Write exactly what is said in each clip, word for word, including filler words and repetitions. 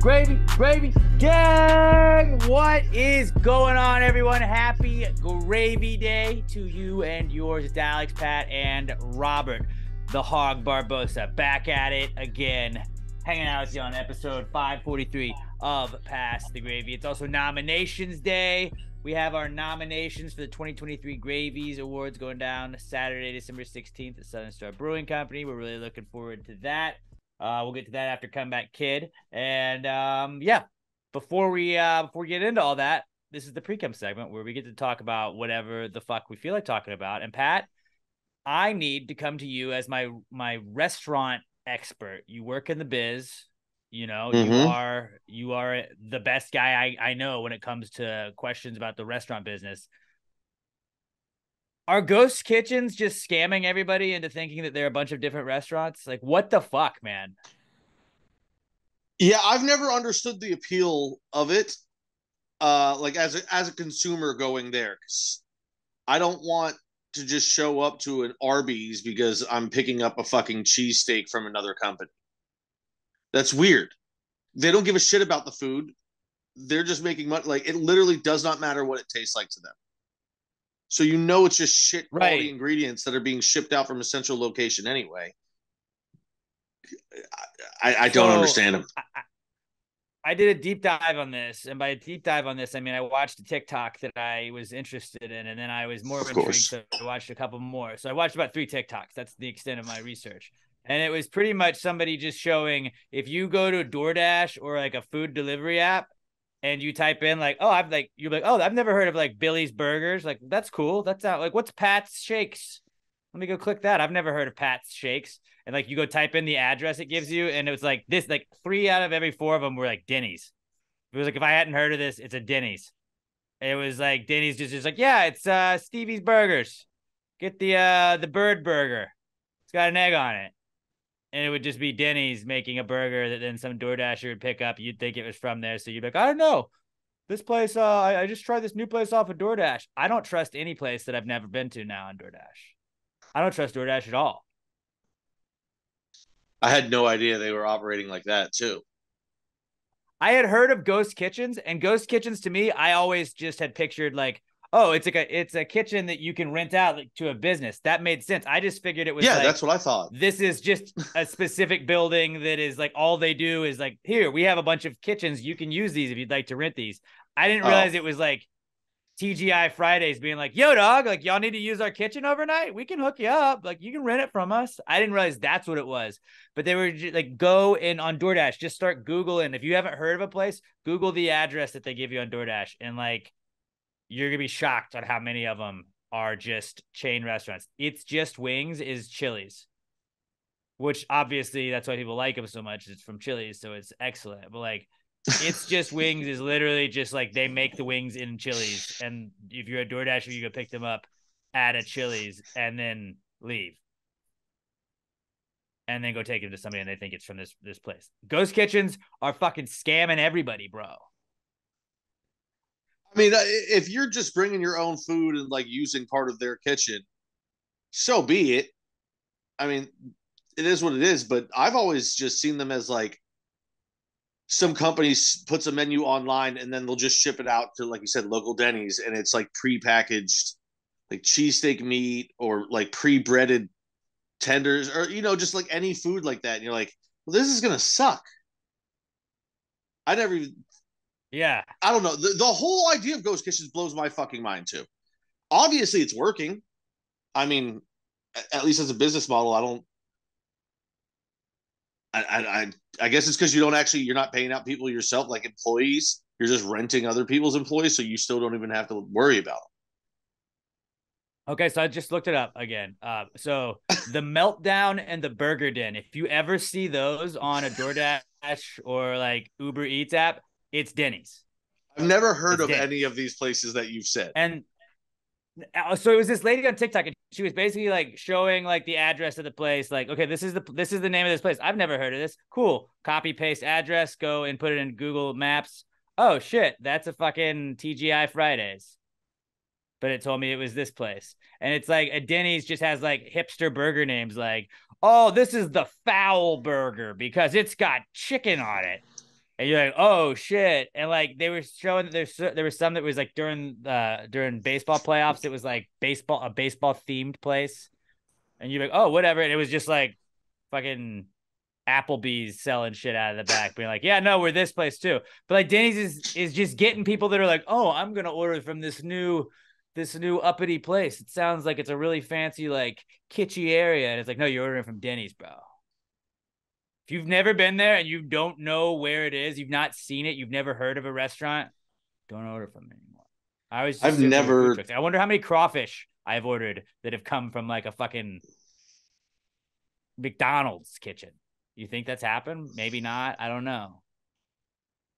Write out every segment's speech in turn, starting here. Gravy, Gravy Gang! What is going on, everyone? Happy Gravy Day to you and yours. It's Alex, Pat, and Robert, the Hog Barbosa, back at it again, hanging out with you on episode five forty-three of Pass the Gravy. It's also Nominations Day. We have our nominations for the twenty twenty-three Gravies Awards going down Saturday, December sixteenth at Southern Star Brewing Company. We're really looking forward to that. Uh, we'll get to that after Comeback Kid. And um, yeah, before we uh, before we get into all that, this is the pre-cum segment where we get to talk about whatever the fuck we feel like talking about. And Pat, I need to come to you as my my restaurant expert. You work in the biz, you know, mm-hmm. you are you are the best guy I, I know when it comes to questions about the restaurant business. Are ghost kitchens just scamming everybody into thinking that they're a bunch of different restaurants? Like, what the fuck, man? Yeah, I've never understood the appeal of it. Uh, like as a, as a consumer going there, cause I don't want to just show up to an Arby's because I'm picking up a fucking cheesesteak from another company. That's weird. They don't give a shit about the food. They're just making money. Like, it literally does not matter what it tastes like to them. So you know it's just shit quality right. ingredients that are being shipped out from a central location anyway. I, I don't so, understand them. I, I did a deep dive on this. And by a deep dive on this, I mean, I watched a TikTok that I was interested in. And then I was more of intrigued, so I watched a couple more. So I watched about three TikToks. That's the extent of my research. And it was pretty much somebody just showing, if you go to DoorDash or like a food delivery app, and you type in like, oh, I've like, you're like, oh, I've never heard of like Billy's Burgers. Like, that's cool. That's not like, what's Pat's Shakes? Let me go click that. I've never heard of Pat's Shakes. And like, you go type in the address it gives you. And it was like this, like three out of every four of them were like Denny's. It was like, if I hadn't heard of this, it's a Denny's. It was like, Denny's just, just like, yeah, it's uh, Stevie's Burgers. Get the, uh, the bird burger. It's got an egg on it. And it would just be Denny's making a burger that then some DoorDasher would pick up. You'd think it was from there. So you'd be like, I don't know. This place, uh, I, I just tried this new place off of DoorDash. I don't trust any place that I've never been to now on DoorDash. I don't trust DoorDash at all. I had no idea they were operating like that, too. I had heard of ghost kitchens. And ghost kitchens, to me, I always just had pictured like, oh, it's like a it's a kitchen that you can rent out like, to a business. That made sense. I just figured it was. Yeah, like, that's what I thought. This is just a specific building that is like all they do is like, here, we have a bunch of kitchens. You can use these if you'd like to rent these. I didn't realize oh. it was like T G I Fridays being like, yo, dog, like y'all need to use our kitchen overnight. We can hook you up. Like you can rent it from us. I didn't realize that's what it was. But they were just, like, go in on DoorDash. Just start Googling. If you haven't heard of a place, Google the address that they give you on DoorDash and like. You're going to be shocked on how many of them are just chain restaurants. It's Just Wings is Chili's, which obviously that's why people like them so much. It's from Chili's, so it's excellent. But like, It's Just Wings is literally just like they make the wings in Chili's. And if you're a DoorDasher, you go pick them up at a Chili's and then leave. And then go take them to somebody and they think it's from this, this place. Ghost kitchens are fucking scamming everybody, bro. I mean, if you're just bringing your own food and like using part of their kitchen, so be it. I mean, it is what it is, but I've always just seen them as like some companies puts a menu online and then they'll just ship it out to, like you said, local Denny's. And it's like prepackaged, like cheesesteak meat or like pre-breaded tenders or, you know, just like any food like that. And you're like, well, this is going to suck. I never even. Yeah. I don't know. The, the whole idea of ghost kitchens blows my fucking mind, too. Obviously, it's working. I mean, at least as a business model, I don't. I I, I guess it's because you don't actually, you're not paying out people yourself, like employees. You're just renting other people's employees, so you still don't even have to worry about them. Okay, so I just looked it up again. Uh, so the Meltdown and the Burger Den, if you ever see those on a DoorDash or like Uber Eats app, it's Denny's. I've never heard it's of Denny's. Any of these places that you've said. And so it was this lady on TikTok, and she was basically like showing like the address of the place. Like, okay, this is the this is the name of this place. I've never heard of this. Cool. Copy paste address. Go and put it in Google Maps. Oh shit, that's a fucking T G I Fridays. But it told me it was this place, and it's like a Denny's just has like hipster burger names. Like, oh, this is the Fowl Burger because it's got chicken on it. and you're like, oh shit. And like they were showing that there's there was some that was like during uh during baseball playoffs, it was like baseball a baseball themed place, and you're like, oh whatever, and it was just like fucking Applebee's selling shit out of the back, being like, yeah, no, we're this place too. But like Denny's is is just getting people that are like, oh, I'm gonna order from this new this new uppity place. It sounds like it's a really fancy, like kitschy area. And it's like, no, you're ordering from Denny's, bro. If you've never been there and you don't know where it is, you've not seen it, you've never heard of a restaurant, don't order from it anymore. I was just I've never I wonder how many crawfish I've ordered that have come from like a fucking McDonald's kitchen. You think that's happened? Maybe not. I don't know.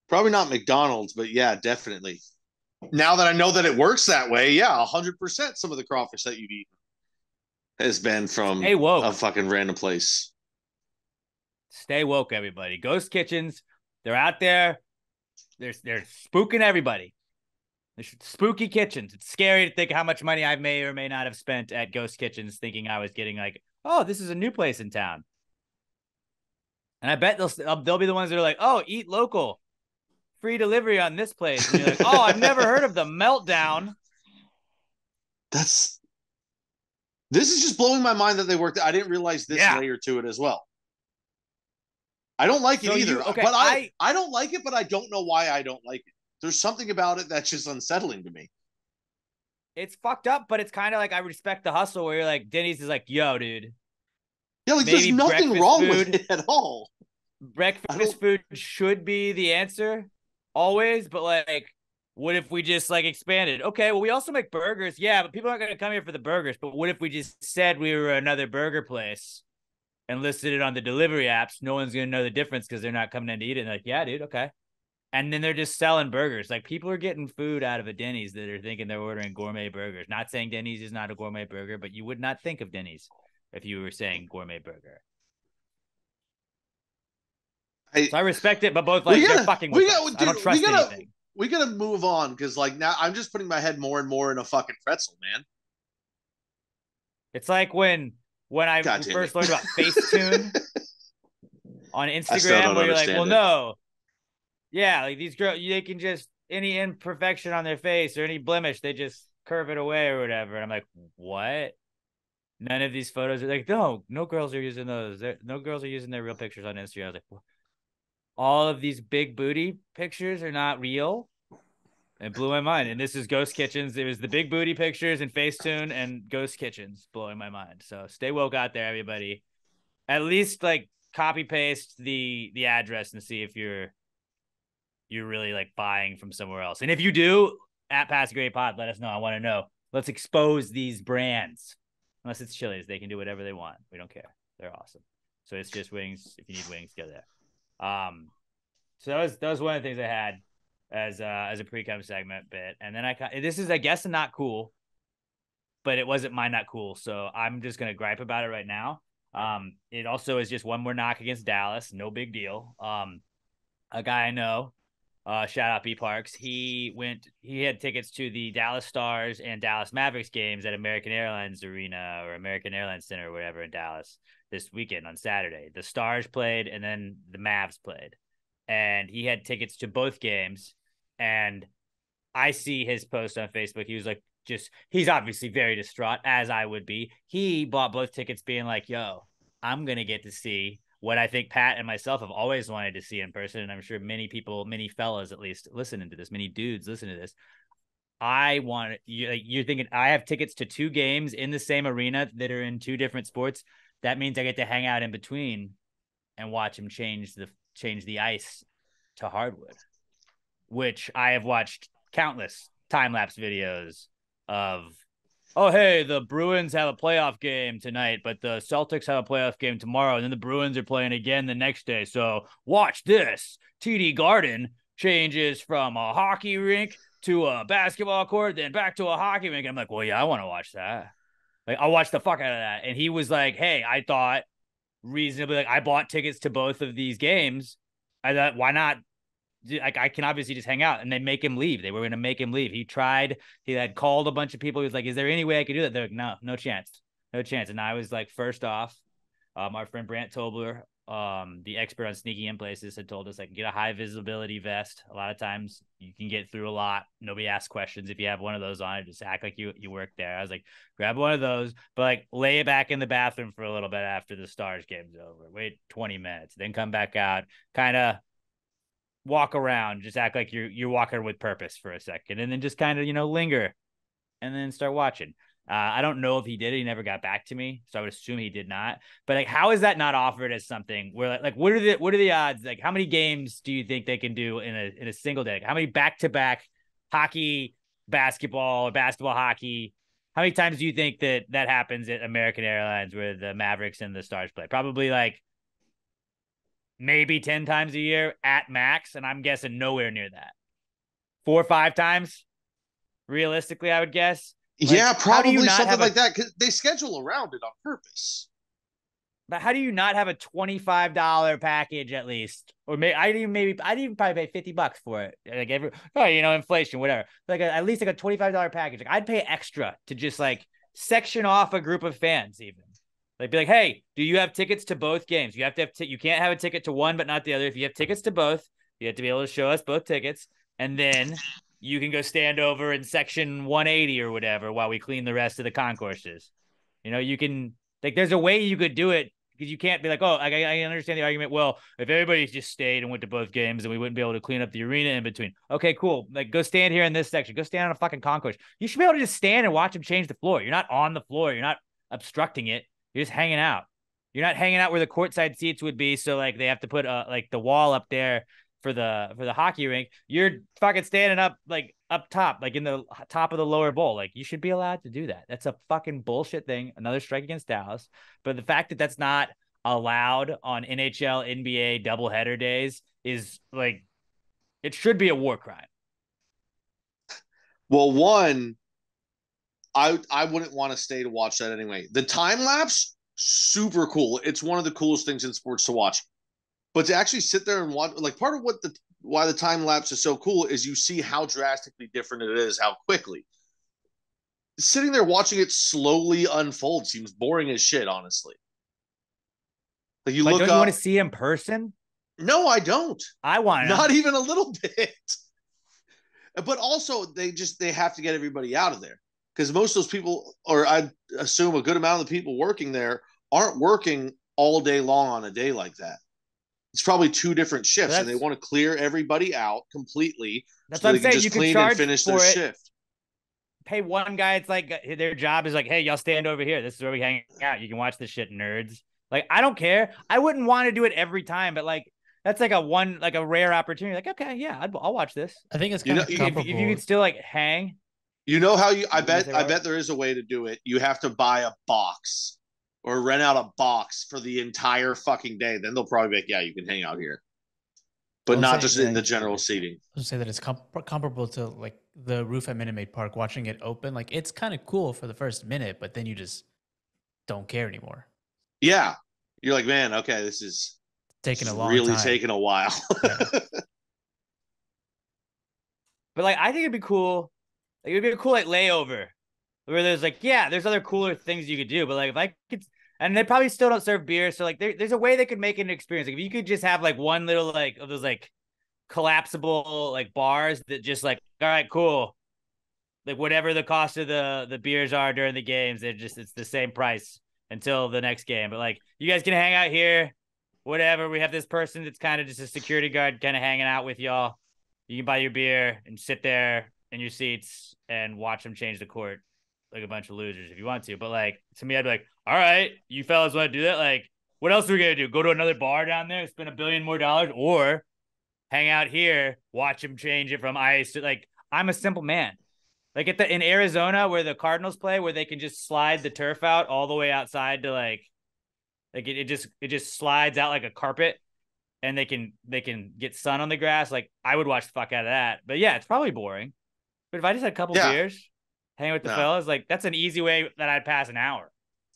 Probably not McDonald's, but yeah, definitely. Now that I know that it works that way, yeah, one hundred percent some of the crawfish that you've eaten has been from Stay woke. a fucking random place. Stay woke, everybody. Ghost kitchens, they're out there. They're, they're spooking everybody. They're spooky kitchens. It's scary to think how much money I may or may not have spent at ghost kitchens thinking I was getting like, oh, this is a new place in town. And I bet they'll they'll be the ones that are like, oh, eat local, free delivery on this place. And you're like, oh, I've never heard of the Meltdown. That's this is just blowing my mind that they worked. I didn't realize this yeah. layer to it as well. I don't like so it either. You, okay, but I, I I don't like it, but I don't know why I don't like it. There's something about it that's just unsettling to me. It's fucked up, but it's kind of like I respect the hustle where you're like, Denny's is like, yo, dude. Yeah, like Maybe there's nothing wrong food. with it at all. Breakfast food should be the answer always, but like, what if we just like expanded? Okay, well, we also make burgers. Yeah, but people aren't going to come here for the burgers. But what if we just said we were another burger place and listed it on the delivery apps? No one's going to know the difference because they're not coming in to eat it. And like, yeah, dude, okay. And then they're just selling burgers. Like, people are getting food out of a Denny's that are thinking they're ordering gourmet burgers. Not saying Denny's is not a gourmet burger, but you would not think of Denny's if you were saying gourmet burger. I, so I respect it, but both like gotta, they're fucking with gotta, us. Dude, I don't trust we gotta, anything. We got to move on because like now I'm just putting my head more and more in a fucking pretzel, man. It's like when when I God first learned about Facetune on Instagram where you're like, well, it. no. Yeah, like these girls, they can just, any imperfection on their face or any blemish, they just curve it away or whatever. And I'm like, what? None of these photos are like, no, no girls are using those. They're, no girls are using their real pictures on Instagram. I was like, what? All of these big booty pictures are not real. It blew my mind. And this is Ghost Kitchens. It was the big booty pictures and Facetune and Ghost Kitchens blowing my mind. So stay woke out there, everybody. At least like copy paste the the address and see if you're you're really like buying from somewhere else. And if you do, at Pass the Gravy Pod, let us know. I want to know. Let's expose these brands. Unless it's Chili's, they can do whatever they want. We don't care. They're awesome. So it's just wings. If you need wings, go there. Um, so that was that was one of the things I had as uh, as a pre-cum segment bit. And then I this is I guess not cool, but it wasn't my not cool. So I'm just gonna gripe about it right now. Um, it also is just one more knock against Dallas. No big deal. Um, a guy I know, uh, shout out B Parks. He went. He had tickets to the Dallas Stars and Dallas Mavericks games at American Airlines Arena or American Airlines Center or whatever in Dallas this weekend on Saturday. The Stars played and then the Mavs played, and he had tickets to both games. And I see his post on Facebook. He was like, just he's obviously very distraught, as I would be. He bought both tickets, being like, "Yo, I'm gonna get to see what I think Pat and myself have always wanted to see in person," and I'm sure many people, many fellas at least, listening to this, many dudes listening to this. I want you. You're thinking I have tickets to two games in the same arena that are in two different sports. That means I get to hang out in between and watch them change the change the ice to hardwood, which I have watched countless time lapse videos of. Oh, hey, the Bruins have a playoff game tonight, but the Celtics have a playoff game tomorrow, and then the Bruins are playing again the next day. So watch this. T D Garden changes from a hockey rink to a basketball court, then back to a hockey rink. I'm like, well, yeah, I want to watch that. Like, I'll watch the fuck out of that. And he was like, hey, I thought reasonably, like, I bought tickets to both of these games. I thought, why not? Like, I can obviously just hang out, and they make him leave. They were going to make him leave. He tried. He had called a bunch of people. He was like, is there any way I could do that? They're like, no, no chance. No chance. And I was like, first off, um, our friend Brant Tobler Um, the expert on sneaking in places had told us I can get a high visibility vest. A lot of times you can get through a lot. Nobody asks questions. If you have one of those on, just act like you, you work there. I was like, grab one of those, but like lay it back in the bathroom for a little bit after the Stars game's over, wait twenty minutes, then come back out, kind of walk around, just act like you're, you're walking with purpose for a second, and then just kind of, you know, linger and then start watching. Uh, I don't know if he did it. He never got back to me, so I would assume he did not. But like, how is that not offered as something where like, like what are the what are the odds? Like, how many games do you think they can do in a in a single day? Like, how many back to back hockey, basketball, or basketball hockey? How many times do you think that that happens at American Airlines where the Mavericks and the Stars play? Probably like maybe ten times a year at max, and I'm guessing nowhere near that. Four or five times, realistically, I would guess. Like, yeah, probably something a, like that. Because they schedule around it on purpose. But how do you not have a twenty-five dollars package at least? Or maybe I'd even maybe I'd even probably pay fifty bucks for it. Like every oh, you know, inflation, whatever. Like a, at least like a twenty-five dollars package. Like I'd pay extra to just like section off a group of fans, even. Like be like, hey, do you have tickets to both games? You have to have t- you can't have a ticket to one but not the other. If you have tickets to both, you have to be able to show us both tickets, and then you can go stand over in section one eighty or whatever while we clean the rest of the concourses. You know, you can like, there's a way you could do it, because you can't be like, oh, I, I understand the argument. Well, if everybody just stayed and went to both games, then we wouldn't be able to clean up the arena in between. Okay, cool. Like go stand here in this section, go stand on a fucking concourse. You should be able to just stand and watch them change the floor. You're not on the floor. You're not obstructing it. You're just hanging out. You're not hanging out where the courtside seats would be. So like they have to put uh, like the wall up there for the for the hockey rink. You're fucking standing up like up top, like in the top of the lower bowl. Like you should be allowed to do that. That's a fucking bullshit thing. Another strike against Dallas. But the fact that that's not allowed on N H L, N B A doubleheader days is like, it should be a war crime. Well, one, I I wouldn't want to stay to watch that anyway. The time lapse, super cool. It's one of the coolest things in sports to watch. But to actually sit there and watch, like part of what the why the time lapse is so cool is you see how drastically different it is, how quickly. Sitting there watching it slowly unfold seems boring as shit, honestly. Like you like, look, don't up, you want to see it in person? No, I don't. I want to. Not even a little bit. But also, they just they have to get everybody out of there, because most of those people, or I assume a good amount of the people working there, aren't working all day long on a day like that. It's probably two different shifts, so and they want to clear everybody out completely. That's so what I'm saying. Just you can clean charge and finish for their it. Shift. Pay one guy. It's like their job is like, hey, y'all stand over here. This is where we hang out. You can watch this shit, nerds. Like, I don't care. I wouldn't want to do it every time, but like, that's like a one, like a rare opportunity. Like, okay, yeah, I'd, I'll watch this. I think it's kind you know, of if, if you could still like hang. You know how you? I bet. I bet there is a way to do it. You have to buy a box. Or rent out a box for the entire fucking day. Then they'll probably be like, yeah, you can hang out here. But I'll not just in the general seating. I'll say that it's comp- comparable to like the roof at Minute Maid Park, watching it open. Like it's kind of cool for the first minute, but then you just don't care anymore. Yeah. You're like, man, okay, this is taking a long really time. Taking a while. Yeah. But like, I think it'd be cool. Like, it'd be a cool like layover. Where there's like, yeah, there's other cooler things you could do, but like if I could, and they probably still don't serve beer, so like there, there's a way they could make it an experience. Like if you could just have like one little like of those like collapsible like bars that just like, all right, cool, like whatever the cost of the the beers are during the games, they're just it's the same price until the next game. But like you guys can hang out here, whatever. We have this person that's kind of just a security guard, kind of hanging out with y'all. You can buy your beer and sit there in your seats and watch them change the court. Like a bunch of losers if you want to, but like to me, I'd be like, all right, you fellas want to do that? Like, what else are we going to do? Go to another bar down there, spend a billion more dollars, or hang out here, watch them change it from ice to like, I'm a simple man. Like at the, in Arizona where the Cardinals play, where they can just slide the turf out all the way outside to like, like it, it just, it just slides out like a carpet and they can, they can get sun on the grass. Like I would watch the fuck out of that, but yeah, it's probably boring. But if I just had a couple yeah. beers, hang with the no. fellas, like that's an easy way that I'd pass an hour.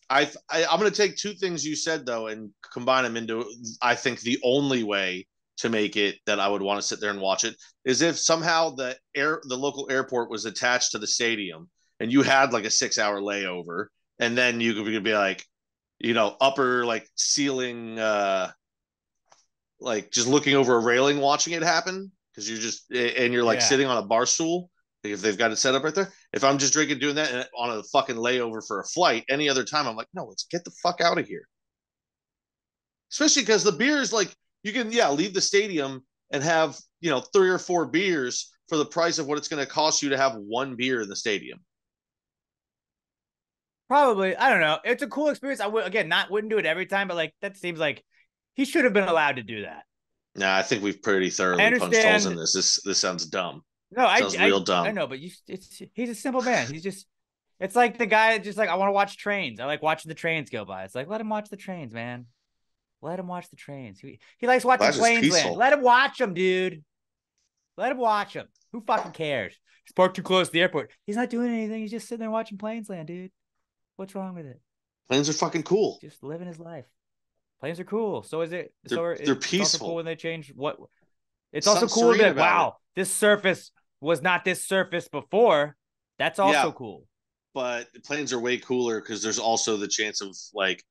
I, I I'm going to take two things you said though and combine them into I think the only way to make it that I would want to sit there and watch it is if somehow the air the local airport was attached to the stadium and you had like a six hour layover, and then you could be like, you know, upper like ceiling uh like just looking over a railing, watching it happen. Cause you're just, and you're like yeah. sitting on a bar stool. If they've got it set up right there. If I'm just drinking, doing that and on a fucking layover for a flight, any other time, I'm like, no, let's get the fuck out of here. Especially because the beer is like, you can, yeah, leave the stadium and have, you know, three or four beers for the price of what it's going to cost you to have one beer in the stadium. Probably. I don't know. It's a cool experience. I would, again, not wouldn't do it every time, but like, that seems like he should have been allowed to do that. Nah, I think we've pretty thoroughly punched holes in this. This, this sounds dumb. No, I, I, real dumb. I know, but you, it's, he's a simple man. He's just, it's like the guy just like, I want to watch trains. I like watching the trains go by. It's like, let him watch the trains, man. Let him watch the trains. He, he likes watching planes land. Let him watch them, dude. Let him watch them. Who fucking cares? He's parked too close to the airport. He's not doing anything. He's just sitting there watching planes land, dude. What's wrong with it? Planes are fucking cool. Just living his life. Planes are cool. So is it. They're, so are, they're it's peaceful. Cool when they change what. It's Some also cool that, wow, it. This surface was not this surface before. That's also yeah, cool. But planes are way cooler because there's also the chance of like,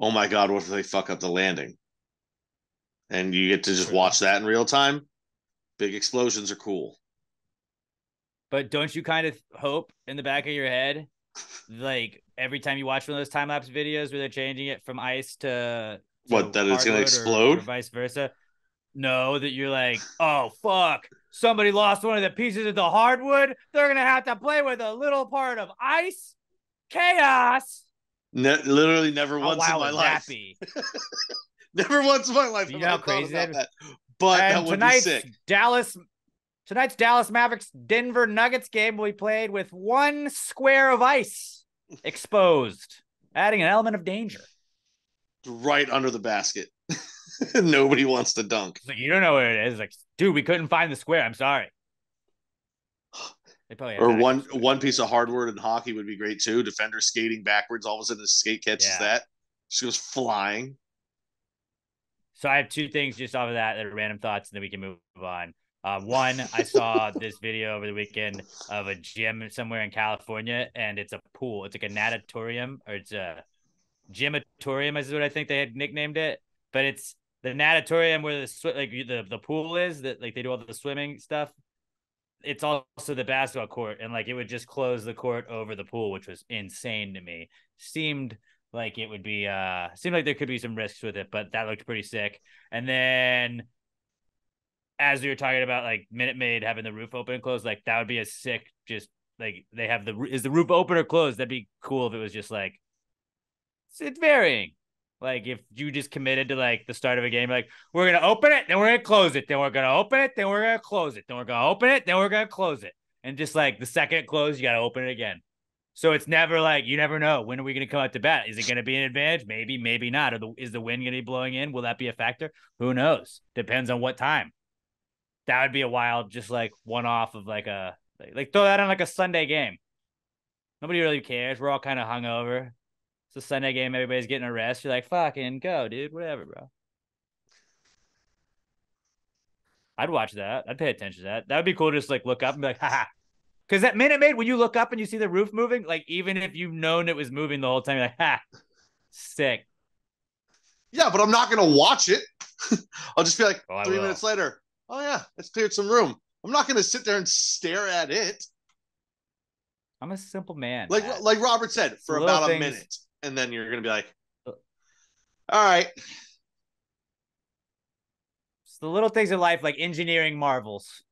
oh my God, what if they fuck up the landing? And you get to just watch that in real time. Big explosions are cool. But don't you kind of hope in the back of your head, like every time you watch one of those time lapse videos where they're changing it from ice to, to what, that it's going to explode? Or, or vice versa. No, that you're like, oh, fuck, somebody lost one of the pieces of the hardwood. They're going to have to play with a little part of ice. Chaos. Ne- literally never once oh, wow, in my life. Never once in my life. You know how crazy that is? But and that would be sick. Dallas, tonight's Dallas Mavericks Denver Nuggets game will be played with one square of ice exposed, adding an element of danger. Right under the basket. Nobody wants to dunk. Like, you don't know what it is. Like, dude, we couldn't find the square. I'm sorry. They probably or one one piece of hardwood in hockey would be great too. Defender skating backwards, all of a sudden the skate catches yeah. that. She goes flying. So I have two things just off of that that are random thoughts, and then we can move on. Uh, one, I saw this video over the weekend of a gym somewhere in California, and it's a pool. It's like a natatorium, or it's a gymatorium is what I think they had nicknamed it. But it's the natatorium where the sw- like the, the pool is that like they do all the swimming stuff. It's also the basketball court, and like it would just close the court over the pool, which was insane to me. Seemed like it would be uh seemed like there could be some risks with it, but that looked pretty sick. And then as we were talking about like Minute Maid having the roof open and closed, like that would be a sick, just like they have the is the roof open or closed? That'd be cool if it was just like it's, it's varying. Like if you just committed to like the start of a game, like we're going to open it, then we're going to close it. Then we're going to open it. Then we're going to close it. Then we're going to open it. Then we're going to close it. And just like the second it closed, you got to open it again. So it's never like, you never know. When are we going to come out to bat? Is it going to be an advantage? Maybe, maybe not. Or the, is the wind going to be blowing in? Will that be a factor? Who knows? Depends on what time. That would be a wild, just like one off of like a, like, like throw that on like a Sunday game. Nobody really cares. We're all kind of hungover. The Sunday game, everybody's getting a rest. You're like, fucking go, dude. Whatever, bro. I'd watch that. I'd pay attention to that. That would be cool to just like look up and be like, haha. Because that Minute Maid, when you look up and you see the roof moving, like even if you've known it was moving the whole time, you're like, ha, sick. Yeah, but I'm not going to watch it. I'll just be like, oh, three minutes later, oh yeah, it's cleared some room. I'm not going to sit there and stare at it. I'm a simple man. Like, man. like Robert said, for Little about things. a minute. And then you're going to be like, all right. It's the little things in life, like engineering marvels.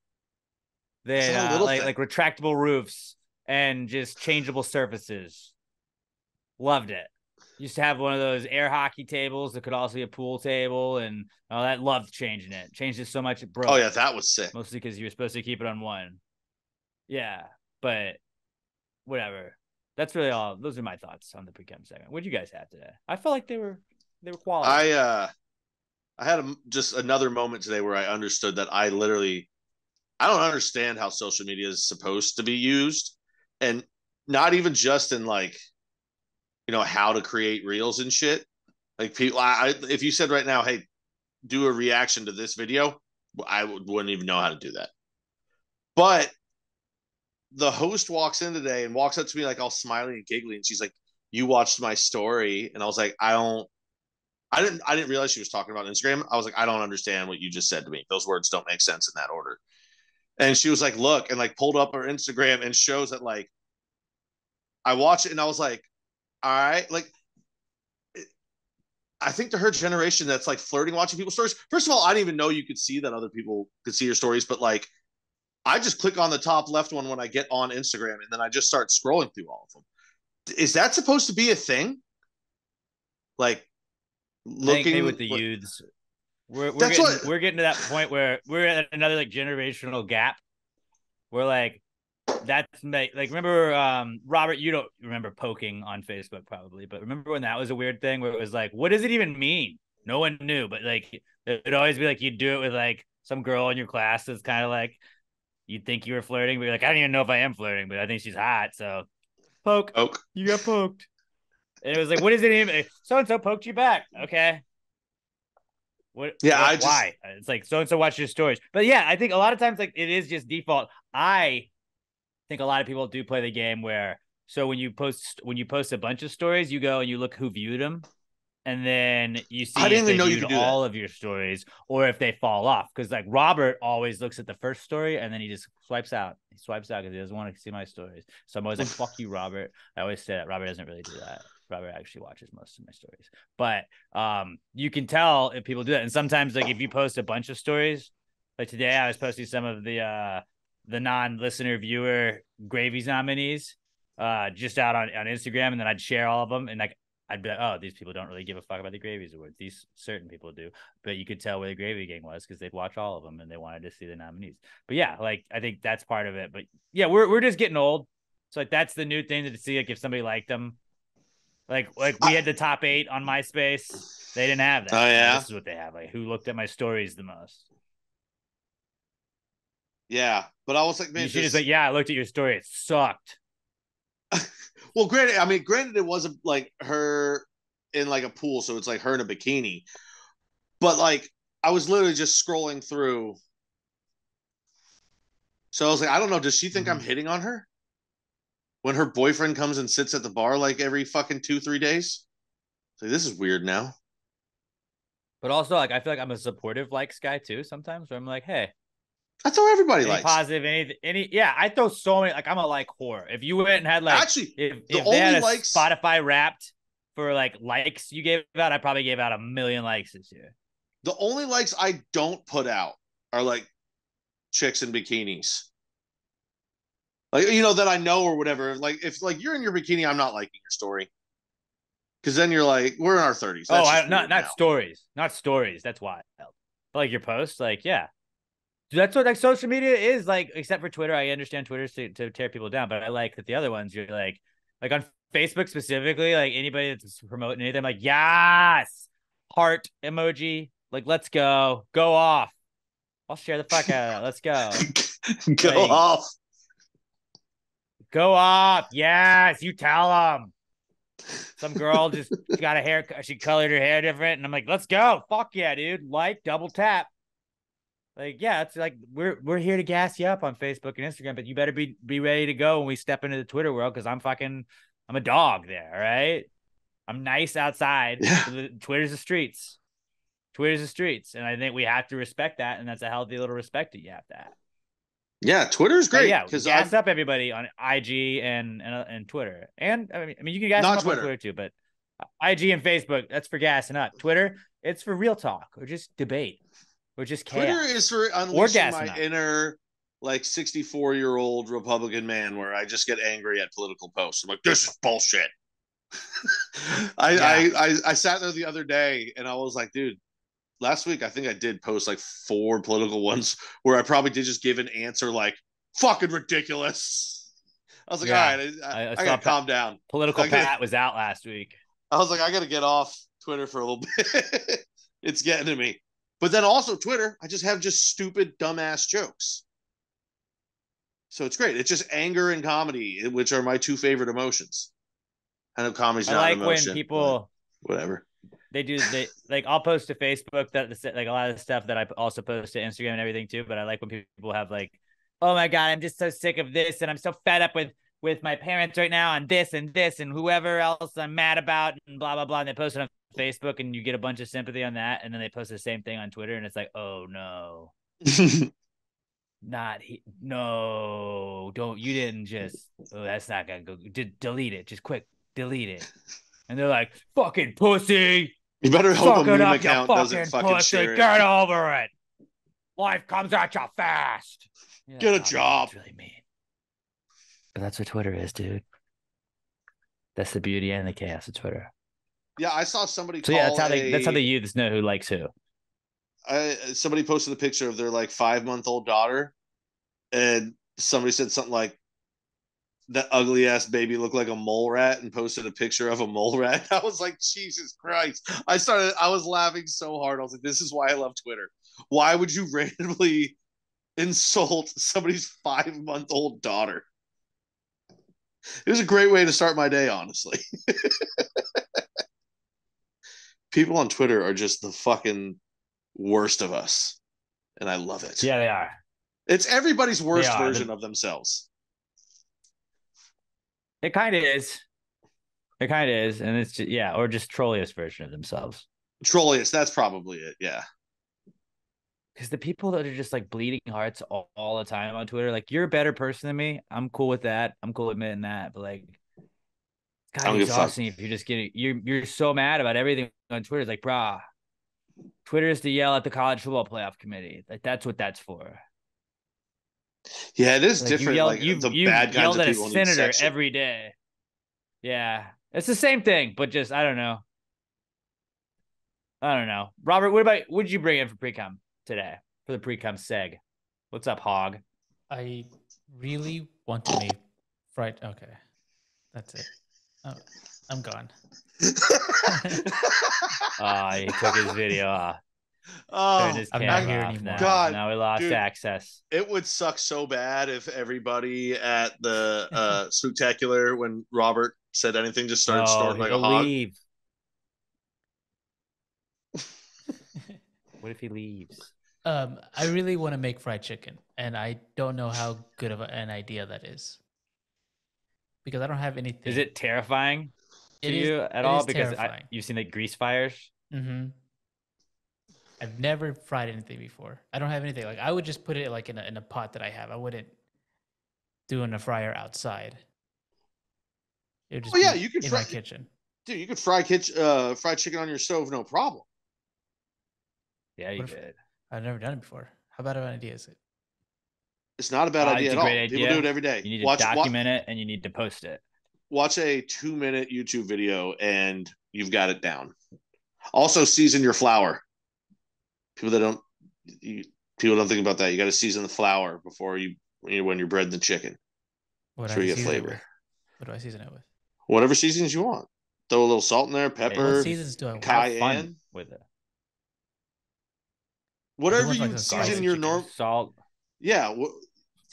They uh, like, like retractable roofs and just changeable surfaces. Loved it. Used to have one of those air hockey tables that could also be a pool table. And all that. Loved changing it. Changed it so much it broke. Oh, yeah, that was sick. Mostly because you were supposed to keep it on one. Yeah, but whatever. That's really all. Those are my thoughts on the pre-camp segment. What did you guys have today? I felt like they were they were quality. I uh, I had a, just another moment today where I understood that I literally I don't understand how social media is supposed to be used, and not even just in like, you know, how to create reels and shit. Like people, I, if you said right now, hey, do a reaction to this video, I wouldn't even know how to do that. But the host walks in today and walks up to me like all smiling and giggly. And she's like, you watched my story. And I was like, I don't, I didn't I didn't realize she was talking about Instagram. I was like, I don't understand what you just said to me. Those words don't make sense in that order. And she was like, look, and like pulled up her Instagram and shows that, like, I watched it and I was like, all right, like, I think to her generation that's like flirting, watching people's stories. First of all, I didn't even know you could see that other people could see your stories, but like, I just click on the top left one when I get on Instagram and then I just start scrolling through all of them. Is that supposed to be a thing? Like looking with the look, youths. We're, we're, getting, what, we're getting to that point where we're at another like generational gap. We're like, that's like, remember, um, Robert, you don't remember poking on Facebook probably, but remember when that was a weird thing where it was like, what does it even mean? No one knew, but like, it'd always be like, you'd do it with like some girl in your class that's kind of like, you'd think you were flirting, but you're like, I don't even know if I am flirting, but I think she's hot. So poke, poke. You got poked. And it was like, what is it even? So-and-so poked you back. Okay. What? Yeah, what, I just... why? It's like, so-and-so watched your stories. But yeah, I think a lot of times like it is just default. I think a lot of people do play the game where, so when you post, when you post a bunch of stories, you go and you look who viewed them. And then you see I didn't if they know you could do all that. Of your stories or if they fall off. Because like Robert always looks at the first story and then he just swipes out. He swipes out because he doesn't want to see my stories. So I'm always like, fuck you, Robert. I always say that. Robert doesn't really do that. Robert actually watches most of my stories. But um, you can tell if people do that. And sometimes like if you post a bunch of stories, like today I was posting some of the uh, the non-listener viewer Gravies nominees uh, just out on, on Instagram. And then I'd share all of them. And like, I'd be like, oh, these people don't really give a fuck about the Gravies Awards. These certain people do. But you could tell where the Gravy Gang was because they'd watch all of them and they wanted to see the nominees. But yeah, like, I think that's part of it. But yeah, we're we're just getting old. So like, that's the new thing to see, like, if somebody liked them. Like, like we I... had the top eight on MySpace. They didn't have that. Oh, yeah. This is what they have. Like, who looked at my stories the most? Yeah. But I was like, man, you just... like, yeah, I looked at your story. It sucked. Well, granted, I mean, granted, it wasn't like her in like a pool, so it's like her in a bikini. But like, I was literally just scrolling through. So I was like, I don't know. Does she think mm-hmm. I'm hitting on her? When her boyfriend comes and sits at the bar like every fucking two, three days? Like, this is weird now. But also, like, I feel like I'm a supportive likes guy too sometimes, where I'm like, hey. That's how everybody any likes. Positive, any, any, yeah. I throw so many. Like, I'm a like whore. If you went and had like, actually, if, the if only they had a likes Spotify Wrapped for like likes you gave out, I probably gave out a million likes this year. The only likes I don't put out are like chicks in bikinis, like you know that I know or whatever. Like if like you're in your bikini, I'm not liking your story because then you're like we're in our thirties. That's oh, I, not not now. stories, not stories. That's wild. But like your posts, like yeah. That's what like social media is like, except for Twitter. I understand Twitter's to, to tear people down, but I like that the other ones you're like, like on Facebook specifically, like anybody that's promoting anything, I'm like, yes, heart emoji, like let's go, go off. I'll share the fuck out. Let's go, go like, off, go off. Yes, you tell them. Some girl just got a hair, she colored her hair different, and I'm like, let's go, fuck yeah, dude. Like double tap. Like, yeah, it's like we're we're here to gas you up on Facebook and Instagram, but you better be be ready to go when we step into the Twitter world because I'm fucking I'm a dog there, all right? I'm nice outside. Yeah. Twitter's the streets. Twitter's the streets. And I think we have to respect that, and that's a healthy little respect that you have to have. Yeah, Twitter's great. But yeah, gas I'm... up everybody on I G and, and and Twitter. And I mean I mean you can gas Not them up Twitter. on Twitter too, but I G and Facebook, that's for gassing up. Twitter, it's for real talk or just debate. Or just chaos. Twitter is for unleashing my up. inner, like, sixty-four-year-old Republican man where I just get angry at political posts. I'm like, this is bullshit. I, yeah. I, I I sat there the other day, and I was like, dude, last week I think I did post, like, four political ones where I probably did just give an answer, like, fucking ridiculous. I was like, yeah. all right, I, I, I, I got to calm down. Political Pat was out last week. I was like, I got to get off Twitter for a little bit. It's getting to me. But then also Twitter, I just have just stupid, dumbass jokes. So it's great. It's just anger and comedy, which are my two favorite emotions. I know comedy's not an emotion. I like when people, whatever they do, they like. I'll post to Facebook that like a lot of the stuff that I also post to Instagram and everything too. But I like when people have like, oh my god, I'm just so sick of this, and I'm so fed up with with my parents right now on this and this and whoever else I'm mad about and blah, blah, blah. And they post it on Facebook and you get a bunch of sympathy on that. And then they post the same thing on Twitter and it's like, oh no, not, he- no, don't, you didn't just, oh, that's not going to go. D- delete it. Just quick, delete it. And they're like, fucking pussy. You better hope a meme account doesn't fucking pussy. share it. Get over it. Life comes at you fast. Yeah, get a God, job. That's really mean. But that's what Twitter is, dude. That's the beauty and the chaos of Twitter. Yeah, I saw somebody. So call yeah, that's how they. A, that's how the youths know who likes who. I, somebody posted a picture of their like five month old daughter, and somebody said something like, "That ugly ass baby looked like a mole rat," and posted a picture of a mole rat. I was like, Jesus Christ! I started. I was laughing so hard. I was like, this is why I love Twitter. Why would you randomly insult somebody's five month old daughter? It was a great way to start my day, honestly. People on Twitter are just the fucking worst of us. And I love it. Yeah, they are. It's everybody's worst version of themselves. It kind of is. It kind of is. And it's just, yeah, or just trolliest version of themselves. Trolliest. That's probably it. Yeah. Because the people that are just like bleeding hearts all, all the time on Twitter, like, you're a better person than me. I'm cool with that. I'm cool admitting that. But like, it's kind of exhausting if you're just getting, you're, you're so mad about everything on Twitter. It's like, brah, Twitter is to yell at the college football playoff committee. Like, that's what that's for. Yeah, it is like, different. You yell, like, you, the you bad yelled at a senator every day. Yeah. It's the same thing, but just, I don't know. I don't know. Robert, what about, what did you bring in for pre-com today for the pre-com seg? What's up, hog? I really want to make fried. Okay, that's it. Oh, I'm gone. Oh, he took his video off. Oh, his I'm not here anymore. Now. God, now we lost dude, access. It would suck so bad if everybody at the uh, spectacular when Robert said anything just started oh, snorting like a hog. Leave. What if he leaves? Um, I really want to make fried chicken, and I don't know how good of an idea that is because I don't have anything. Is it terrifying to it you is, at all? Because I, you've seen the grease fires. Mm-hmm. I've never fried anything before. I don't have anything. Like I would just put it like in a in a pot that I have. I wouldn't do in a fryer outside. It would just oh yeah, you could in fry my kitchen, dude. You could fry kitchen, uh, fried chicken on your stove, no problem. Yeah, you did. I've never done it before. How bad of an idea is it? It's not a bad uh, idea at all. Idea. People do it every day. You need to watch, document watch, it and you need to post it. Watch a two-minute YouTube video and you've got it down. Also, season your flour. People that don't, you, people don't think about that. You got to season the flour before you when you're breading the chicken. What so do I you get flavor. What do I season it with? Whatever seasons you want. Throw a little salt in there, pepper, hey, what cayenne with it. Whatever you like season your normal salt, yeah, w-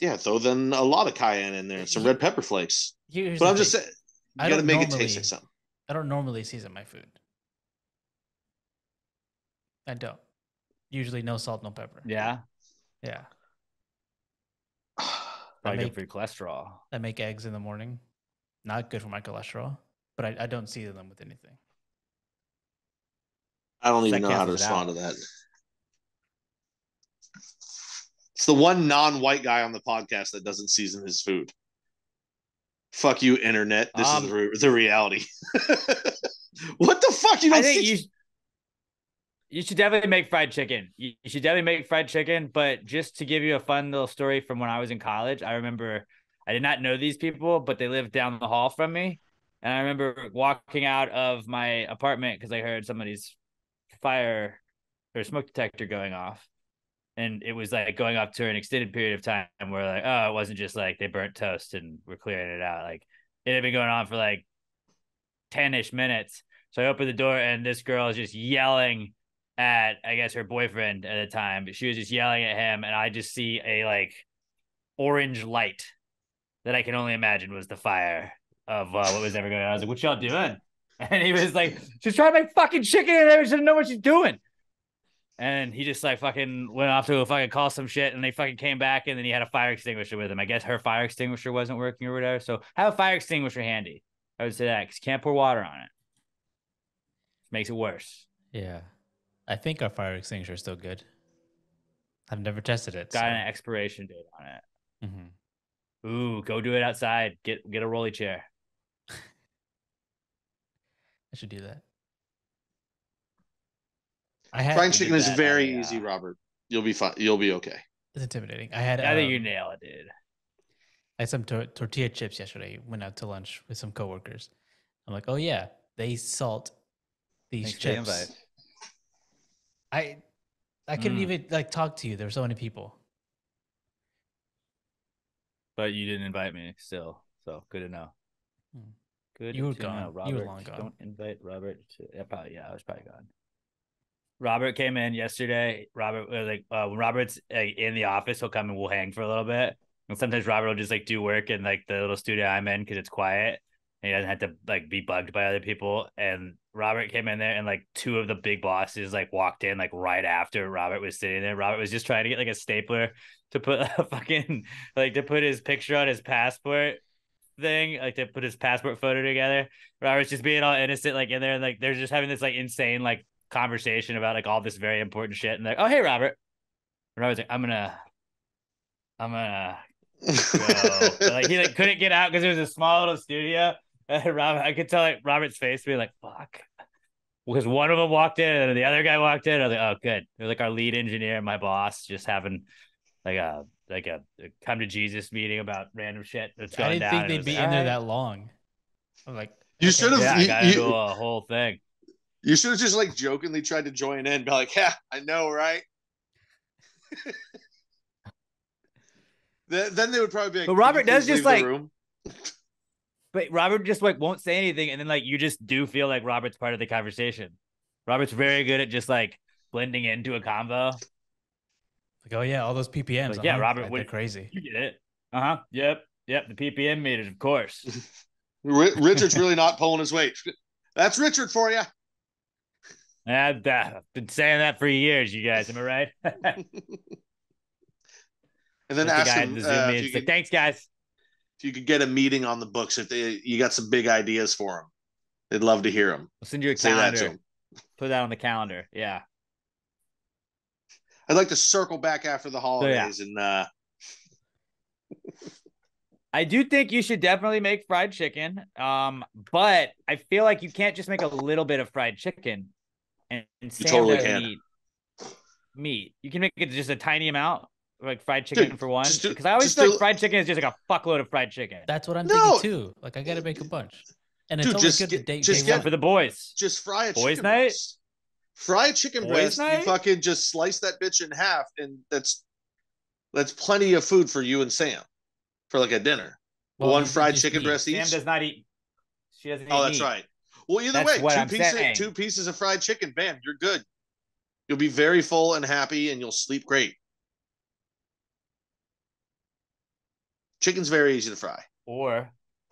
yeah. Throw then a lot of cayenne in there and some red pepper flakes. Here's but I'm thing. just saying, you gotta make normally, it taste like something. I don't normally season my food. I don't. Usually, no salt, no pepper. Yeah, yeah. Probably make, good for your cholesterol. I make eggs in the morning. Not good for my cholesterol, but I, I don't season them with anything. I don't even know how to respond to that. It's the one non-white guy on the podcast that doesn't season his food. Fuck you, internet. This um, is the, re- the reality. What the fuck? You don't I think see- you, sh- you should definitely make fried chicken. You, you should definitely make fried chicken. But just to give you a fun little story from when I was in college, I remember I did not know these people, but they lived down the hall from me. And I remember walking out of my apartment because I heard somebody's fire or smoke detector going off. And it was like going up to an extended period of time where like, oh, it wasn't just like they burnt toast and we're clearing it out. Like it had been going on for like ten-ish minutes. So I opened the door and this girl is just yelling at, I guess, her boyfriend at the time. But she was just yelling at him. And I just see a like orange light that I can only imagine was the fire of uh, what was ever going on. I was like, what y'all doing? And he was like, she's trying to make fucking chicken and I just didn't know what she's doing. And he just like fucking went off to a fucking call some shit, and they fucking came back, and then he had a fire extinguisher with him. I guess her fire extinguisher wasn't working or whatever. So have a fire extinguisher handy. I would say that because you can't pour water on it. Makes it worse. Yeah. I think our fire extinguisher is still good. I've never tested it. Got so. An expiration date on it. Mm-hmm. Ooh, go do it outside. Get get a rolly chair. I should do that. I had Frying chicken is very easy, Robert. You'll be fine. You'll be okay. It's intimidating. I had. I think um, you nail it, dude. I had some tor- tortilla chips yesterday. Went out to lunch with some coworkers. I'm like, oh yeah, they salt these Thanks chips. I, I couldn't mm. even like talk to you. There were so many people. But you didn't invite me still, so good to know. Mm. Good. You were gone. Know, Robert, you were long gone. Don't invite Robert. To, yeah, probably. Yeah, I was probably gone. Robert came in yesterday. Robert like uh, when Robert's like, in the office, he'll come and we'll hang for a little bit. And sometimes Robert will just like do work in like the little studio I'm in because it's quiet and he doesn't have to like be bugged by other people. And Robert came in there and like two of the big bosses like walked in like right after Robert was sitting there. Robert was just trying to get like a stapler to put a fucking like to put his picture on his passport thing, like to put his passport photo together. Robert's just being all innocent like in there and like they're just having this like insane like conversation about like all this very important shit and like, oh hey Robert. And Robert's like, I'm gonna I'm gonna go. Like he like couldn't get out because there was a small little studio. And Robert, I could tell like Robert's face being like fuck. Because one of them walked in and the other guy walked in. I was like, oh good. They're like our lead engineer and my boss just having like a like a, a come to Jesus meeting about random shit that's going down. I didn't think they'd be like, in there right. that long. I'm like you okay, should have yeah, you, I gotta you... do a whole thing. You should have just like jokingly tried to join in, be like, "Yeah, I know, right?" Then they would probably be like, "But Robert does just like." But Robert just like won't say anything, and then like you just do feel like Robert's part of the conversation. Robert's very good at just like blending into a convo. Like, oh yeah, all those P P Ms. Like, yeah, Robert, they're crazy. You get it? Uh huh. Yep, yep. The P P M meters, of course. Richard's really not pulling his weight. That's Richard for you. I've been saying that for years, you guys. Am I right? And then ask the him. The Zoom uh, if you could, like, thanks, guys. If you could get a meeting on the books, if they, you got some big ideas for them, they'd love to hear them. I'll send you a Say calendar. That Put that on the calendar. Yeah. I'd like to circle back after the holidays so, yeah. and. uh I do think you should definitely make fried chicken, um, but I feel like you can't just make a little bit of fried chicken. And Sam totally can. Eat meat. You can make it just a tiny amount, like fried chicken Dude, for one. Because I always feel like fried chicken is just like a fuckload of fried chicken. That's what I'm no. thinking too. Like I gotta make a bunch, and it's Dude, always just good get, to date. Just get, for the boys. Just fry a boys' chicken night. Breast. Fry a chicken boys breast. Night? You fucking just slice that bitch in half, and that's that's plenty of food for you and Sam for like a dinner. Well, one fried chicken eat. breast Sam each. Sam does not eat. She doesn't. Oh, eat that's meat. Right. Well, either That's way, two pieces, two pieces of fried chicken, bam, you're good. You'll be very full and happy, and you'll sleep great. Chicken's very easy to fry. Or,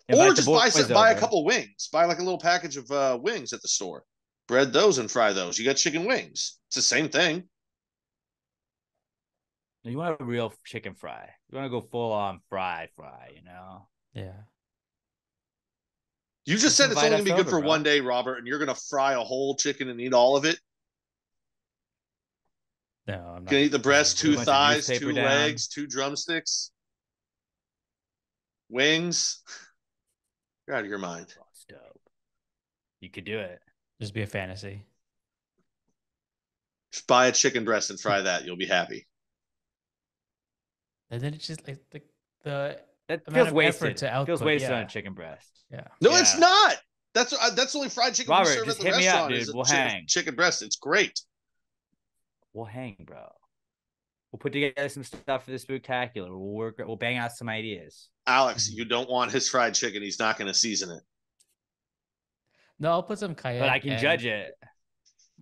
or just buy some, buy a couple wings. Buy like a little package of uh, wings at the store. Bread those and fry those. You got chicken wings. It's the same thing. You want a real chicken fry. You want to go full on fry, fry, you know? Yeah. You just said it's only going to be good for one day, Robert, and you're going to fry a whole chicken and eat all of it? No, I'm not. You're going to eat the breast, two thighs, two legs, two drumsticks, wings. You're out of your mind. That's dope. You could do it. Just be a fantasy. Just buy a chicken breast and fry that. You'll be happy. And then it's just like the... the That feels wasted. To output, feels wasted yeah. on chicken breast. Yeah. No, yeah. it's not. That's uh, that's only fried chicken. Robert, we serve just at the hit restaurant me up, dude. We'll hang. Chicken breast. It's great. We'll hang, bro. We'll put together some stuff for the spooktacular. We'll work. We'll bang out some ideas. Alex, you don't want his fried chicken. He's not going to season it. No, I'll put some cayenne. But I can judge it.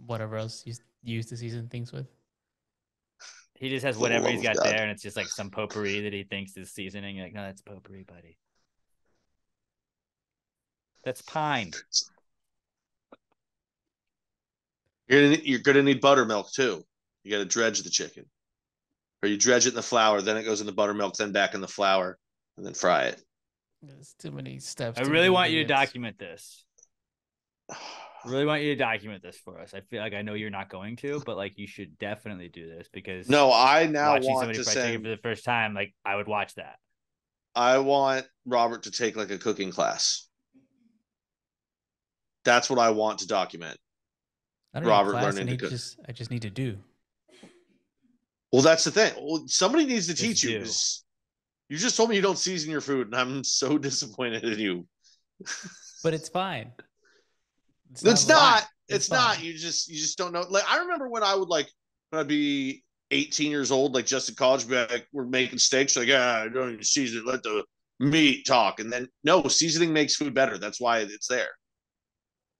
Whatever else you use to season things with. He just has whatever he's got God. there, and it's just like some potpourri that he thinks is seasoning. You're like, no, that's potpourri, buddy. That's pine. You're gonna, you're gonna need buttermilk too. You got to dredge the chicken. Or you dredge it in the flour, then it goes in the buttermilk, then back in the flour, and then fry it. There's too many steps. I really want you to document this. I really want you to document this for us. I feel like I know you're not going to, but like you should definitely do this because no, I now watching want somebody to say for the first time, like I would watch that. I want Robert to take like a cooking class. That's what I want to document. I don't Robert class, learning I to cook. Just, I just need to do. Well, that's the thing. Well, somebody needs to teach you. You just told me you don't season your food, and I'm so disappointed in you. But it's fine. It's, it's not. not it's it's not. You just you just don't know. Like I remember when I would like when I'd be eighteen years old, like just in college, like, we're making steaks. Like yeah, I don't even season it. Let the meat talk. And then no, seasoning makes food better. That's why it's there.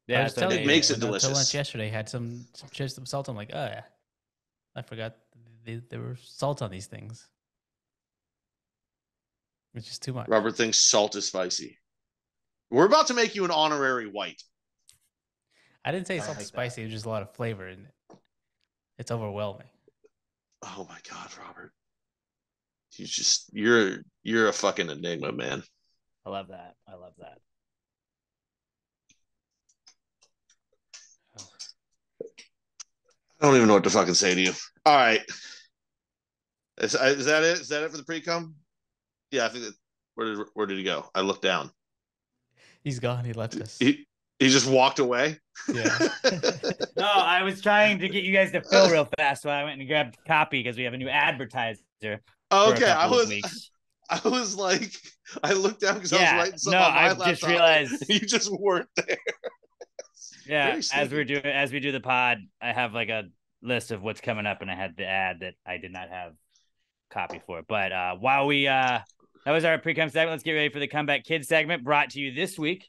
Yeah, it you, makes it delicious. I lunch yesterday had some some chips, some salt. I'm like, oh yeah, I forgot. There were salt on these things, which is too much. Robert thinks salt is spicy. We're about to make you an honorary white. I didn't say salt is spicy. There's just a lot of flavor in it. It's overwhelming. Oh my God, Robert! You just you're you're a fucking enigma, man. I love that. I love that. I don't even know what to fucking say to you. All right. Is, is that it? Is that it for the pre-com? Yeah, I think that, where did where did he go? I looked down. He's gone. He left us. He he just walked away. Yeah. No, I was trying to get you guys to fill real fast, so I went and grabbed a copy because we have a new advertiser. Okay, I was I was like, I looked down because yeah, I was writing something. No, on my I laptop. Just realized you just weren't there. Yeah, as we're doing as we do the pod, I have like a list of what's coming up, and I had the ad that I did not have copy for. But uh, while we uh, that was our pre-com segment, let's get ready for the Comeback Kids segment, brought to you this week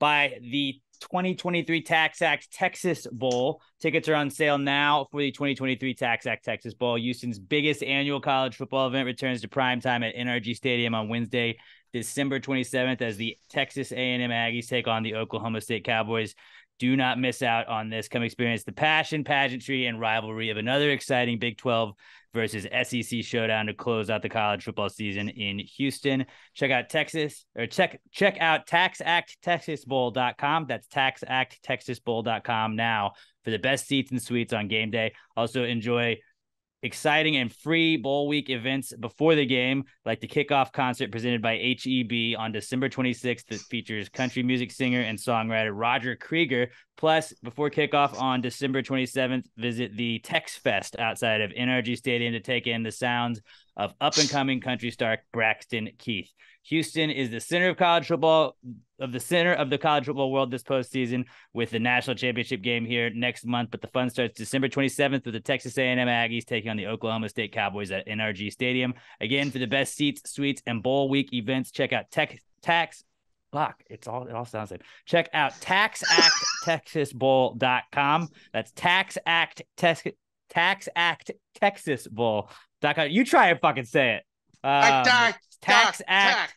by the twenty twenty-three Tax Act Texas Bowl. Tickets are on sale now for the twenty twenty-three Tax Act Texas Bowl. Houston's biggest annual college football event returns to primetime at N R G Stadium on Wednesday, December twenty-seventh, as the Texas A and M Aggies take on the Oklahoma State Cowboys. Do not miss out on this. Come experience the passion, pageantry, and rivalry of another exciting Big twelve versus S E C showdown to close out the college football season in Houston. Check out Texas or check check out tax act texas bowl dot com. That's tax act texas bowl dot com now for the best seats and suites on game day. Also enjoy exciting and free bowl week events before the game, like the kickoff concert presented by H E B on December twenty-sixth that features country music singer and songwriter Roger Krieger. Plus, before kickoff on December twenty-seventh, visit the Tex Fest outside of N R G Stadium to take in the sounds of up-and-coming country star Braxton Keith. Houston is the center of college football, of the center of the college football world this postseason with the national championship game here next month. But the fun starts December twenty-seventh with the Texas A and M Aggies taking on the Oklahoma State Cowboys at N R G Stadium. Again, for the best seats, suites, and bowl week events, check out Tech, Tax. Fuck, it's all it all sounds like. Check out tax act texas bowl dot com. That's Tax Act Tex Tax Act Texas Bowl. You try and fucking say it. Um, tax, tax, tax Act.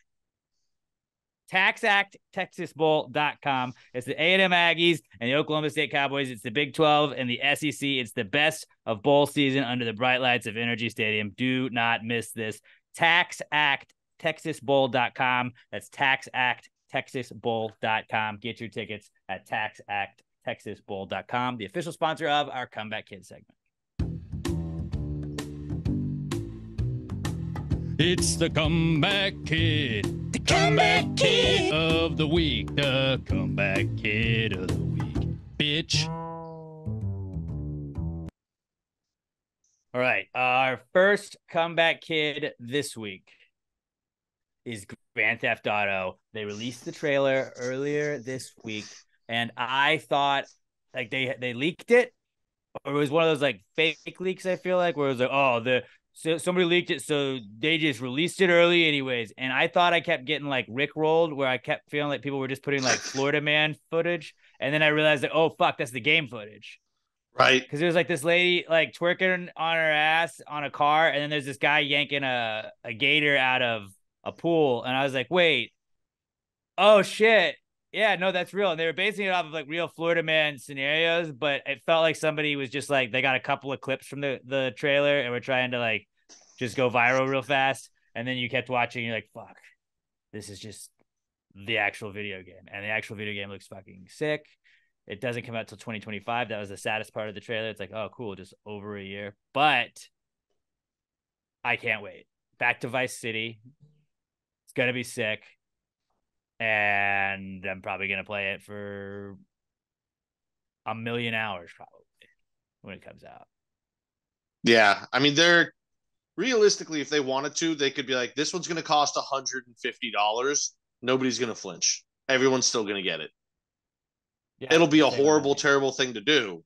Tax Act Texas Bowl dot com. It's the A and M Aggies and the Oklahoma State Cowboys. It's the Big twelve and the S E C. It's the best of bowl season under the bright lights of N R G Stadium. Do not miss this. Tax Act Texas Bowl dot com. That's Tax Act Texas Bowl dot com. Get your tickets at Tax Act Texas Bowl dot com. The official sponsor of our Comeback Kids segment. It's the Comeback Kid. The Comeback Kid of the week. The Comeback Kid of the week. Bitch. All right. Our first Comeback Kid this week is Grand Theft Auto. They released the trailer earlier this week, and I thought like they they leaked it, or it was one of those like fake leaks, I feel like, where it was like, oh, the So somebody leaked it, so they just released it early anyways. And I thought I kept getting like Rickrolled, where I kept feeling like people were just putting like Florida Man footage. And then I realized that, oh, fuck, that's the game footage. Right. Because there's like this lady like twerking on her ass on a car. And then there's this guy yanking a, a gator out of a pool. And I was like, wait, oh, shit. Yeah, no, that's real. And they were basing it off of like real Florida Man scenarios, but it felt like somebody was just like, they got a couple of clips from the, the trailer and we're trying to like just go viral real fast. And then you kept watching, you're like, fuck, this is just the actual video game. And the actual video game looks fucking sick. It doesn't come out till twenty twenty-five. That was the saddest part of the trailer. It's like, oh, cool, just over a year. But I can't wait. Back to Vice City. It's going to be sick. And I'm probably going to play it for a million hours probably when it comes out. Yeah. I mean, they're realistically, if they wanted to, they could be like, this one's going to cost one hundred fifty dollars. Nobody's going to flinch. Everyone's still going to get it. Yeah, it'll be a horrible, terrible thing to do.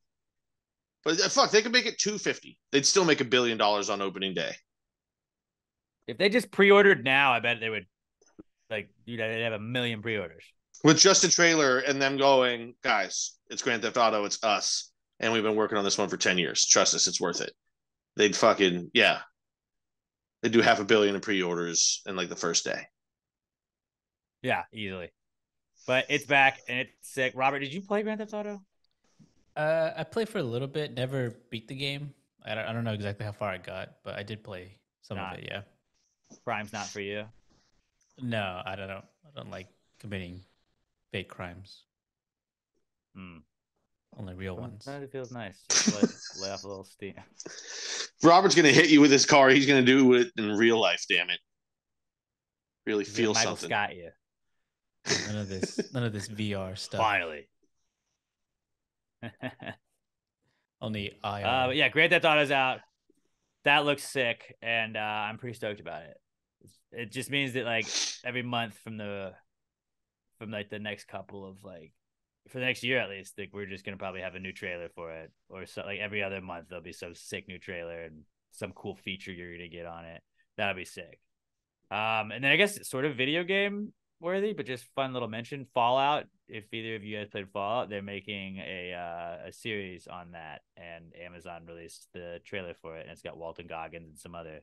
But fuck, they could make it two hundred fifty dollars. They'd still make a billion dollars on opening day. If they just pre-ordered now, I bet they would. Like, you know, they'd have a million pre-orders with just a trailer and them going, guys, it's Grand Theft Auto, it's us, and we've been working on this one for ten years. Trust us, it's worth it. They'd fucking, yeah, they do half a billion in pre-orders in like the first day. Yeah, easily. But it's back and it's sick. Robert, did you play Grand Theft Auto? Uh, I played for a little bit, never beat the game. I don't, I don't know exactly how far I got, but I did play some not, of it. Yeah, Prime's not for you. No, I don't know. I don't like committing fake crimes. Mm. Only real well, ones. It feels nice. Just lay off a little steam. Robert's going to hit you with his car. He's going to do it in real life, damn it. Really He's feel something. Scott, yeah. None of this none of this V R stuff. Finally. Only I uh, yeah, Grand Theft Auto's out. That looks sick, and uh, I'm pretty stoked about it. It just means that like every month from the from like the next couple of like for the next year at least, like we're just gonna probably have a new trailer for it, or so like every other month there'll be some sick new trailer and some cool feature you're gonna get on it. That'll be sick. Um, and then I guess it's sort of video game worthy, but just fun little mention. Fallout. If either of you guys played Fallout, they're making a uh, a series on that, and Amazon released the trailer for it, and it's got Walton Goggins and some other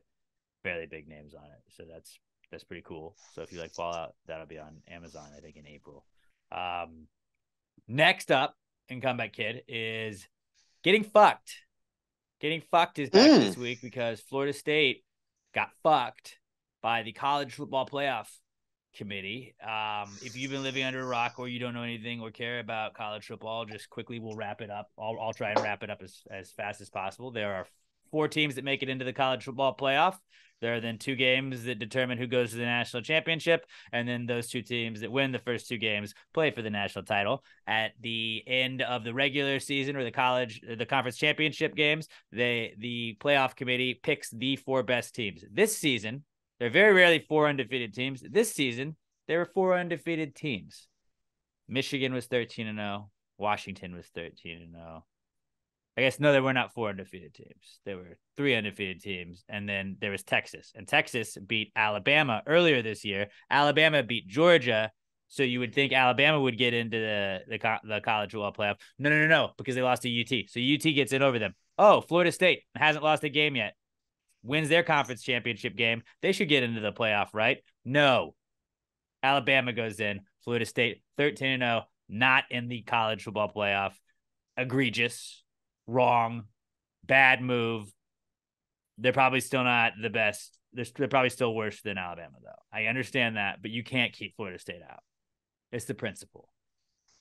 fairly big names on it, so that's that's pretty cool. So if you like Fallout, that'll be on Amazon, I think, in April. Um, next up in Comeback Kid is Getting Fucked. Getting Fucked is back mm. this week because Florida State got fucked by the College Football Playoff Committee. Um, if you've been living under a rock or you don't know anything or care about college football, just quickly we'll wrap it up. I'll I'll try and wrap it up as as fast as possible. There are four teams that make it into the College Football Playoff. There are then two games that determine who goes to the national championship, and then those two teams that win the first two games play for the national title. At the end of the regular season or the college, or the conference championship games, they the playoff committee picks the four best teams. This season, there are very rarely four undefeated teams. This season, there were four undefeated teams. Michigan was thirteen and oh. Washington was thirteen and oh. I guess, no, there were not four undefeated teams. There were three undefeated teams, and then there was Texas. And Texas beat Alabama earlier this year. Alabama beat Georgia, so you would think Alabama would get into the, the, the college football playoff. No, no, no, no, because they lost to U T. So U T gets in over them. Oh, Florida State hasn't lost a game yet. Wins their conference championship game. They should get into the playoff, right? No. Alabama goes in. Florida State, thirteen and oh, not in the college football playoff. Egregious. Wrong, bad move. They're probably still not the best. They're, they're probably still worse than Alabama, though. I understand that, but you can't keep Florida State out. It's the principle.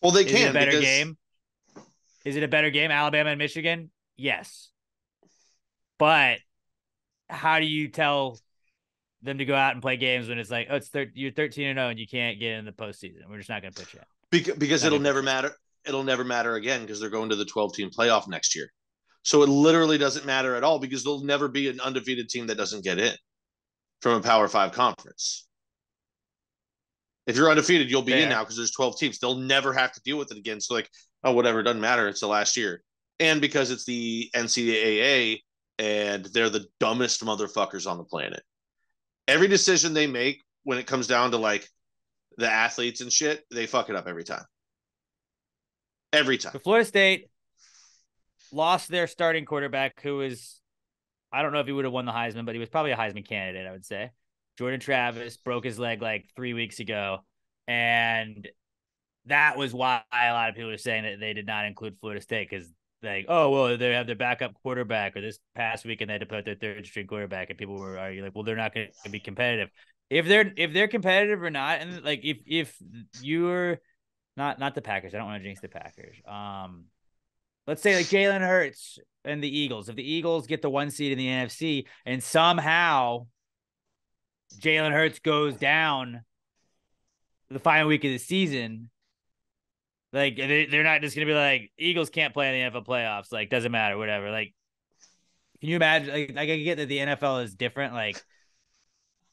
Well, they can. Is it a better because... game? Is it a better game, Alabama and Michigan? Yes. But how do you tell them to go out and play games when it's like, oh, it's thir- you're thirteen and oh and you can't get in the postseason? We're just not going to put you out. Because, because it'll never matter. It'll never matter again because they're going to the twelve-team playoff next year. So it literally doesn't matter at all because there'll never be an undefeated team that doesn't get in from a Power Five conference. If you're undefeated, you'll be Fair. in now because there's twelve teams. They'll never have to deal with it again. So like, oh, whatever, it doesn't matter. It's the last year. And because it's the N C double A and they're the dumbest motherfuckers on the planet. Every decision they make when it comes down to like the athletes and shit, they fuck it up every time. Every time. So Florida State lost their starting quarterback, who is, I don't know if he would have won the Heisman, but he was probably a Heisman candidate, I would say. Jordan Travis broke his leg like three weeks ago, and that was why a lot of people were saying that they did not include Florida State, because like, oh, well, they have their backup quarterback, or this past weekend they had to put their third string quarterback, and people were arguing like, well, they're not going to be competitive. If they're if they're competitive or not, and like if if you're not not the Packers, I don't want to jinx the Packers. Um, let's say like Jalen Hurts and the Eagles. If the Eagles get the one seed in the N F C and somehow Jalen Hurts goes down the final week of the season, like they, they're not just gonna be like, Eagles can't play in the N F L playoffs, like doesn't matter, whatever. Like, can you imagine? Like, like I get that the N F L is different, like.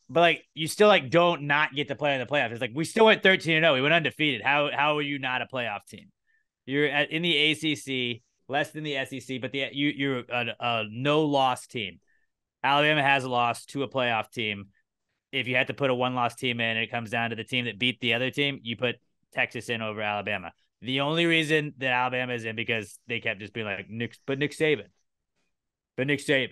But like you still like don't not get to play in the playoffs. It's like we still went thirteen and oh. We went undefeated. How how are you not a playoff team? You're at, in the A C C, less than the S E C, but the you you're a, a no loss team. Alabama has a loss to a playoff team. If you had to put a one loss team in, and it comes down to the team that beat the other team, you put Texas in over Alabama. The only reason that Alabama is in because they kept just being like Nick, but Nick Saban, but Nick Saban.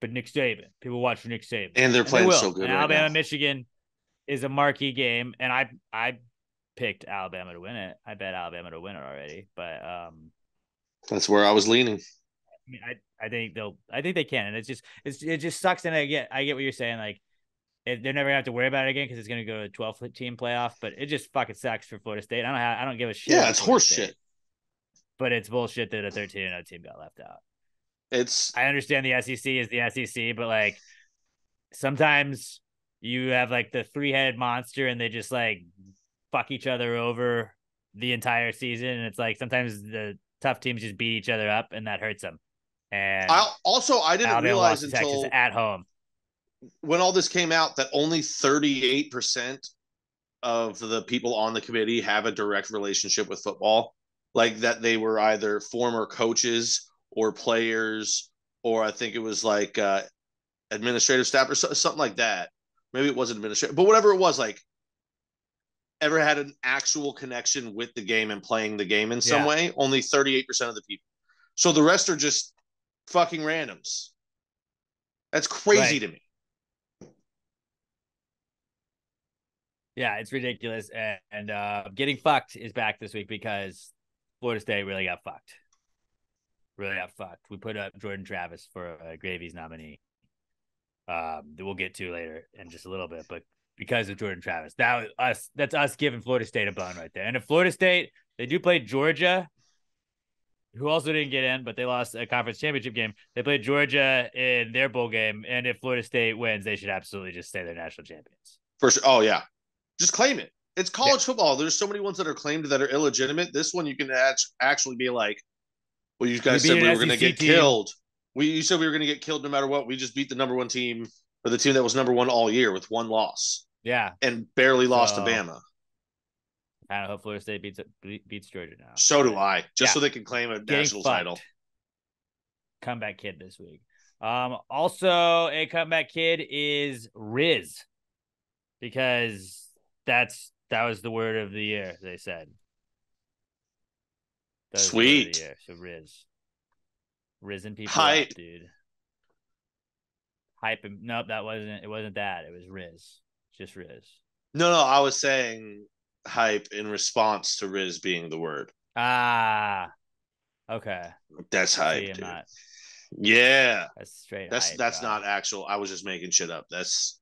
But Nick Saban, people watch for Nick Saban, and they're playing and they so good. And right Alabama, now. Michigan is a marquee game, and I I picked Alabama to win it. I bet Alabama to win it already, but um, that's where I was leaning. I mean, I, I think they'll, I think they can, and it's just it's it just sucks. And I get I get what you're saying, like it, they're never gonna have to worry about it again because it's gonna go to a twelve team playoff. But it just fucking sucks for Florida State. I don't have, I don't give a shit. Yeah, it's horse State, shit. But it's bullshit that a thirteen and oh team got left out. It's. I understand the S E C is the S E C, but like sometimes you have like the three-headed monster, and they just like fuck each other over the entire season, and it's like sometimes the tough teams just beat each other up, and that hurts them. And I also I didn't Alabama realize until Texas at home when all this came out that only thirty-eight percent of the people on the committee have a direct relationship with football, like that they were either former coaches or players, or I think it was like uh, administrative staff or so, something like that. Maybe it wasn't administrative, but whatever it was, like ever had an actual connection with the game and playing the game in some yeah. way, only thirty-eight percent of the people. So the rest are just fucking randoms. That's crazy right. to me. Yeah, it's ridiculous. And, and uh, getting fucked is back this week because Florida State really got fucked. Really got fucked. We put up Jordan Travis for a Gravies nominee um, that we'll get to later in just a little bit. But because of Jordan Travis, that was us. That's us giving Florida State a bone right there. And if Florida State, they do play Georgia, who also didn't get in, but they lost a conference championship game. They played Georgia in their bowl game, and if Florida State wins, they should absolutely just say they're national champions. For sure. Oh yeah, just claim it. It's college yeah. football. There's so many ones that are claimed that are illegitimate. This one you can actually be like. Well, you guys we said we were going to get team. killed. We you said we were going to get killed no matter what. We just beat the number one team, or the team that was number one all year with one loss. Yeah, and barely lost so, to Bama. I don't know. Florida State beats beats Georgia now. So do I. Just yeah. so they can claim a Getting national fucked. title. Comeback kid this week. Um, also a comeback kid is Riz, because that's that was the word of the year. They said. Those Sweet. So Riz. Risen people Hype. Up, dude. Hype him. Nope, that wasn't it wasn't that. It was Riz. Just Riz. No, no, I was saying hype in response to Riz being the word. Ah. Okay. That's hype. See, dude. Not, yeah. That's straight That's hype, that's bro. Not actual. I was just making shit up. That's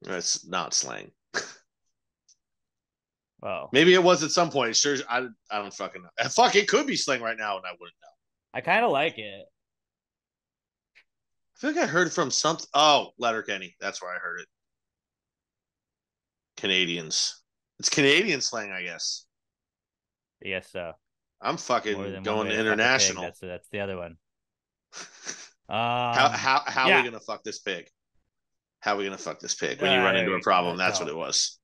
that's not slang. Oh. Maybe it was at some point. Sure, I I don't fucking know. Fuck, it could be slang right now, and I wouldn't know. I kind of like it. I feel like I heard from something. Oh, Letterkenny. That's where I heard it. Canadians. It's Canadian slang, I guess. Yes, so. I'm fucking going to international. That's, that's the other one. um, how how how yeah. are we gonna fuck this pig? How are we gonna fuck this pig? When you uh, run into a problem, that's go. what it was.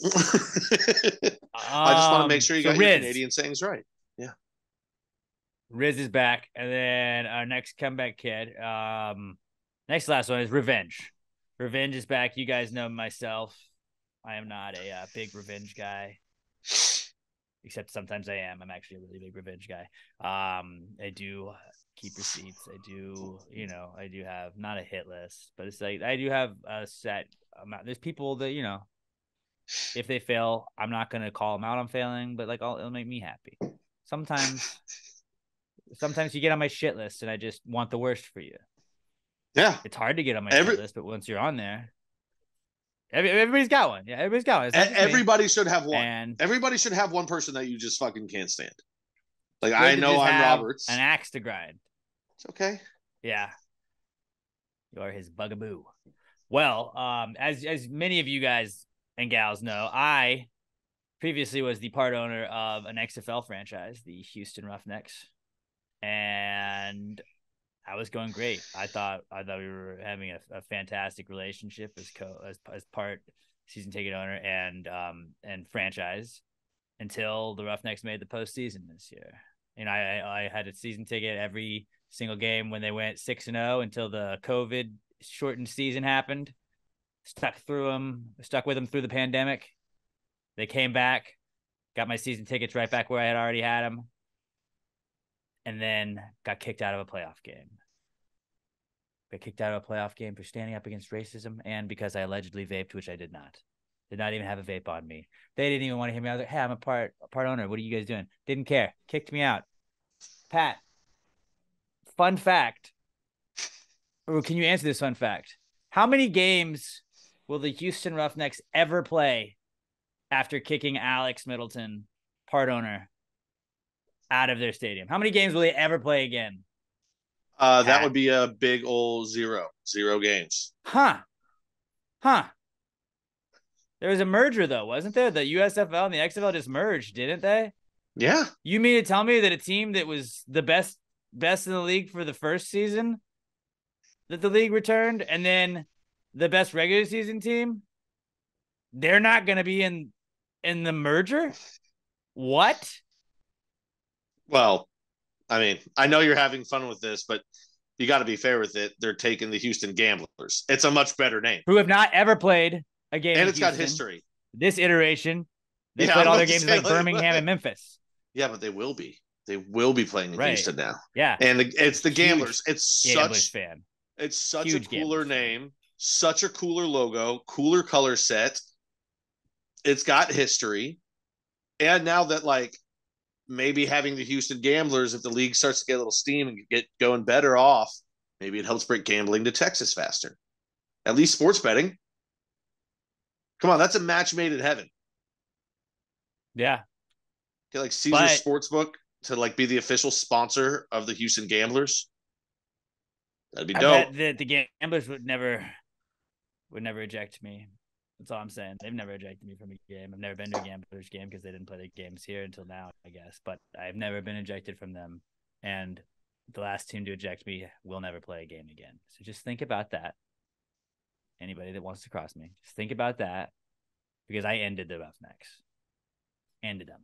I just want to make sure you um, got Riz. your Canadian sayings right. Yeah, Riz is back, and then our next comeback kid, um, next last one is Revenge. Revenge is back. You guys know myself. I am not a uh, big revenge guy, except sometimes I am. I'm actually a really big revenge guy. Um, I do keep receipts. I do, you know, I do have not a hit list, but it's like I do have a set amount. There's people that you know. If they fail, I'm not going to call them out on failing, but like, I'll, it'll make me happy. Sometimes, sometimes you get on my shit list and I just want the worst for you. Yeah. It's hard to get on my Every- shit list, but once you're on there, every, everybody's got one. Yeah. Everybody's got one. Everybody me. should have one. And everybody should have one person that you just fucking can't stand. Like, I know I'm Roberts. An axe to grind. It's okay. Yeah. You're his bugaboo. Well, um, as as many of you guys and gals know, I previously was the part owner of an X F L franchise, the Houston Roughnecks, and I was going great. I thought I thought we were having a, a fantastic relationship as co as as part season ticket owner and um and franchise until the Roughnecks made the postseason this year. You know, I I had a season ticket every single game when they went six and zero until the COVID shortened season happened. Stuck through them, stuck with them through the pandemic. They came back, got my season tickets right back where I had already had them, and then got kicked out of a playoff game. Got kicked out of a playoff game for standing up against racism and because I allegedly vaped, which I did not. Did not even have a vape on me. They didn't even want to hear me. I was like, "Hey, I'm a part a part owner. What are you guys doing?" Didn't care. Kicked me out. Pat. Fun fact. Or can you answer this fun fact? How many games will the Houston Roughnecks ever play after kicking Alex Middleton, part owner, out of their stadium? How many games will they ever play again? Uh, that At- would be a big old zero. Zero games. Huh. Huh. There was a merger, though, wasn't there? The U S F L and the X F L just merged, didn't they? Yeah. You mean to tell me that a team that was the best best in the league for the first season that the league returned, and then the best regular season team, they're not going to be in in the merger? What? Well, I mean, I know you're having fun with this, but you got to be fair with it. They're taking the Houston Gamblers. It's a much better name. Who have not ever played a game. And it's Houston. Got history. This iteration, they yeah, played I'm all their games like Birmingham but, and Memphis. Yeah, but they will be. They will be playing in right. Houston now. Yeah. And the, it's the Huge Gamblers. It's Gamblers such fan. It's such Huge a cooler Gamblers. Name, such a cooler logo, cooler color set. It's got history. And now that, like, maybe having the Houston Gamblers, if the league starts to get a little steam and get going better off, maybe it helps bring gambling to Texas faster. At least sports betting. Come on, that's a match made in heaven. Yeah. Get, like, Caesar but... Sportsbook to, like, be the official sponsor of the Houston Gamblers. That'd be I dope. That the Gamblers would never, would never eject me. That's all I'm saying. They've never ejected me from a game. I've never been to a Gamblers game because they didn't play their games here until now, I guess. But I've never been ejected from them. And the last team to eject me will never play a game again. So just think about that. Anybody that wants to cross me, just think about that, because I ended the Roughnecks. Ended them.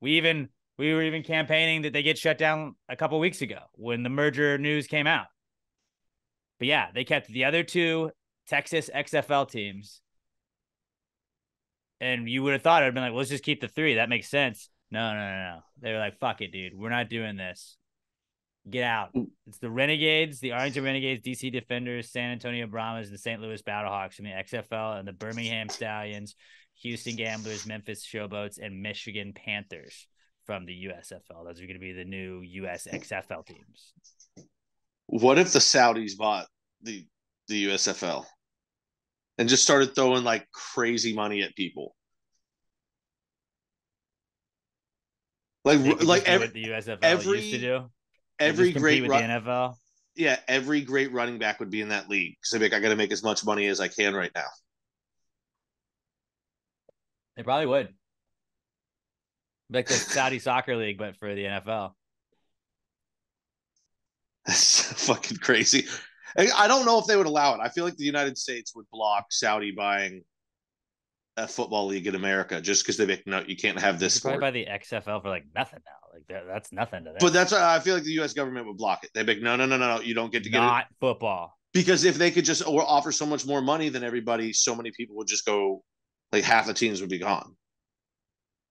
We even we were even campaigning that they get shut down a couple weeks ago when the merger news came out. But yeah, they kept the other two Texas X F L teams. And you would have thought it would have been like, well, let's just keep the three. That makes sense. No, no, no, no. They were like, fuck it, dude. We're not doing this. Get out. It's the Renegades, the Arlington Renegades, D C Defenders, San Antonio Brahmas, and Saint Louis Battlehawks from the X F L, and the Birmingham Stallions, Houston Gamblers, Memphis Showboats, and Michigan Panthers from the U S F L. Those are going to be the new U S X F L teams. What if the Saudis bought the the U S F L and just started throwing like crazy money at people? Like like every, the U S F L every, used to do. Every great with run, the N F L. Yeah, every great running back would be in that league. So like, I got to make as much money as I can right now. They probably would. Like the Saudi soccer league, but for the N F L. That's fucking crazy. I don't know if they would allow it. I feel like the United States would block Saudi buying a football league in America just because they make no, you can't have this. Probably buy the X F L for like nothing now. Like that, that's nothing to them. But that's I feel like the U S government would block it. They'd be like, no, no, no, no, no. You don't get to get not it. Football because if they could just offer so much more money than everybody, so many people would just go. Like half the teams would be gone,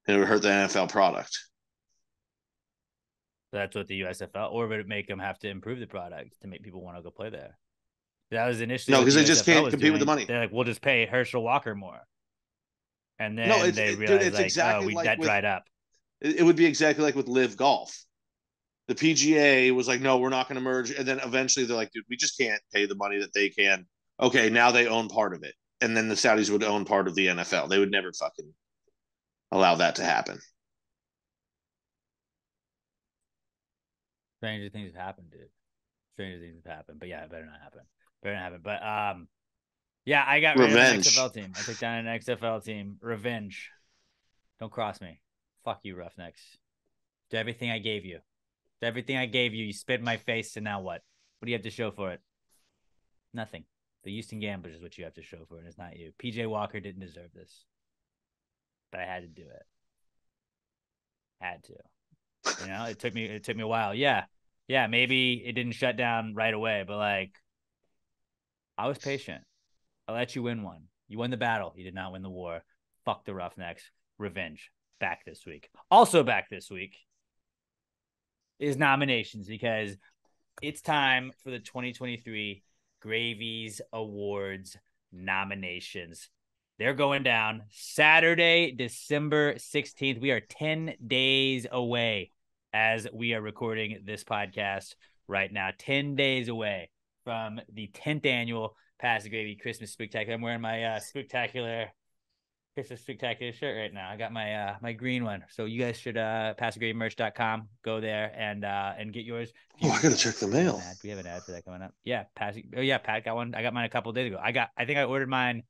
and it would hurt the N F L product. That's what the U S F L, or would it make them have to improve the product to make people want to go play there? That was initially no, because they just can't compete doing. With the money. They're like, we'll just pay Herschel Walker more. And then no, they realized, dude, like, exactly oh, we, like that with, dried up. It would be exactly like with Live Golf. The P G A was like, no, we're not going to merge. And then eventually they're like, dude, we just can't pay the money that they can. Okay, now they own part of it. And then the Saudis would own part of the N F L. They would never fucking allow that to happen. Stranger things have happened, dude. Stranger things have happened. But yeah, it better not happen. Better not happen. But um, yeah, I got rid Revenge. of an X F L team. I took down an X F L team. Revenge. Don't cross me. Fuck you, Roughnecks. Do everything I gave you. Do everything I gave you. You spit in my face, and now what? What do you have to show for it? Nothing. The Houston Gamblers is what you have to show for, and it's not you. P J Walker didn't deserve this. But I had to do it. Had to. You know, it took me it took me a while. Yeah. Yeah, maybe it didn't shut down right away, but like I was patient. I let you win one. You won the battle. You did not win the war. Fuck the Roughnecks. Revenge. Back this week. Also back this week is nominations, because it's time for the twenty twenty-three Gravies Awards nominations. They're going down Saturday, December sixteenth. We are ten days away as we are recording this podcast right now. ten days away from the tenth annual Pass the Gravy Christmas Spectacular. I'm wearing my uh, spectacular Christmas Spectacular shirt right now. I got my uh, my green one. So you guys should uh, pass the gravy merch dot com. Go there and uh, and get yours. Oh, I got to check the mail. We have an ad for that coming up. Yeah, pass. Oh, yeah, Pat got one. I got mine a couple days ago. I got. I think I ordered mine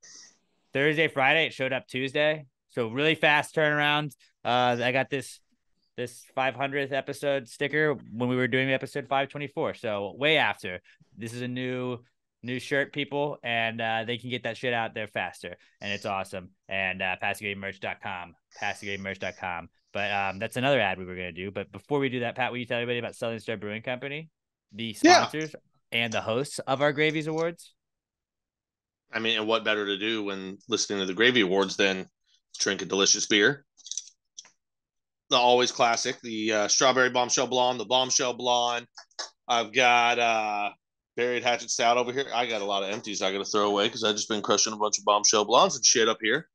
Thursday, Friday. It showed up Tuesday, so really fast turnaround. Uh, I got this this five hundredth episode sticker when we were doing episode five twenty-four, so way after. This is a new new shirt, people, and uh, they can get that shit out there faster, and it's awesome. And uh, pass the gravy merch dot com, pass the gravy merch dot com. But um, that's another ad we were gonna do. But before we do that, Pat, will you tell everybody about Southern Star Brewing Company, the sponsors yeah. and the hosts of our Gravies Awards? I mean, and what better to do when listening to the Gravy Awards than drink a delicious beer? The always classic, the uh, Strawberry Bombshell Blonde, the Bombshell Blonde. I've got uh, Buried Hatchet Stout over here. I got a lot of empties I got to throw away because I've just been crushing a bunch of Bombshell Blondes and shit up here.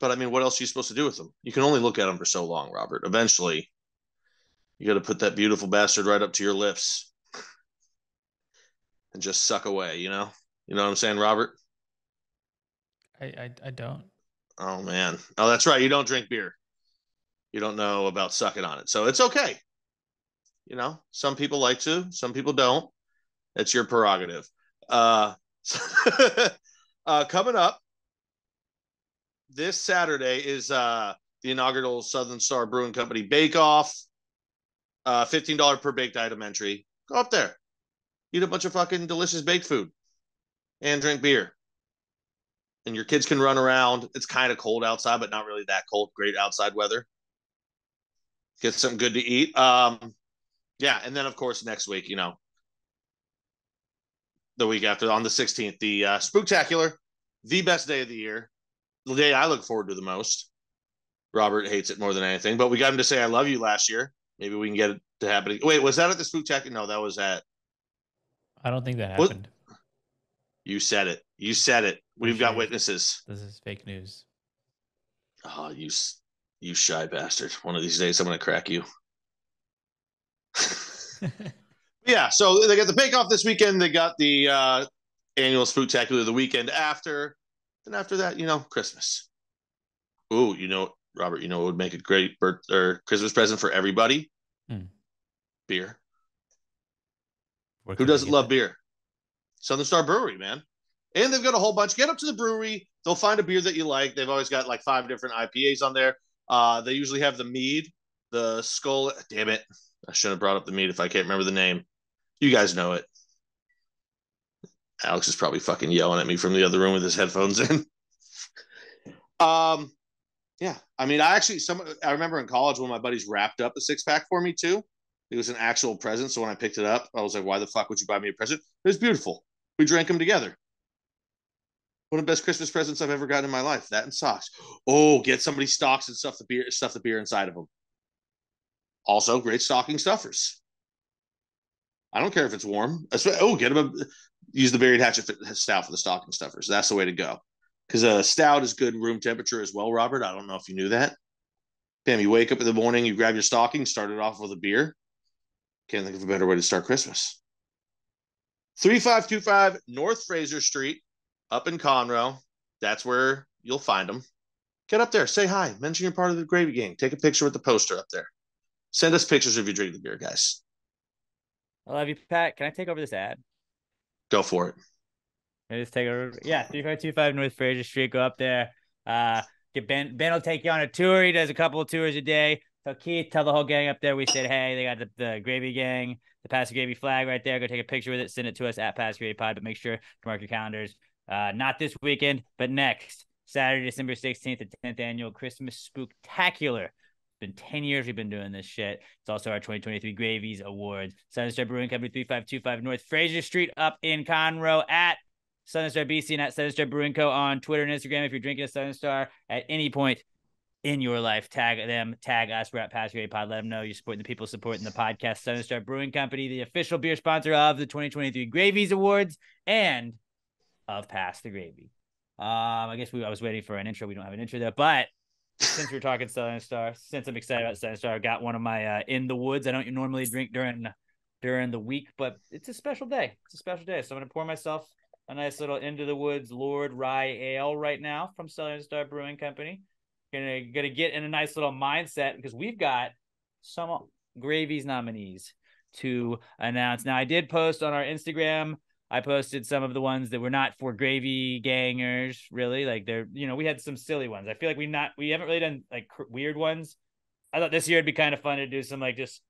But, I mean, what else are you supposed to do with them? You can only look at them for so long, Robert. Eventually, you got to put that beautiful bastard right up to your lips and just suck away, you know? You know what I'm saying, Robert? I, I I don't. Oh, man. Oh, that's right. You don't drink beer. You don't know about sucking on it. So it's okay. You know, some people like to, some people don't. It's your prerogative. Uh, uh, coming up this Saturday is uh, the inaugural Southern Star Brewing Company Bake Off. Uh, fifteen dollars per baked item entry. Go up there. Eat a bunch of fucking delicious baked food and drink beer. And your kids can run around. It's kind of cold outside, but not really that cold. Great outside weather. Get something good to eat. Um, yeah, and then, of course, next week, you know, the week after, on the sixteenth, the uh, Spooktacular, the best day of the year, the day I look forward to the most. Robert hates it more than anything, but we got him to say I love you last year. Maybe we can get it to happen. Wait, was that at the Spooktacular? No, that was at... I don't think that happened. What? You said it. You said it. We've sure. got witnesses. This is fake news. Oh, you, you shy bastard. One of these days, I'm going to crack you. Yeah, so they got the bake-off this weekend. They got the uh, annual Spooktacular the weekend after. And after that, you know, Christmas. Ooh, you know, Robert, you know what would make a great birth or Christmas present for everybody? Mm. Beer. Who doesn't love that? Beer? Southern Star Brewery, man. And they've got a whole bunch. Get up to the brewery. They'll find a beer that you like. They've always got like five different I P As on there. Uh, they usually have the mead, the skull. Damn it. I should have brought up the mead if I can't remember the name. You guys know it. Alex is probably fucking yelling at me from the other room with his headphones in. um, Yeah. I mean, I actually, some. I remember in college when my buddies wrapped up a six pack for me too. It was an actual present. So when I picked it up, I was like, why the fuck would you buy me a present? It was beautiful. We drank them together. One of the best Christmas presents I've ever gotten in my life. That and socks. Oh, get somebody stocks and stuff the beer, stuff the beer inside of them. Also, great stocking stuffers. I don't care if it's warm. Oh, get them a, use the Buried Hatchet Stout for the stocking stuffers. That's the way to go. Because uh, stout is good room temperature as well, Robert. I don't know if you knew that. Pam, you wake up in the morning, you grab your stocking, start it off with a beer. Can't think of a better way to start Christmas. thirty-five twenty-five North Fraser Street, up in Conroe. That's where you'll find them. Get up there, say hi, mention you're part of the Gravy Gang. Take a picture with the poster up there. Send us pictures if you drink the beer, guys. I love you, Pat. Can I take over this ad? Go for it. I just take over. Yeah, thirty-five twenty-five North Fraser Street. Go up there. Uh, get Ben. Ben will take you on a tour. He does a couple of tours a day. Tell Keith, tell the whole gang up there. We said, hey, they got the, the Gravy Gang, the Pass the Gravy flag right there. Go take a picture with it. Send it to us at Pass the Gravy Pod. But make sure to mark your calendars. Uh, not this weekend, but next Saturday, December sixteenth, the tenth annual Christmas Spooktacular. Been ten years we've been doing this shit. It's also our twenty twenty-three Gravies Awards. Southern Star Brewing Company, thirty-five twenty-five North Fraser Street, up in Conroe, at Southern Star B C and at Southern Star Brewing Co. on Twitter and Instagram. If you're drinking a Southern Star at any point in your life, tag them, tag us. We're at Pass the Gravy Pod. Let them know you're supporting the people supporting the podcast. Southern Star Brewing Company, the official beer sponsor of the twenty twenty-three Gravies Awards and of Pass the Gravy. Um, I guess we I was waiting for an intro. We don't have an intro there, but since we're talking Southern Star, since I'm excited about Southern Star, I got one of my uh, in the woods. I don't normally drink during during the week, but it's a special day. It's a special day. So I'm going to pour myself a nice little into the woods Lord Rye Ale right now from Southern Star Brewing Company. Gonna, gonna get in a nice little mindset because we've got some Gravies nominees to announce. Now, I did post on our Instagram. I posted some of the ones that were not for Gravy Gangers, really. Like, they're, you know, we had some silly ones. I feel like we've not, we haven't really done like cr- weird ones. I thought this year it'd be kind of fun to do some like just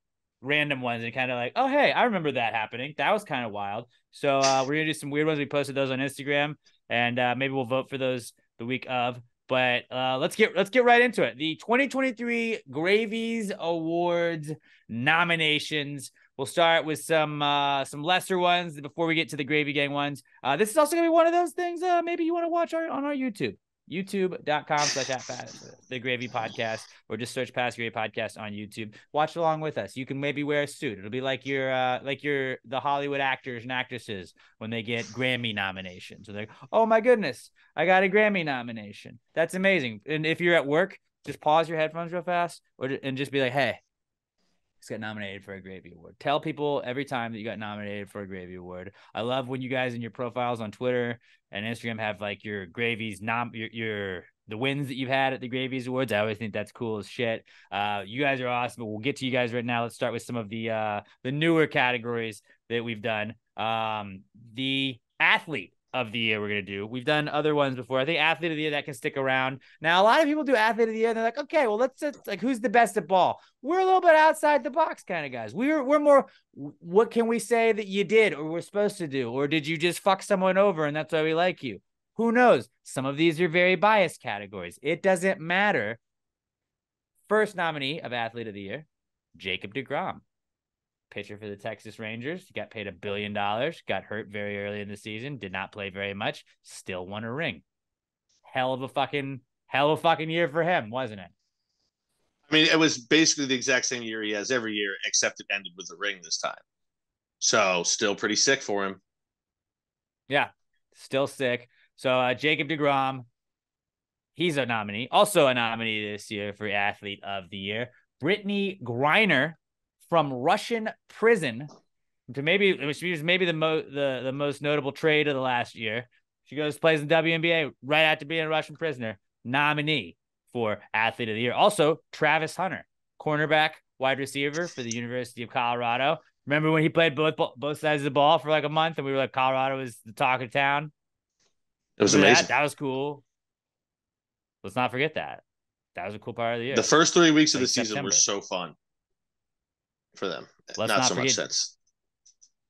random ones and kind of like, oh, hey, I remember that happening. That was kind of wild. So uh, we're going to do some weird ones. We posted those on Instagram and uh, maybe we'll vote for those the week of, but uh, let's get, let's get right into it. The twenty twenty-three Gravies Awards nominations. We'll start with some uh, some lesser ones before we get to the Gravy Gang ones. Uh, this is also going to be one of those things uh, maybe you want to watch our, on our YouTube, youtube.com slash at the Gravy Podcast, or just search Pass the Gravy Podcast on YouTube. Watch along with us. You can maybe wear a suit. It'll be like your, uh, like your the Hollywood actors and actresses when they get Grammy nominations. So they're like, oh, my goodness, I got a Grammy nomination. That's amazing. And if you're at work, just pause your headphones real fast or and just be like, hey, just got nominated for a Gravy Award. Tell people every time that you got nominated for a Gravy Award. I love when you guys in your profiles on Twitter and Instagram have like your Gravies nom, your, your the wins that you've had at the Gravies Awards. I always think that's cool as shit. Uh, you guys are awesome. But we'll get to you guys right now. Let's start with some of the uh, the newer categories that we've done. Um, the athlete of the year we're gonna do. We've done other ones before. I think athlete of the year that can stick around. Now a lot of people do athlete of the year. And they're like, okay, well let's just, like who's the best at ball. We're a little bit outside the box kind of guys. We're we're more. What can we say that you did or we're supposed to do, or did you just fuck someone over and that's why we like you? Who knows? Some of these are very biased categories. It doesn't matter. First nominee of athlete of the year, Jacob deGrom, pitcher for the Texas Rangers. He got paid a billion dollars, got hurt very early in the season, did not play very much, still won a ring. Hell of a fucking, hell of a fucking year for him, wasn't it? I mean, it was basically the exact same year he has every year, except it ended with a ring this time. So still pretty sick for him. Yeah, still sick. So uh, Jacob deGrom, he's a nominee. Also a nominee this year for athlete of the year. Brittany Griner, from Russian prison to maybe, which was maybe the most, the, the most notable trade of the last year. She goes, plays in W N B A right after being a Russian prisoner, nominee for athlete of the year. Also Travis Hunter, cornerback, wide receiver for the University of Colorado. Remember when he played both, both sides of the ball for like a month and we were like, Colorado was the talk of town. It was amazing. That, that was cool. Let's not forget that. That was a cool part of the year. The first three weeks like of the September. season were so fun. For them, Let's not, not so forget, much sense.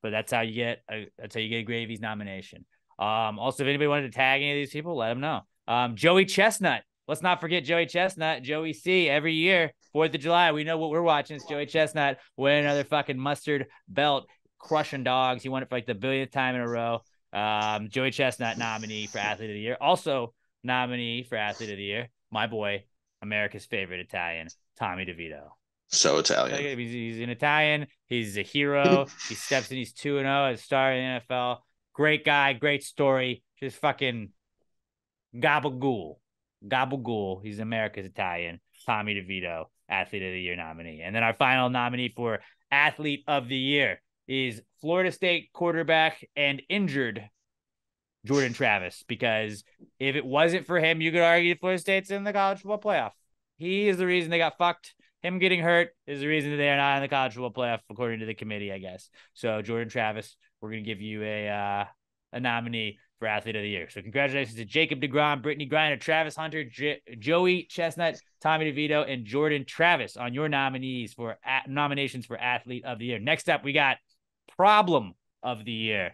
But that's how you get. A, that's how you get a Gravies nomination. Um, also, if anybody wanted to tag any of these people, let them know. Um, Joey Chestnut. Let's not forget Joey Chestnut. Joey C. Every year, Fourth of July, we know what we're watching. It's Joey Chestnut wearing another fucking mustard belt, crushing dogs. He won it for like the billionth time in a row. Um, Joey Chestnut, nominee for athlete of the year. Also nominee for athlete of the year. My boy, America's favorite Italian, Tommy DeVito. So Italian. He's, he's an Italian. He's a hero. He steps in. He's two and oh, a star in the N F L. Great guy. Great story. Just fucking Gabagool. Gabagool. He's America's Italian. Tommy DeVito, Athlete of the Year nominee. And then our final nominee for Athlete of the Year is Florida State quarterback and injured Jordan Travis, because if it wasn't for him, you could argue Florida State's in the college football playoff. He is the reason they got fucked. Him getting hurt is the reason they are not in the college football playoff, according to the committee, I guess. So Jordan Travis, we're going to give you a uh, a nominee for Athlete of the Year. So congratulations to Jacob DeGrom, Brittany Griner, Travis Hunter, J- Joey Chestnut, Tommy DeVito, and Jordan Travis on your nominees for a- nominations for Athlete of the Year. Next up, we got Problem of the Year,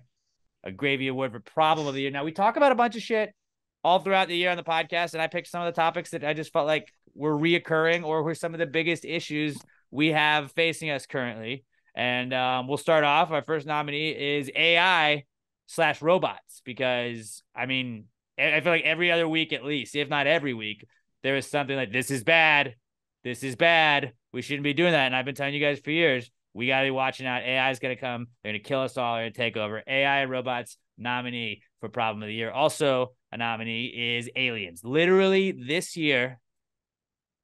a Gravy Award for Problem of the Year. Now, we talk about a bunch of shit all throughout the year on the podcast, and I picked some of the topics that I just felt like were reoccurring or were some of the biggest issues we have facing us currently. And um, we'll start off. Our first nominee is A I slash robots, because, I mean, I feel like every other week at least, if not every week, there is something like, this is bad, this is bad, we shouldn't be doing that. And I've been telling you guys for years, we got to be watching out. A I is going to come. They're going to kill us all. They're going to take over. A I robots nominee for Problem of the Year. Also, a nominee is aliens. Literally this year,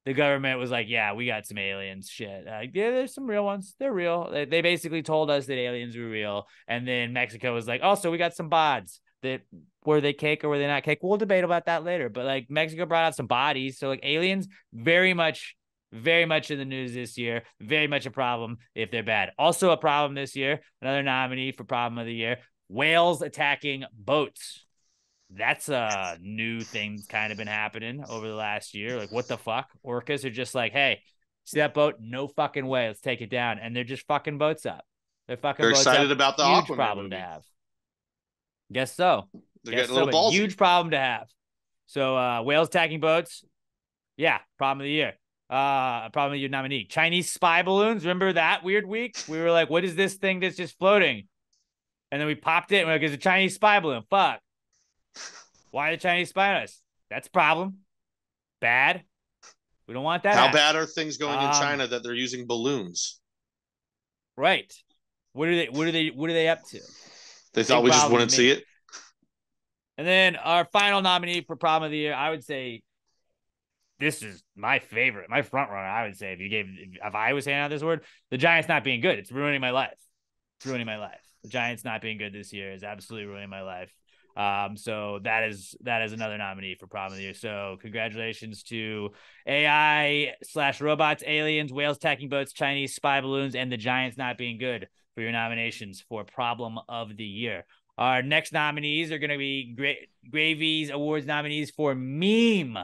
the government was like, yeah, we got some aliens shit. Uh, yeah, there's some real ones. They're real. They, they basically told us that aliens were real. And then Mexico was like, also, we got some bods that were they cake or were they not cake? We'll debate about that later. But like Mexico brought out some bodies. So like aliens very much Very much in the news this year. Very much a problem if they're bad. Also a problem this year. Another nominee for Problem of the Year. Whales attacking boats. That's a new thing that's kind of been happening over the last year. Like, what the fuck? Orcas are just like, hey, see that boat? No fucking way. Let's take it down. And they're just fucking boats up. They're fucking they're boats excited up. About the huge Aquaman problem movie. To have. Guess so. They're Guess getting so, a little ballsy. Huge problem to have. So uh, whales attacking boats. Yeah, Problem of the Year. Uh, probably your nominee. Chinese spy balloons. Remember that weird week? We were like, what is this thing that's just floating? And then we popped it and we're like, it's a Chinese spy balloon. Fuck. Why are the Chinese spying on us? That's a problem. Bad. We don't want that. How happen. Bad are things going um, in China that they're using balloons? Right. What are they, what are they, what are they up to? They thought Big we just wouldn't see it. And then our final nominee for Problem of the Year, I would say, this is my favorite, my front runner. I would say if you gave, if I was handing out this word, the Giants not being good, it's ruining my life. It's ruining my life. The Giants not being good this year is absolutely ruining my life. Um, so that is that is another nominee for Problem of the Year. So congratulations to A I slash robots, aliens, whales attacking boats, Chinese spy balloons, and the Giants not being good for your nominations for Problem of the Year. Our next nominees are going to be Gra- Gravies Awards nominees for Meme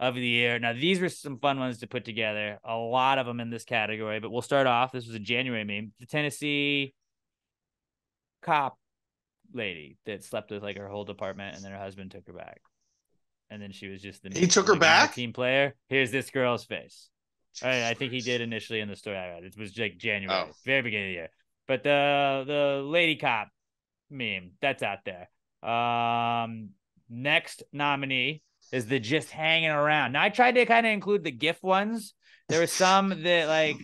of the Year. Now, these were some fun ones to put together. A lot of them in this category, but we'll start off. This was a January meme. The Tennessee cop lady that slept with like her whole department, and then her husband took her back. And then she was just the he took her like, back team player. Here's this girl's face. All right, I think he did initially in the story I read. It was like January, oh. very beginning of the year. But the the lady cop meme that's out there. Um, next nominee is the just hanging around. Now I tried to kind of include the GIF ones. There were some that like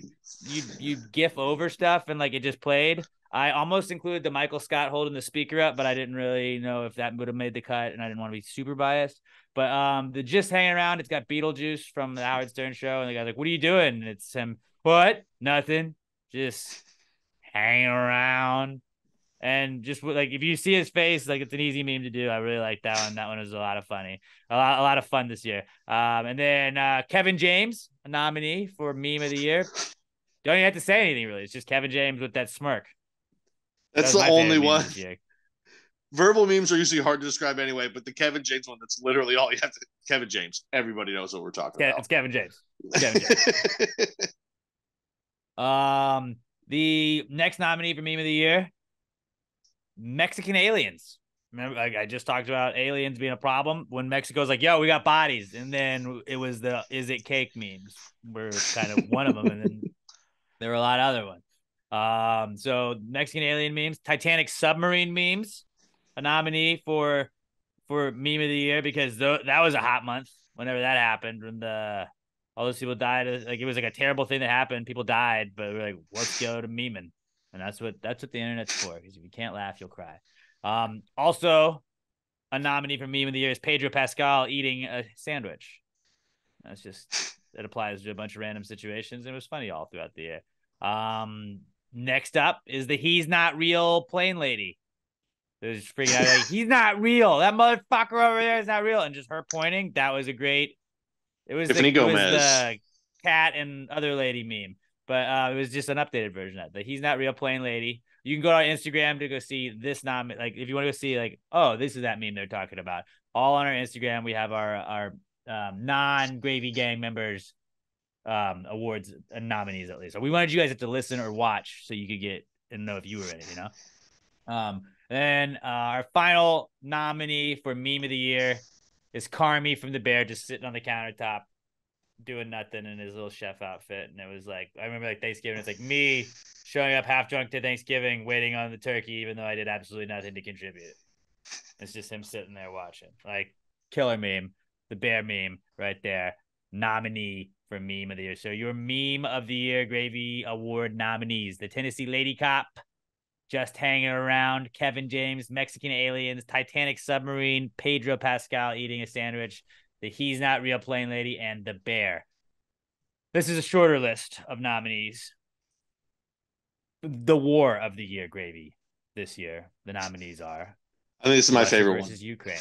you you GIF over stuff and like it just played. I almost included the Michael Scott holding the speaker up, but I didn't really know if that would have made the cut, and I didn't want to be super biased. But um, the just hanging around, it's got Beetlejuice from the Howard Stern show, and the guy's like, "What are you doing?" And it's him. What? Nothing. Just hanging around. And just like if you see his face, like it's an easy meme to do. I really like that one. That one was a lot of funny, a lot, a lot of fun this year. Um, and then uh, Kevin James, a nominee for Meme of the Year. Don't even have to say anything really. It's just Kevin James with that smirk. That's that the only one. Verbal memes are usually hard to describe anyway, but the Kevin James one, that's literally all you have to. Kevin James. Everybody knows what we're talking Ke- about. It's Kevin James. It's Kevin James. um, the next nominee for Meme of the Year. Mexican aliens. Remember, like I just talked about aliens being a problem when Mexico's like, yo, we got bodies. And then it was the is it cake memes were kind of one of them. And then there were a lot of other ones. Um, so Mexican alien memes, Titanic submarine memes, a nominee for for Meme of the Year, because th- that was a hot month whenever that happened. When the all those people died, like it was like a terrible thing that happened. People died, but we're like, let's go to memeing. And that's what that's what the internet's for, because if you can't laugh, you'll cry. Um, also, a nominee for meme of the year is Pedro Pascal eating a sandwich. That's just, it applies to a bunch of random situations. It was funny all throughout the year. Um, next up is the he's not real plain lady. They're just freaking out like, he's not real. That motherfucker over there is not real. And just her pointing, that was a great, it was, Tiffany the, it Gomez. was the cat and other lady meme. But uh, it was just an updated version of it. The he's not real plain lady. You can go to our Instagram to go see this nom. Like if you want to go see like, oh, this is that meme they're talking about. All on our Instagram, we have our our um, non-Gravy Gang members um, awards uh, nominees at least. So we wanted you guys to listen or watch so you could get and know if you were in it, you know. Um, then uh, our final nominee for meme of the year is Carmi from the Bear, just sitting on the countertop doing nothing in his little chef outfit. And it was like, I remember like Thanksgiving, it's like me showing up half drunk to Thanksgiving, waiting on the turkey, even though I did absolutely nothing to contribute. It's just him sitting there watching. Like, killer meme, the Bear meme right there. Nominee for meme of the year. So your meme of the year Gravy Award nominees: the Tennessee Lady Cop, just hanging around, Kevin James, Mexican Aliens, Titanic Submarine, Pedro Pascal eating a sandwich, the he's not real plain lady, and the Bear. This is a shorter list of nominees. The war of the year, Gravy, this year, the nominees are, I think this is my Russia favorite one. This is Ukraine.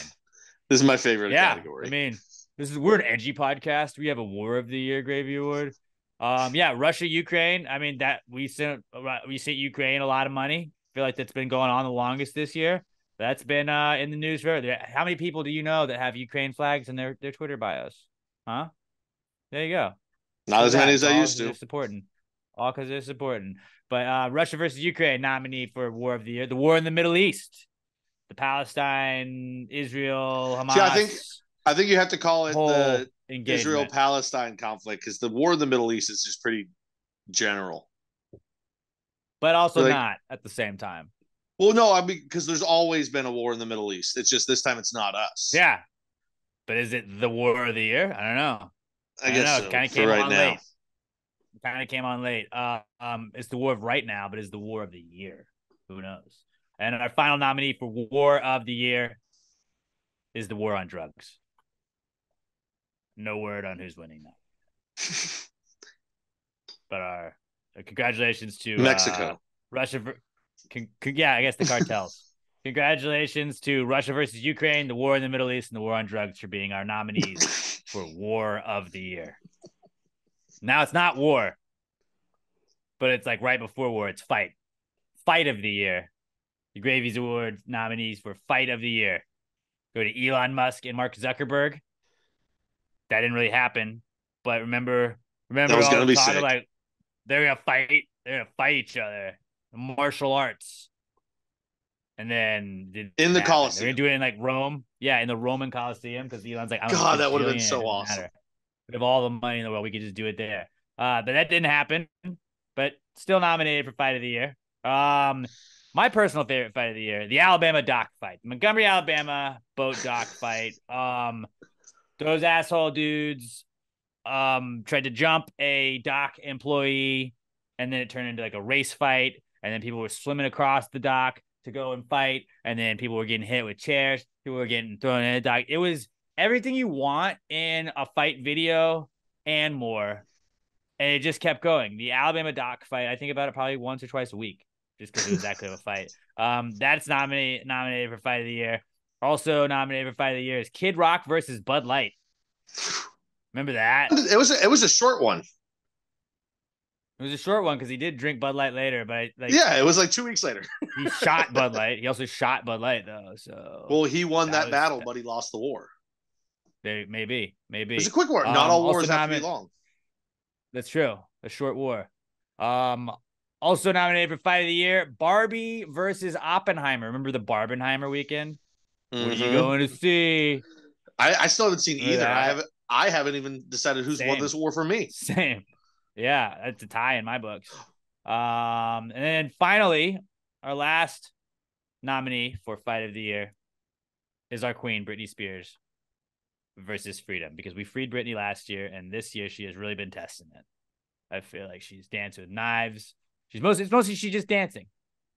This is my favorite yeah, category. I mean, this is, we're an edgy podcast. We have a war of the year Gravy Award. Um, yeah, Russia, Ukraine. I mean, that we sent we sent Ukraine a lot of money. I feel like that's been going on the longest this year. That's been uh, in the news for how many people do you know that have Ukraine flags in their, their Twitter bios? Huh? There you go. Not so as many as I used to. Supporting. All because they're supporting. But uh, Russia versus Ukraine, nominee for War of the Year. The war in the Middle East. The Palestine, Israel, Hamas. See, I think I think you have to call it the Israel-Palestine conflict because the war in the Middle East is just pretty general. But also like, not at the same time. Well, no, I mean, because there's always been a war in the Middle East. It's just this time it's not us. Yeah. But is it the war of the year? I don't know. I, I guess know. So. It kind of came right on now. late. Kind of came on late. Uh, um, it's the war of right now, but it's the war of the year. Who knows? And our final nominee for war of the year is the war on drugs. No word on who's winning that. But our, our congratulations to Mexico, uh, Russia. Con, con, yeah, I guess the cartels. Congratulations to Russia versus Ukraine, the war in the Middle East, and the war on drugs for being our nominees for war of the year. Now it's not war, but it's like right before war. It's fight. Fight of the year. The Gravies Award nominees for fight of the year go to Elon Musk and Mark Zuckerberg. That didn't really happen, but remember, remember, that was gonna be sick. Like they're gonna fight. They're gonna fight each other. Martial arts, and then in the Coliseum, they're gonna do it in like Rome. Yeah, in the Roman Coliseum because Elon's like, I'm God, that would have been so awesome. We have all the money in the world, we could just do it there. Uh, but that didn't happen. But still nominated for fight of the year. Um, my personal favorite fight of the year: the Alabama dock fight, Montgomery, Alabama boat dock fight. Um, those asshole dudes, um, tried to jump a dock employee, and then it turned into like a race fight. And then people were swimming across the dock to go and fight. And then people were getting hit with chairs. People were getting thrown in the dock. It was everything you want in a fight video and more. And it just kept going. The Alabama dock fight, I think about it probably once or twice a week just because it was that kind of a fight. Um, that's nominated, nominated for fight of the year. Also nominated for fight of the year is Kid Rock versus Bud Light. Remember that? It was a, it was a short one. It was a short one because he did drink Bud Light later, but like yeah, it was like two weeks later. He shot Bud Light. He also shot Bud Light though. So well, he won that, that was, battle, but he lost the war. They maybe, maybe it's a quick war. Not um, all wars have to be long. That's true. A short war. Um, also nominated for fight of the year: Barbie versus Oppenheimer. Remember the Barbenheimer weekend? Mm-hmm. What are you going to see? I, I still haven't seen either. Yeah. I haven't. I haven't even decided who's Same. won this war for me. Same. Yeah, that's a tie in my books. Um, and then finally, our last nominee for fight of the year is our queen, Britney Spears, versus freedom. Because we freed Britney last year, and this year she has really been testing it. I feel like she's dancing with knives. She's mostly it's mostly she's just dancing.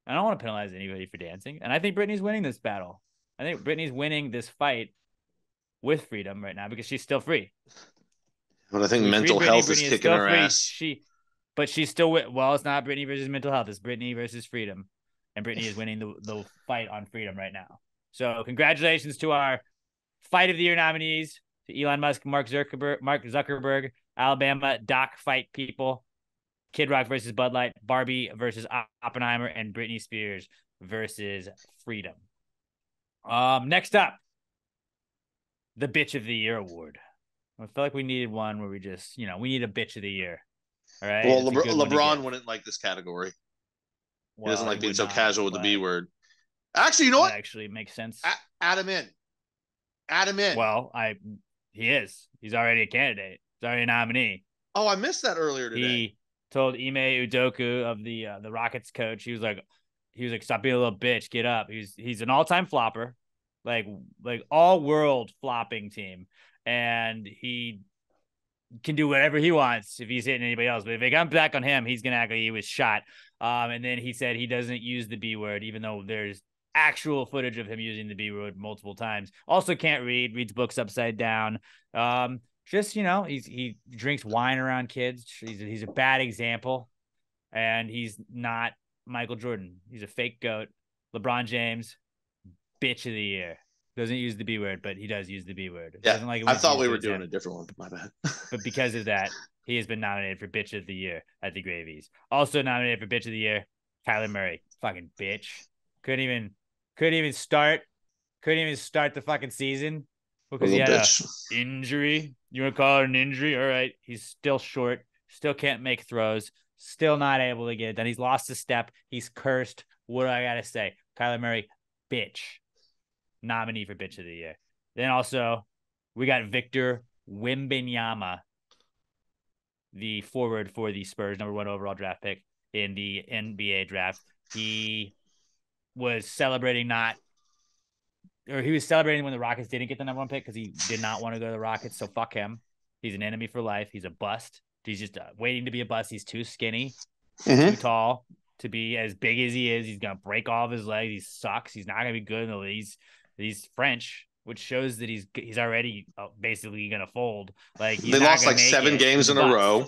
I don't want to penalize anybody for dancing, and I think Britney's winning this battle. I I think Brittany's winning this fight with freedom right now because she's still free. But I think mental health is kicking her ass. She, but she's still with, well, it's not Brittany versus mental health. It's Brittany versus freedom. And Brittany is winning the, the fight on freedom right now. So congratulations to our Fight of the Year nominees, to Elon Musk, Mark Zuckerberg, Mark Zuckerberg, Alabama, Doc Fight People, Kid Rock versus Bud Light, Barbie versus Oppenheimer, and Britney Spears versus Freedom. Um, next up, the Bitch of the Year award. I felt like we needed one where we just, you know, we need a Bitch of the Year. All right. Well, Lebr- LeBron wouldn't like this category. Well, he doesn't like being so casual with the B word. Actually, you know what? Actually, makes sense. A- add him in. Add him in. Well, I he is. He's already a candidate. He's already a nominee. Oh, I missed that earlier today. He told Ime Udoka of the uh, the Rockets coach. He was like, he was like, stop being a little bitch. Get up. He's he's an all time flopper, like like all world flopping team, and he can do whatever he wants if he's hitting anybody else. But if they come back on him, he's gonna act like he was shot. Um, and then he said he doesn't use the B word, even though there's actual footage of him using the B word multiple times. Also can't read, reads books upside down. Um, just, you know, he's, he drinks wine around kids. He's a, he's a bad example. And he's not Michael Jordan. He's a fake goat. LeBron James, Bitch of the Year. Doesn't use the B word, but he does use the B word. Yeah, doesn't like it I thought we were doing him. a different one. My bad. But because of that, he has been nominated for Bitch of the Year at the Gravies. Also nominated for Bitch of the Year, Kyler Murray. Fucking bitch. Couldn't even... Couldn't even start, couldn't even start the fucking season because he had an injury. You want to call it an injury? All right. He's still short, still can't make throws, still not able to get it done. He's lost a step. He's cursed. What do I got to say? Kyler Murray, bitch. Nominee for Bitch of the Year. Then also, we got Victor Wembanyama, the forward for the Spurs, number one overall draft pick in the N B A draft. He... was celebrating not or he was celebrating when the Rockets didn't get the number one pick because he did not want to go to the Rockets. So fuck him. He's an enemy for life. He's a bust. He's just uh, waiting to be a bust. He's too skinny, mm-hmm. too tall to be as big as he is. He's going to break all of his legs. He sucks. He's not going to be good in the league. He's, he's French, which shows that he's he's already basically going to fold. Like he's They lost like seven it. games in a row.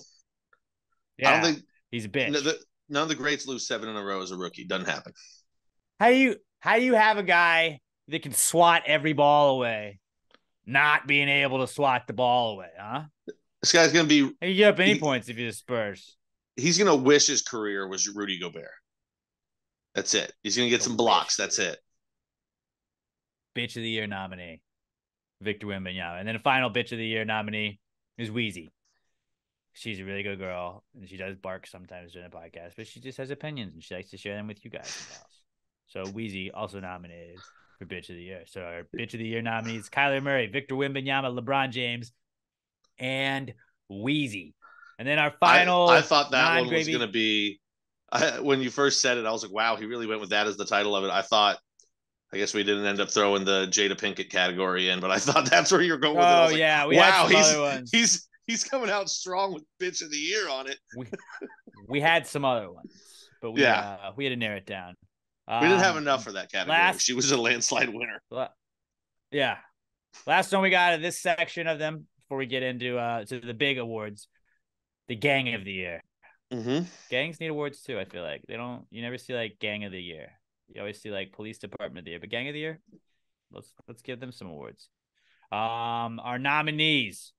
Yeah, I don't think, he's a bitch. No, the, none of the greats lose seven in a row as a rookie. Doesn't happen. How do you how do you have a guy that can swat every ball away, not being able to swat the ball away, huh? This guy's gonna be you get up any he, points if you Spurs. He's gonna wish his career was Rudy Gobert. That's it. He's gonna get some blocks. That's it. Bitch of the Year nominee, Victor Wembanyama, and then the final Bitch of the Year nominee is Wheezy. She's a really good girl, and she does bark sometimes during the podcast, but she just has opinions and she likes to share them with you guys. So Wheezy also nominated for Bitch of the Year. So our Bitch of the Year nominees, Kyler Murray, Victor Wembanyama, LeBron James, and Wheezy. And then our final I, I thought that one was going to be – when you first said it, I was like, wow, he really went with that as the title of it. I thought – I guess we didn't end up throwing the Jada Pinkett category in, but I thought that's where you're going with oh, it. Oh, yeah. Like, we wow, he's, he's, he's coming out strong with Bitch of the Year on it. We, we had some other ones, but we yeah. uh, we had to narrow it down. We didn't have enough um, for that category. Last, she was a landslide winner. Yeah. Last one we got in this section of them before we get into uh to the big awards, the Gang of the Year. Mm-hmm. Gangs need awards too, I feel like. They don't you never see like Gang of the Year. You always see like Police Department of the Year, but Gang of the Year, let's let's give them some awards. Um our nominees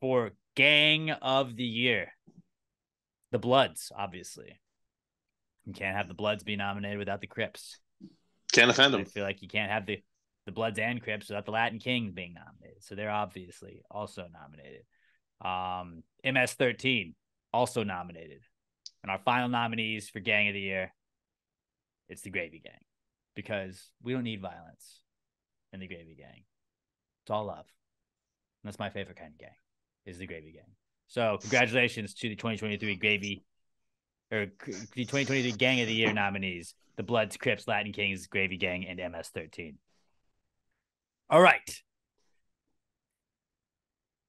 for Gang of the Year. The Bloods, obviously. You can't have the Bloods be nominated without the Crips. Can't offend them. I feel like you can't have the, the Bloods and Crips without the Latin Kings being nominated. So they're obviously also nominated. Um, M S thirteen also nominated. And our final nominees for Gang of the Year, it's the Gravy Gang. Because we don't need violence in the Gravy Gang. It's all love. And that's my favorite kind of gang, is the Gravy Gang. So congratulations to the twenty twenty-three Gravy or the twenty twenty-three Gang of the Year nominees, the Bloods, Crips, Latin Kings, Gravy Gang, and M S thirteen. All right.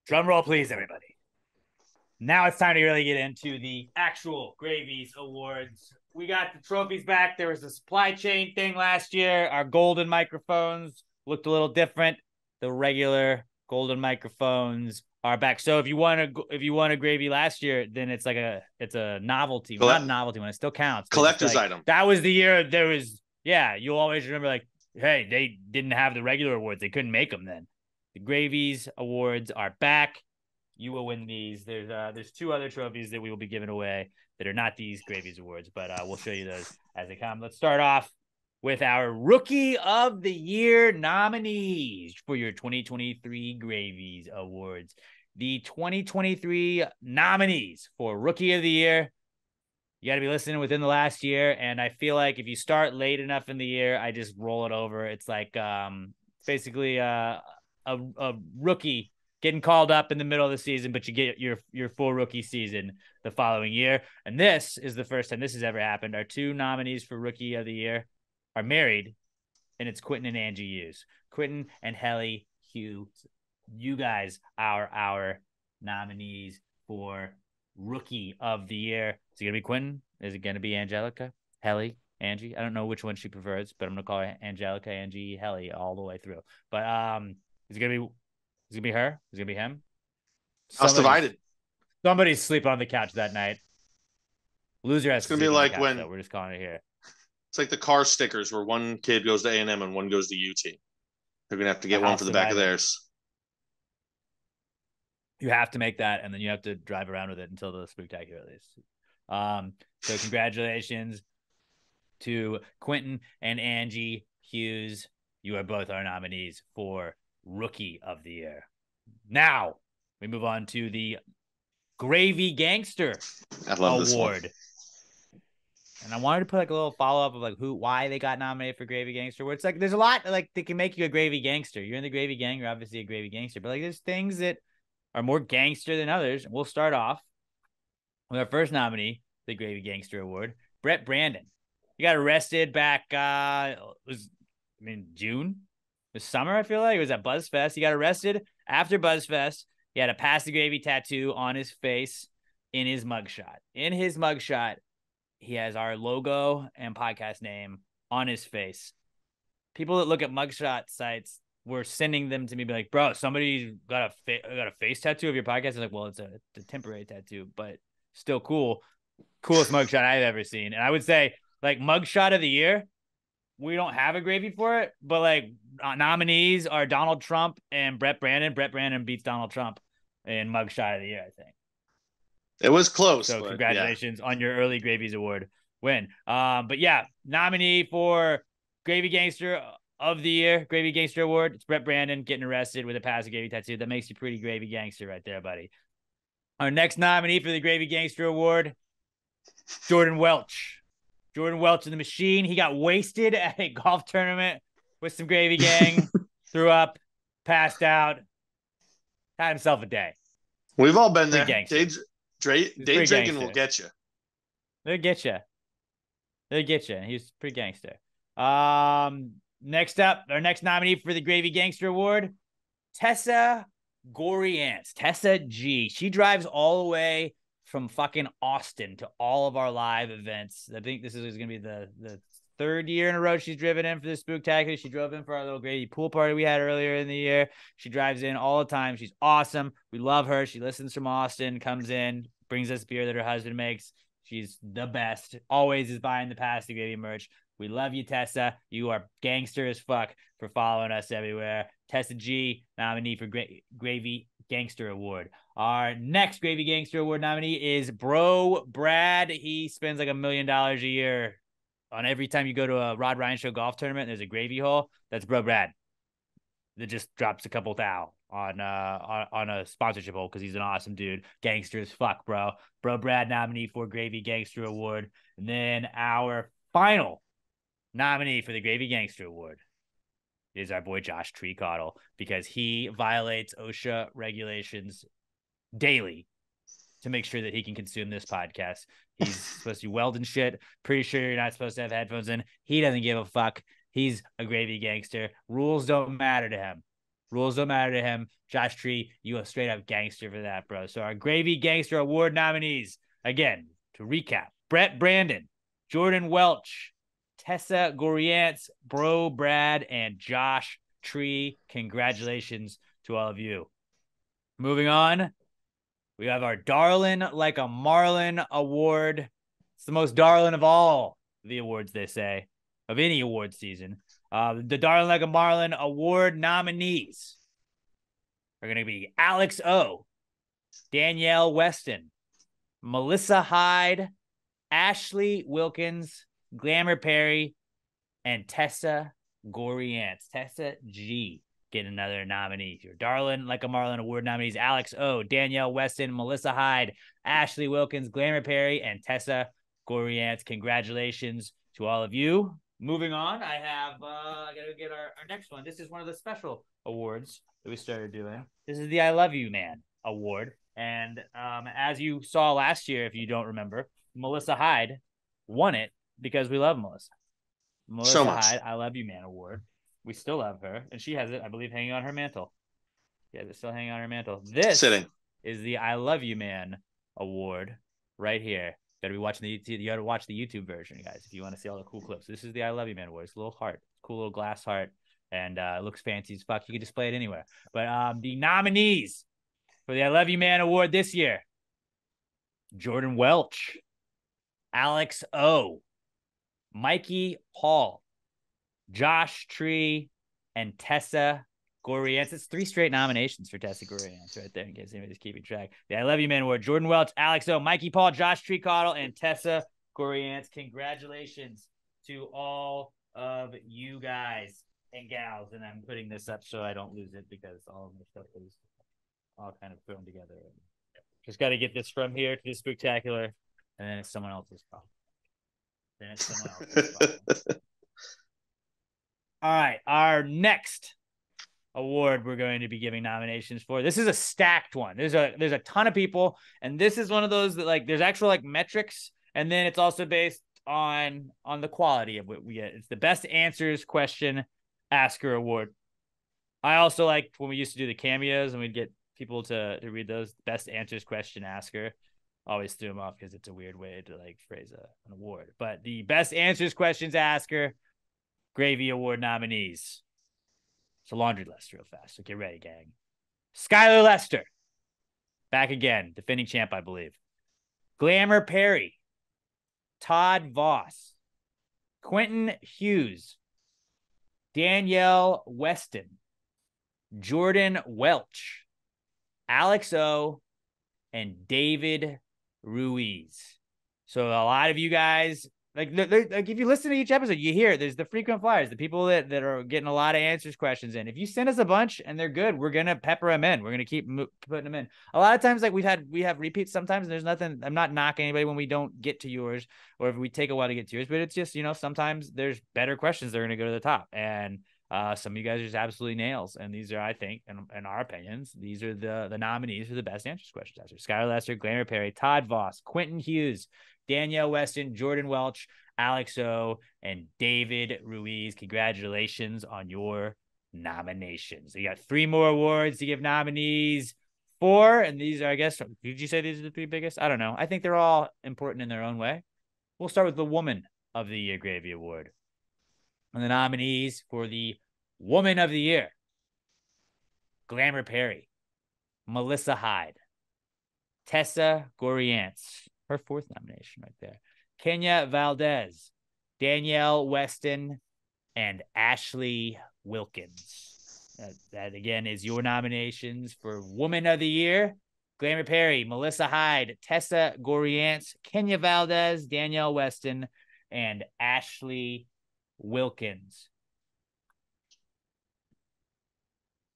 Drum roll, please, everybody. Now it's time to really get into the actual Gravies Awards. We got the trophies back. There was a supply chain thing last year. Our golden microphones looked a little different. The regular golden microphones are back. So if you want to, if you want a gravy last year, then it's like a, it's a novelty, Collect- well, not novelty one. It still counts. Collector's like, item. That was the year there was, yeah. You'll always remember like, hey, they didn't have the regular awards. They couldn't make them then. The Gravies Awards are back. You will win these. There's uh, there's two other trophies that we will be giving away that are not these Gravies Awards, but uh, we'll show you those as they come. Let's start off with our Rookie of the Year nominees for your twenty twenty-three Gravies Awards. The twenty twenty-three nominees for Rookie of the Year. You got to be listening within the last year, and I feel like if you start late enough in the year, I just roll it over. It's like um, basically uh, a, a rookie getting called up in the middle of the season, but you get your your full rookie season the following year. And this is the first time this has ever happened. Our two nominees for Rookie of the Year are married, and it's Quentin and Angie Hughes. Quentin and Helly Hughes. You guys are our nominees for Rookie of the Year. Is it going to be Quentin? Is it going to be Angelica? Helly? Angie? I don't know which one she prefers, but I'm going to call her Angelica, Angie, Helly all the way through. But um, is it going to be is it going to be her? Is it going to be him? House divided. Somebody's sleeping on the couch that night. Loser has to sleep on the couch. It's going to be like when – we're just calling it here. It's like the car stickers where one kid goes to A and M and one goes to U T. They're going to have to get one for the back of theirs. You have to make that, and then you have to drive around with it until the spectacular release. Um, so congratulations to Quentin and Angie Hughes. You are both our nominees for Rookie of the Year. Now we move on to the Gravy Gangster I love Award. This and I wanted to put like a little follow up of like who, why they got nominated for Gravy Gangster. Where it's like there's a lot like that can make you a Gravy Gangster. You're in the Gravy Gang, you're obviously a Gravy Gangster, but like there's things that are more gangster than others. We'll start off with our first nominee, the Gravy Gangster Award, Brett Brandon. He got arrested back, uh, it was, I mean, June? It was summer, I feel like. It was at BuzzFest. He got arrested after BuzzFest. He had a Pass the Gravy tattoo on his face in his mugshot. In his mugshot, he has our logo and podcast name on his face. People that look at mugshot sites were sending them to me, be like, bro, somebody got a fa- got a face tattoo of your podcast. I'm like, well, it's a, it's a temporary tattoo, but still cool. Coolest mugshot I've ever seen. And I would say, like, mugshot of the year, we don't have a gravy for it, but like nominees are Donald Trump and Brett Brandon. Brett Brandon beats Donald Trump in mugshot of the year, I think. It was close. So but, congratulations yeah. on your early Gravies Award win. Um, but yeah, nominee for Gravy Gangster of the Year, Gravy Gangster Award. It's Brett Brandon getting arrested with a Pass the Gravy tattoo. That makes you pretty Gravy Gangster right there, buddy. Our next nominee for the Gravy Gangster Award, Jordan Welch. Jordan Welch in the machine. He got wasted at a golf tournament with some Gravy Gang, threw up, passed out, had himself a day. We've all been there. Day drinking will get you. They'll get you. They'll get you. He's pretty gangster. Um, next up, our next nominee for the Gravy Gangster Award, Tessa Goriantz. Tessa G. She drives all the way from fucking Austin to all of our live events. I think this is going to be the, the third year in a row she's driven in for this spooktacular. She drove in for our little Gravy pool party we had earlier in the year. She drives in all the time. She's awesome. We love her. She listens from Austin, comes in, brings us beer that her husband makes. She's the best. Always is buying the Pass the Gravy merch. We love you, Tessa. You are gangster as fuck for following us everywhere. Tessa G, nominee for Gra- Gravy Gangster Award. Our next Gravy Gangster Award nominee is Bro Brad. He spends like a million dollars a year on every time you go to a Rod Ryan Show golf tournament. There's a gravy hole. That's Bro Brad. That just drops a couple thou on uh on, on a sponsorship hole because he's an awesome dude. Gangster as fuck, bro. Bro Brad, nominee for Gravy Gangster Award. And then our final nominee for the Gravy Gangster Award is our boy Josh Treacottle, because he violates OSHA regulations daily to make sure that he can consume this podcast. He's supposed to be welding shit. Pretty sure you're not supposed to have headphones in. He doesn't give a fuck. He's a Gravy Gangster. Rules don't matter to him. Rules don't matter to him. Josh Tree, you a straight up gangster for that, bro. So our Gravy Gangster Award nominees, again, to recap, Brett Brandon, Jordan Welch, Tessa Goriantz, Bro Brad, and Josh tree. Congratulations to all of you. Moving on, we have our Darlin' Like a Marlin Award. It's the most darling of all the awards, they say, of any award season. Uh, the Darlin' Like a Marlin Award nominees are going to be Alex O, Danielle Weston, Melissa Hyde, Ashley Wilkins, Glamour Perry, and Tessa Goriantz. Tessa G. Get another nominee. Your Darlin' Like a Marlin Award nominees, Alex O, Danielle Weston, Melissa Hyde, Ashley Wilkins, Glamour Perry, and Tessa Goriantz. Congratulations to all of you. Moving on, I have, uh, I got to get our, our next one. This is one of the special awards that we started doing. This is the I Love You Man Award. And um, as you saw last year, if you don't remember, Melissa Hyde won it because we love Melissa. Melissa so much. Hyde, I Love You Man Award. We still love her, and she has it, I believe, hanging on her mantle. Yeah, it's still hanging on her mantle. This Sitting. is the I Love You Man Award right here. Gotta be watching the YouTube. You gotta watch the YouTube version, guys, if you want to see all the cool clips. This is the I Love You Man Award. It's a little heart, cool little glass heart, and uh, it looks fancy as fuck. You can display it anywhere. But um, the nominees for the I Love You Man Award this year: Jordan Welch, Alex O, Mikey Paul, Josh Tree, and Tessa Goriantz. It's three straight nominations for Tessa Goriantz right there, in case anybody's keeping track. The I Love You Man Award: Jordan Welch, Alex O, Mikey Paul, Josh Treacottle, and Tessa Goriantz. Congratulations to all of you guys and gals. And I'm putting this up so I don't lose it, because all of my stuff is all kind of thrown together. Just got to get this from here to this spectacular, and then it's someone else's problem. Then it's someone else's problem. All right, our next award we're going to be giving nominations for. This is a stacked one. There's a there's a ton of people, and this is one of those that, like, there's actual, like, metrics, and then it's also based on on the quality of what we get. It's the Best Answers Question Asker Award. I also liked when we used to do the cameos and we'd get people to to read those. Best Answers Question Asker always threw them off because it's a weird way to, like, phrase a, an award. But the Best Answers Questions Asker Gravy Award nominees. It's a laundry list real fast, so get ready, gang. Skylar Lester, back again, defending champ, I believe. Glamour Perry, Todd Voss, Quentin Hughes, Danielle Weston, Jordan Welch, Alex O, and David Ruiz. So a lot of you guys, Like, like, if you listen to each episode, you hear there's the frequent flyers, the people that, that are getting a lot of answers questions in. If you send us a bunch and they're good, we're going to pepper them in. We're going to keep mo- putting them in. A lot of times, like, we've had, we have repeats sometimes, and there's nothing, I'm not knocking anybody when we don't get to yours, or if we take a while to get to yours, but it's just, you know, sometimes there's better questions that are going to go to the top. And uh, some of you guys are just absolutely nails. And these are, I think, in, in our opinions, these are the, the nominees for the best answers questions. After Skylar Lester, Glamour Perry, Todd Voss, Quentin Hughes, Danielle Weston, Jordan Welch, Alex O, and David Ruiz. Congratulations on your nominations. You got three more awards to give nominees for, and these are, I guess, did you say these are the three biggest? I don't know. I think they're all important in their own way. We'll start with the Woman of the Year Gravy Award. And the nominees for the Woman of the Year: Glamour Perry, Melissa Hyde, Tessa Goriantz, her fourth nomination right there, Kenya Valdez, Danielle Weston, and Ashley Wilkins. That, that, again, is your nominations for Woman of the Year: Glamour Perry, Melissa Hyde, Tessa Goriantz, Kenya Valdez, Danielle Weston, and Ashley Wilkins.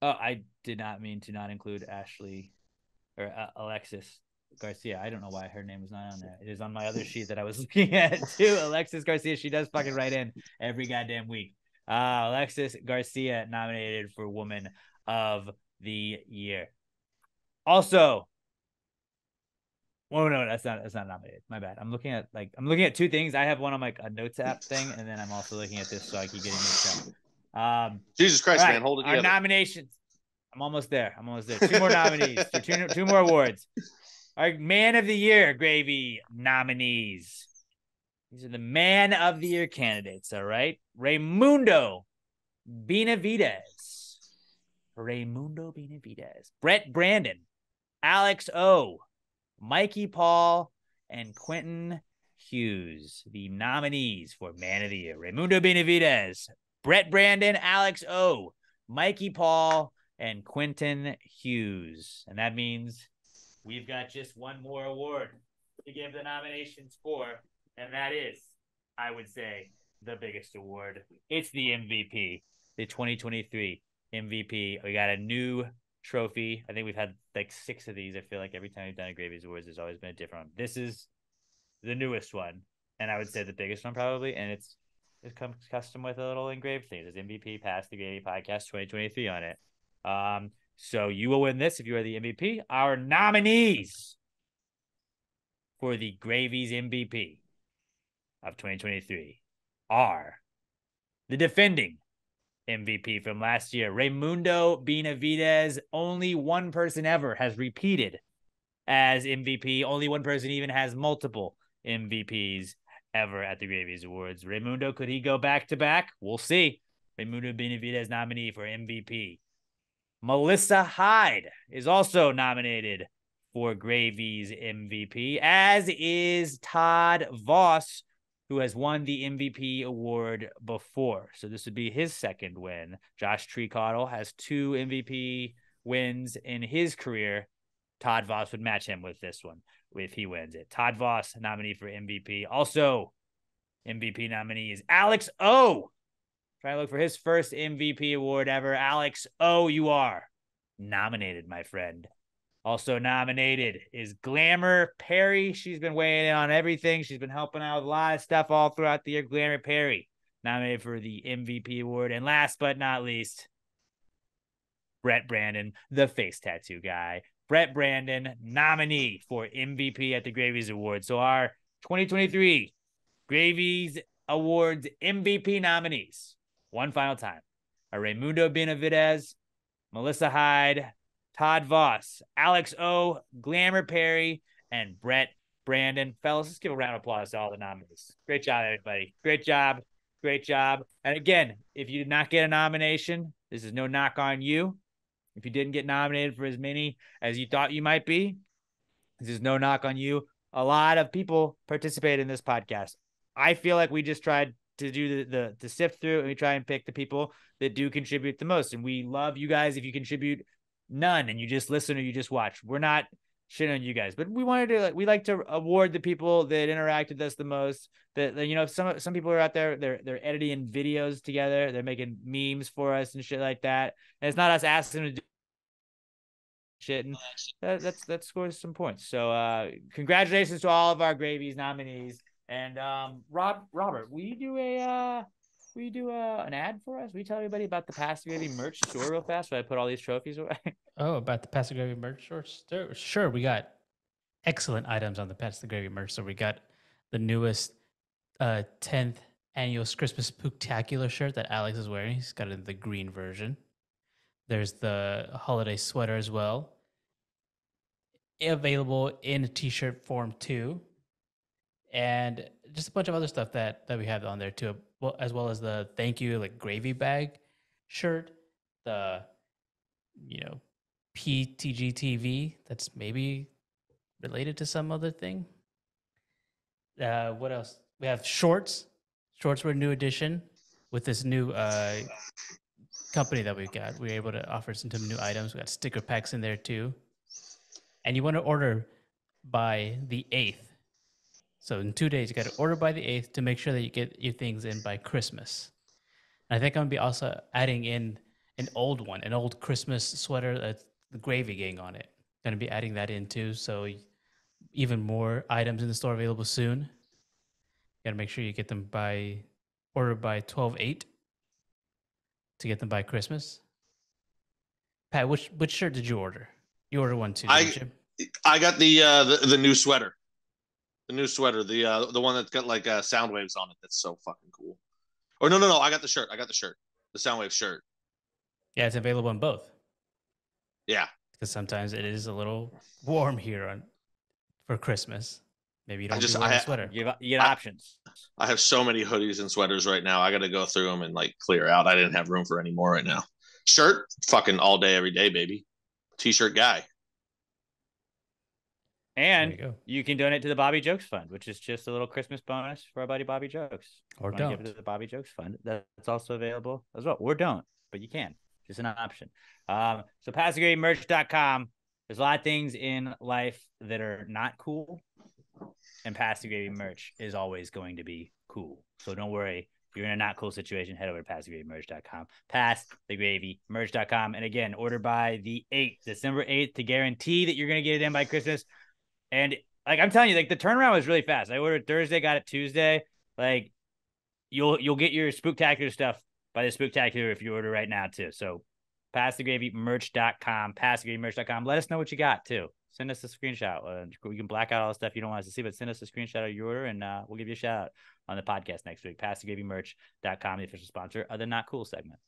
Oh, I did not mean to not include Ashley or uh, Alexis Garcia. I don't know why her name was not on there. It is on my other sheet that I was looking at too. Alexis Garcia. She does fucking write in every goddamn week. Uh, Alexis Garcia nominated for Woman of the Year. Also, oh no, that's not that's not nominated. My bad. I'm looking at like I'm looking at two things. I have one on like a notes app thing, and then I'm also looking at this, so I keep getting mixed up. Um, Jesus Christ, right, man, hold it. Our together. nominations. I'm almost there. I'm almost there. Two more nominees. two, two more awards. Our Man of the Year Gravy nominees. These are the Man of the Year candidates, all right? Raymundo Benavidez, Raymundo Benavidez, Brett Brandon, Alex O, Mikey Paul, and Quentin Hughes, the nominees for Man of the Year. Raymundo Benavidez, Brett Brandon, Alex O, Mikey Paul, and Quentin Hughes. And that means we've got just one more award to give the nominations for, and that is, I would say, the biggest award. It's the M V P, the twenty twenty-three M V P. We got a new trophy. I think we've had like six of these. I feel like every time we've done a Gravies Awards, there's always been a different one. This is the newest one, and I would say the biggest one probably, and it's it comes custom with a little engraved thing. There's M V P Pass the Gravy Podcast twenty twenty-three on it. Um, so you will win this if you are the M V P. Our nominees for the Gravies M V P of twenty twenty-three are the defending M V P from last year, Raymundo Benavidez. Only one person ever has repeated as M V P. Only one person even has multiple M V Ps ever at the Gravies Awards. Raymundo, could he go back to back? We'll see. Raymundo Benavidez, nominee for M V P. Melissa Hyde is also nominated for Gravies M V P, as is Todd Voss, who has won the M V P award before. So this would be his second win. Josh Trecottle has two M V P wins in his career. Todd Voss would match him with this one if he wins it. Todd Voss, nominee for M V P. Also, M V P nominee is Alex O. Try to look for his first M V P award ever. Alex O, you are nominated, my friend. Also nominated is Glamour Perry. She's been weighing in on everything. She's been helping out with a lot of stuff all throughout the year. Glamour Perry, nominated for the M V P award. And last but not least, Brett Brandon, the face tattoo guy. Brett Brandon, nominee for M V P at the Gravies Awards. So our twenty twenty-three Gravies Awards M V P nominees, one final time, are Raymundo Benavidez, Melissa Hyde, Todd Voss, Alex O, Glamour Perry, and Brett Brandon. Fellas, let's give a round of applause to all the nominees. Great job, everybody. Great job. Great job. And again, if you did not get a nomination, this is no knock on you. If you didn't get nominated for as many as you thought you might be, this is no knock on you. A lot of people participate in this podcast. I feel like we just tried to do the, the, the sift through, and we try and pick the people that do contribute the most. And we love you guys if you contribute none and you just listen or you just watch. We're not shitting on you guys, but we wanted to, like, we like to award the people that interact with us the most. That, you know, some some people are out there, they're they're editing videos together, they're making memes for us and shit like that. And it's not us asking them to do shit, and that, that's that scores some points. So uh congratulations to all of our Gravies nominees. And um Rob Robert, will you do a uh Will you do uh, an ad for us? Will you tell everybody about the Pass the Gravy merch store real fast? Will I put all these trophies away? Oh, about the Pass the Gravy merch store? Sure. We got excellent items on the Pass the Gravy merch. So we got the newest uh, tenth annual Christmas Spooktacular shirt that Alex is wearing. He's got it in the green version. There's the holiday sweater as well. Available in a t-shirt form too. And just a bunch of other stuff that, that we have on there too. Well, as well as the thank you, like, gravy bag shirt, the, you know, P T G T V that's maybe related to some other thing. Uh, what else? We have shorts. Shorts were a new addition with this new uh, company that we've got. We were able to offer some new items. We got sticker packs in there too. And you want to order by the eighth. So in two days, you got to order by the eighth to make sure that you get your things in by Christmas. And I think I'm going to be also adding in an old one, an old Christmas sweater that's the gravy gang on it. Going to be adding that in too. So even more items in the store available soon. You got to make sure you get them by, order by twelve eight to get them by Christmas. Pat, which which shirt did you order? You ordered one too, didn't you? I, I got the, uh, the the new sweater. The new sweater, the uh, the one that's got like uh, sound waves on it. That's so fucking cool. Or no, no, no. I got the shirt. I got the shirt. The sound wave shirt. Yeah, it's available on both. Yeah, because sometimes it is a little warm here on for Christmas. Maybe you don't just wear a sweater. You have, you get I, options. I have so many hoodies and sweaters right now. I got to go through them and like clear out. I didn't have room for any more right now. Shirt fucking all day, every day, baby. T-shirt guy. And you, you can donate to the Bobby Jokes Fund, which is just a little Christmas bonus for our buddy Bobby Jokes. Or don't. Give it to the Bobby Jokes Fund. That's also available as well. Or don't, but you can. Just an option. Um, so pass the gravy merch dot com. There's a lot of things in life that are not cool. And Pass the Gravy merch is always going to be cool. So don't worry. If you're in a not cool situation, head over to pass the gravy merch dot com. pass the gravy merch dot com. And again, order by the eighth, December eighth, to guarantee that you're going to get it in by Christmas. And like I'm telling you, like the turnaround was really fast. I ordered Thursday, got it Tuesday. Like you'll you'll get your spooktacular stuff by the spooktacular if you order right now too. So pass the gravy merch dot com, pass the gravy merch dot com. Let us know what you got too. Send us a screenshot. Uh, you can black out all the stuff you don't want us to see, but send us a screenshot of your order, and uh, we'll give you a shout out on the podcast next week. pass the gravy merch dot com, the official sponsor of the Not Cool segment.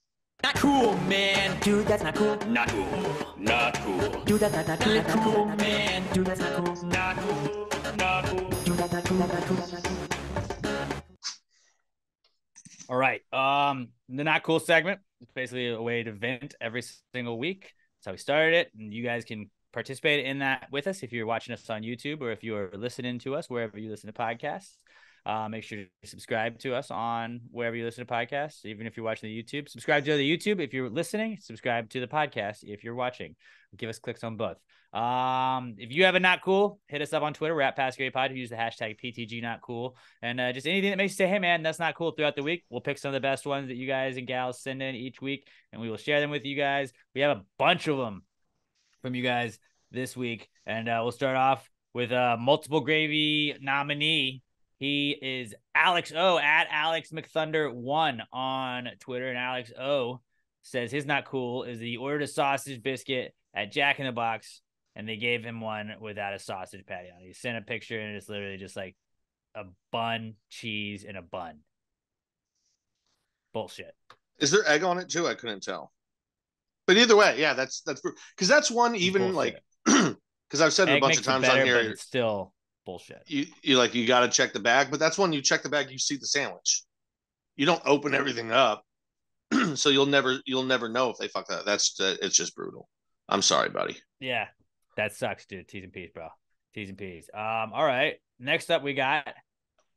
Not cool, man. Dude, that's not cool. Not cool. Not cool. Dude, that's not, not cool. Not cool, man. Dude, that's not cool. Not cool. Not cool. Dude, that's not cool. Not cool. All right. Um, the Not Cool segment. It's basically a way to vent every single week. That's how we started it, and you guys can participate in that with us if you're watching us on YouTube or if you are listening to us wherever you listen to podcasts. Uh, make sure to subscribe to us on wherever you listen to podcasts. Even if you're watching the YouTube, subscribe to the YouTube. If you're listening, subscribe to the podcast. If you're watching, give us clicks on both. Um, if you have a not cool, hit us up on Twitter. We're at Pass the Gravy Pod. Use the hashtag P T G not cool. And uh, just anything that makes you say, hey man, that's not cool throughout the week. We'll pick some of the best ones that you guys and gals send in each week, and we will share them with you guys. We have a bunch of them from you guys this week, and uh, we'll start off with a multiple gravy nominee. He is Alex O at Alex McThunder one on Twitter, and Alex O says his not cool is that he ordered a sausage biscuit at Jack in the Box, and they gave him one without a sausage patty on. He sent a picture, and it's literally just like a bun, cheese, and a bun. Bullshit. Is there egg on it too? I couldn't tell. But either way, yeah, that's that's because that's one even bullshit. Like because I've said it a bunch of times better, on here, but it's still bullshit. You you like you got to check the bag, but that's one you check the bag, you see the sandwich, you don't open everything up, so you'll never you'll never know if they fucked that. That's uh, it's just brutal. I'm sorry, buddy. Yeah, that sucks, dude. T's and P's, bro. T's and P's. Um, all right. Next up, we got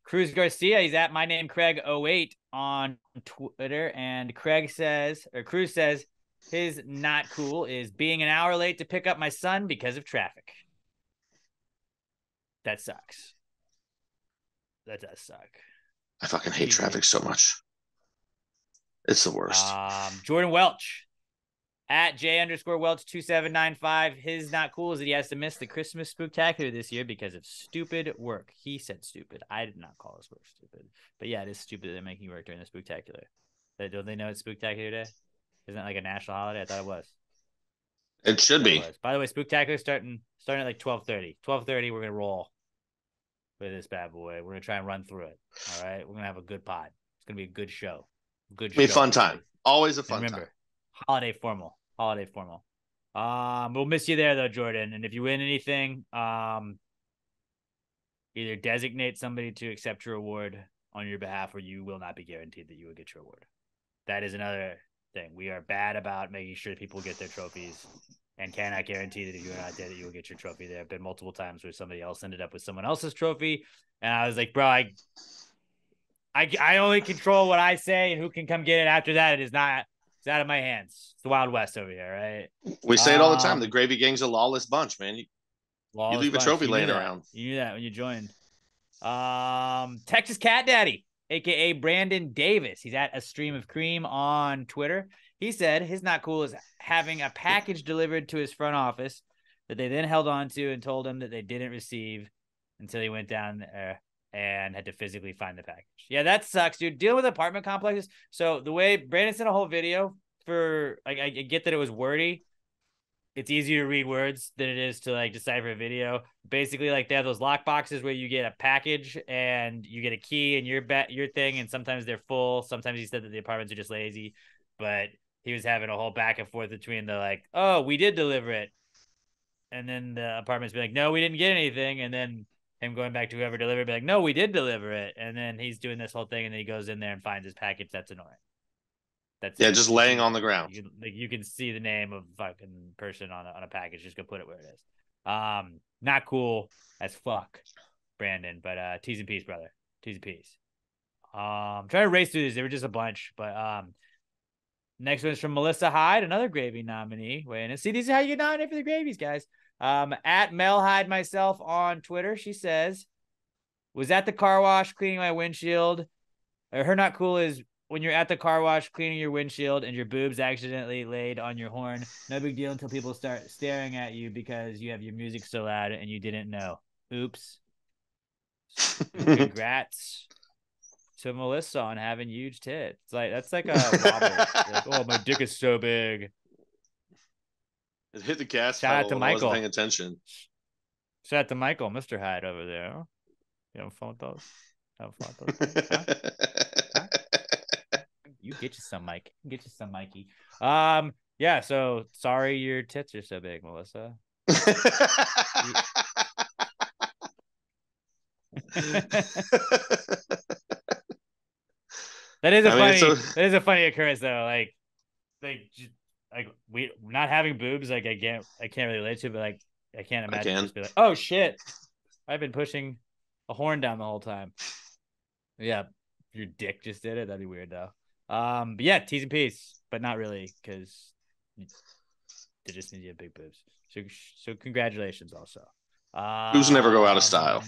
Cruz Garcia. He's at my name Craig oh eight on Twitter, and Craig says or Cruz says. His not cool is being an hour late to pick up my son because of traffic. That sucks. That does suck. I fucking hate traffic so much. It's the worst. Um, Jordan Welch at J underscore Welch two seven nine five. His not cool is that he has to miss the Christmas spooktacular this year because of stupid work. He said stupid. I did not call his work stupid. But yeah, it is stupid that they're making you work during the spooktacular. Don't they know it's spooktacular day? Isn't it like a national holiday? I thought it was. It should be. It By the way, Spooktacular starting starting at like twelve thirty. twelve thirty, we're going to roll with this bad boy. We're going to try and run through it. All right? We're going to have a good pod. It's going to be a good show. Good show. It'll be a fun time. Always a fun remember, time. Holiday formal. Holiday formal. Um, we'll miss you there, though, Jordan. And if you win anything, um, either designate somebody to accept your award on your behalf, or you will not be guaranteed that you will get your award. That is another thing. We are bad about making sure that people get their trophies, and cannot guarantee that if you're not there that you will get your trophy. There have been multiple times where somebody else ended up with someone else's trophy, and I was like, bro, I, I, I only control what I say, and who can come get it after that, it is not, it's out of my hands. It's the Wild West over here, right? We say it all um, the time. The Gravy Gang's a lawless bunch, man. You, you leave bunch. a trophy you laying around. You knew that when you joined. Um, Texas Cat Daddy, A K A Brandon Davis. He's at A Stream of Cream on Twitter. He said his not cool is having a package delivered to his front office that they then held on to and told him that they didn't receive until he went down there and had to physically find the package. Yeah, that sucks, dude. Dealing with apartment complexes. So the way Brandon sent a whole video for, like, I get that it was wordy. It's easier to read words than it is to like decipher a video. Basically, like they have those lock boxes where you get a package and you get a key and your bet your thing. And sometimes they're full. Sometimes he said that the apartments are just lazy, but he was having a whole back and forth between the like, oh, we did deliver it. And then the apartments be like, no, we didn't get anything. And then him going back to whoever delivered, be like, no, we did deliver it. And then he's doing this whole thing. And then he goes in there and finds his package. That's annoying. That's yeah, just laying on the ground. You can, like, you can see the name of fucking person on a, on a package. Just go put it where it is. Um, not cool as fuck, Brandon. But uh, T's and P's, brother. T's and P's. Um, trying to race through these. They were just a bunch. But um, next one is from Melissa Hyde, another Gravy nominee. Wait, see, these are how you get nominated for the Gravies, guys. Um, at Mel Hyde myself on Twitter, she says, "Was at the car wash cleaning my windshield." Or her not cool is, when you're at the car wash cleaning your windshield and your boobs accidentally laid on your horn, no big deal until people start staring at you because you have your music so loud and you didn't know. Oops. Congrats to Melissa on having huge tits. It's like, that's like a wobble. Like, oh, my dick is so big. It hit the gas. Shout out to Michael. I wasn't paying attention. Shout out to Michael, Mister Hyde over there. You have fun with those? Have fun with those? Huh? Huh? You get you some, Mike. Get you some, Mikey. Um, yeah. So sorry, your tits are so big, Melissa. That is a I funny. Mean, so... That is a funny occurrence, though. Like, like, like we not having boobs. Like, I can't. I can't really relate to, but like, I can't imagine. I can. Just be like, oh shit, I've been pushing a horn down the whole time. Yeah, your dick just did it. That'd be weird, though. Um, but yeah, T's and P's, but not really, because they just need you have big boobs. So, so congratulations, also. Uh, boobs never go out of style.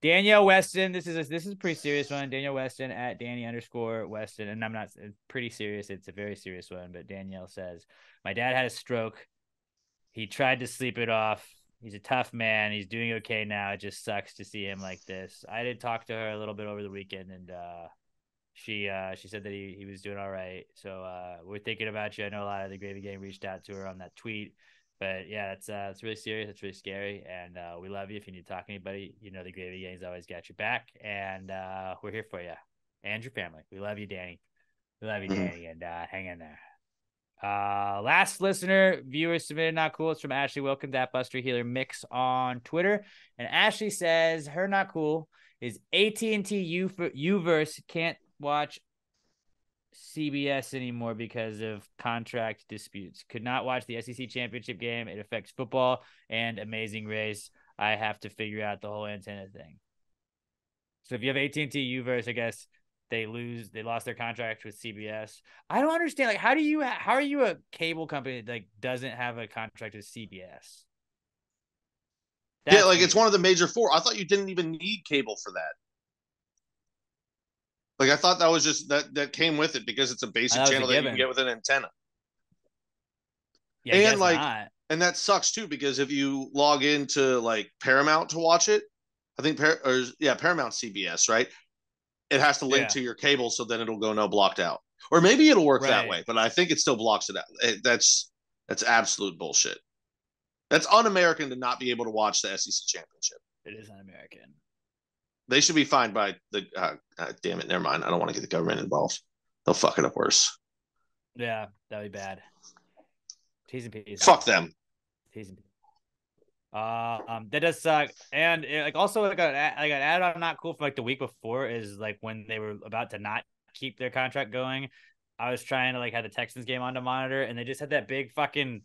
Danielle Weston, this is a, this is a pretty serious one. Danielle Weston at Danny underscore Weston, and I'm not it's pretty serious. It's a very serious one, but Danielle says, "My dad had a stroke. He tried to sleep it off. He's a tough man. He's doing okay now. It just sucks to see him like this." I did talk to her a little bit over the weekend, and uh. She uh she said that he, he was doing all right. So uh we're thinking about you. I know a lot of the Gravy Gang reached out to her on that tweet. But yeah, that's uh it's really serious, it's really scary. And uh we love you. If you need to talk to anybody, you know the Gravy Gang's always got your back, and uh we're here for you and your family. We love you, Danny. We love you, Danny, and uh hang in there. Uh last listener, viewer submitted not cool. It's from Ashley Wilkins at Buster Healer Mix on Twitter. And Ashley says her not cool is A T and T U for Uverse can't watch C B S anymore because of contract disputes. Could not watch the S E C championship game. It affects football and Amazing Race. I have to figure out the whole antenna thing. So if you have A T and T Uverse, I guess they lose. They lost their contract with C B S. I don't understand. Like, how do you? How are you a cable company that like doesn't have a contract with C B S? That's yeah, like weird. It's one of the major four. I thought you didn't even need cable for that. Like, I thought that was just that that came with it because it's a basic channel that you can get with an antenna. Yeah, and like, not. And that sucks too, because if you log into like Paramount to watch it, I think, Par- or yeah, Paramount C B S, right? It has to link yeah. to your cable, so then it'll go no blocked out, or maybe it'll work right. that way. But I think it still blocks it out. It, that's that's absolute bullshit. That's un-American to not be able to watch the S E C championship. It is un-American. They should be fined by the uh, uh, damn it. Never mind. I don't want to get the government involved. They'll fuck it up worse. Yeah, that'd be bad. T's and P's. Fuck them. T's and P's. Uh, um, that does suck. And it, like, also, like, I like, got added on not cool for like the week before is like when they were about to not keep their contract going. I was trying to like have the Texans game on to monitor, and they just had that big fucking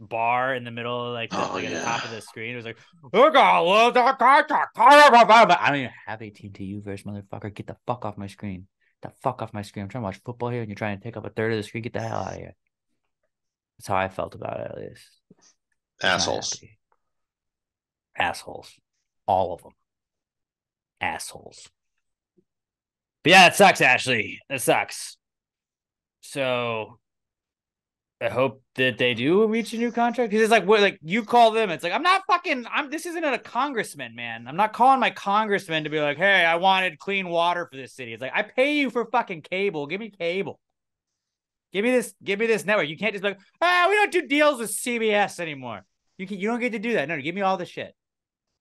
bar in the middle of like, the, oh, like yeah. at the top of the screen. It was like, we're gonna lose our contract. I don't even have A T and T Uverse, motherfucker. Get the fuck off my screen. Get the fuck off my screen. I'm trying to watch football here, and you're trying to take up a third of the screen. Get the hell out of here. That's how I felt about it, at least. Assholes. Assholes. All of them. Assholes. But yeah, that sucks, Ashley. That sucks. So I hope that they do reach a new contract, because it's like, what, like you call them. It's like, I'm not fucking, I'm, this isn't a congressman, man. I'm not calling my congressman to be like, hey, I wanted clean water for this city. It's like, I pay you for fucking cable. Give me cable. Give me this, give me this network. You can't just be like, ah, we don't do deals with C B S anymore. You can, you don't get to do that. No, no, give me all the shit.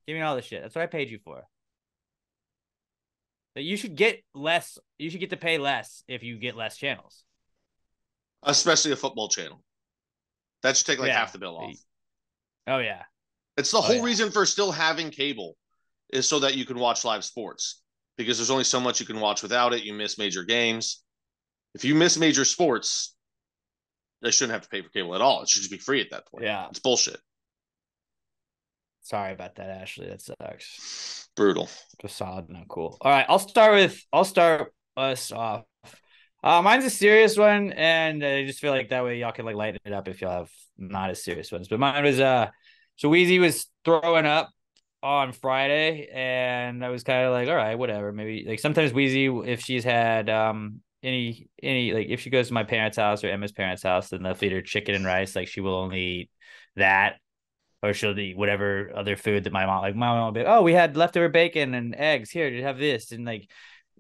Give me all the shit. That's what I paid you for. That you should get less. You should get to pay less if you get less channels. Especially a football channel. That should take like yeah. half the bill off. Oh, yeah. It's the oh, whole yeah. reason for still having cable is so that you can watch live sports, because there's only so much you can watch without it. You miss major games. If you miss major sports, they shouldn't have to pay for cable at all. It should just be free at that point. Yeah. It's bullshit. Sorry about that, Ashley. That sucks. Brutal. Just solid, not cool. All right. I'll start with, I'll start us off. Uh, mine's a serious one. And I just feel like that way y'all can like lighten it up if y'all have not as serious ones, but mine was, uh, so Weezy was throwing up on Friday, and I was kind of like, all right, whatever. Maybe like sometimes Weezy, if she's had, um, any, any, like if she goes to my parents' house or Emma's parents' house, then they'll feed her chicken and rice. Like she will only eat that, or she'll eat whatever other food that my mom, like my mom will be, oh, we had leftover bacon and eggs here, you have this. And like,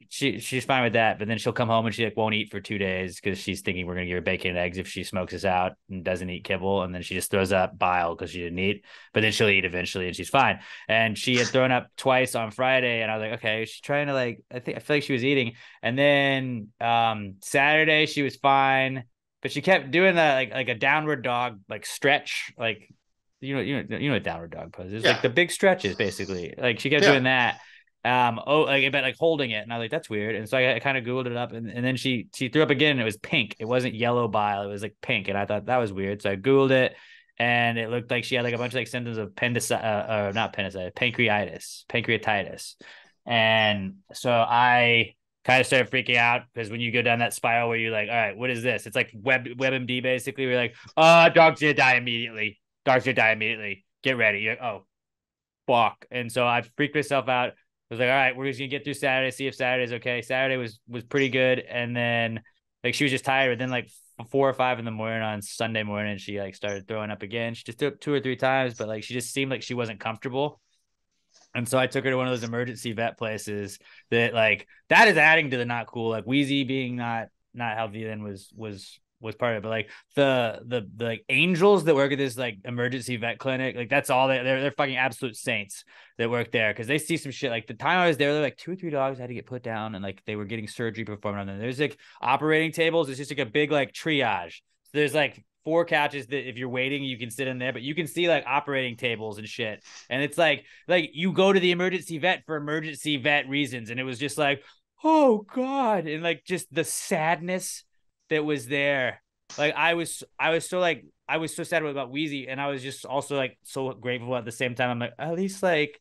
she, she's fine with that, but then she'll come home and she like won't eat for two days because she's thinking we're going to give her bacon and eggs if she smokes us out and doesn't eat kibble. And then she just throws up bile because she didn't eat, but then she'll eat eventually and she's fine. And she had thrown up twice on Friday, and I was like, okay, she's trying to like, I think, I feel like she was eating. And then um, Saturday she was fine, but she kept doing that, like, like a downward dog, like stretch, like, you know, you know, you know what downward dog pose is, yeah. Like the big stretches basically. Like she kept yeah. doing that. Um, oh, like, but like holding it, and I was like, that's weird. And so I, I kind of Googled it up, and, and then she she threw up again, and it was pink. It wasn't yellow bile, it was like pink, and I thought that was weird. So I Googled it, and it looked like she had like a bunch of like symptoms of appendicitis, uh, or not appendicitis, pancreatitis, pancreatitis. And so I kind of started freaking out, because when you go down that spiral where you're like, all right, what is this? It's like web WebMD basically. We're like, oh, dog's gonna die immediately. Dog's gonna die immediately. Get ready. You're like, oh, fuck. And so I freaked myself out. I was like, all right, we're just gonna get through Saturday, see if Saturday's okay. Saturday was was pretty good, and then like she was just tired. But then like four or five in the morning on Sunday morning, she like started throwing up again. She just threw up two or three times, but like she just seemed like she wasn't comfortable. And so I took her to one of those emergency vet places that like that is adding to the not cool. Like Wheezy being not not healthy then was was was part of it. But like the the the like, angels that work at this like emergency vet clinic, like that's all they, they're they're fucking absolute saints that work there, because they see some shit. Like the time I was there, they're like two or three dogs had to get put down, and like they were getting surgery performed on them. There's like operating tables. It's just like a big like triage. So there's like four couches that if you're waiting you can sit in there, but you can see like operating tables and shit. And it's like like you go to the emergency vet for emergency vet reasons, and it was just like, oh god, and like just the sadness that was there. Like I was, I was so like, I was so sad about Wheezy, and I was just also like so grateful at the same time. I'm like, at least like,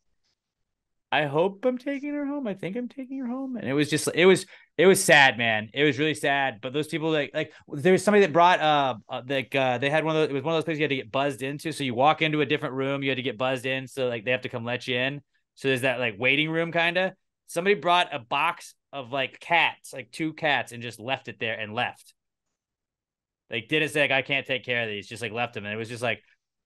I hope I'm taking her home. I think I'm taking her home. And it was just, it was, it was sad, man. It was really sad. But those people like, like there was somebody that brought, uh, like uh, they had one of those, it was one of those places you had to get buzzed into. So you walk into a different room, you had to get buzzed in. So like they have to come let you in. So there's that like waiting room kind of. Somebody brought a box of like cats, like two cats, and just left it there and left. Like didn't say like I can't take care of these, just like left them. And it was just like,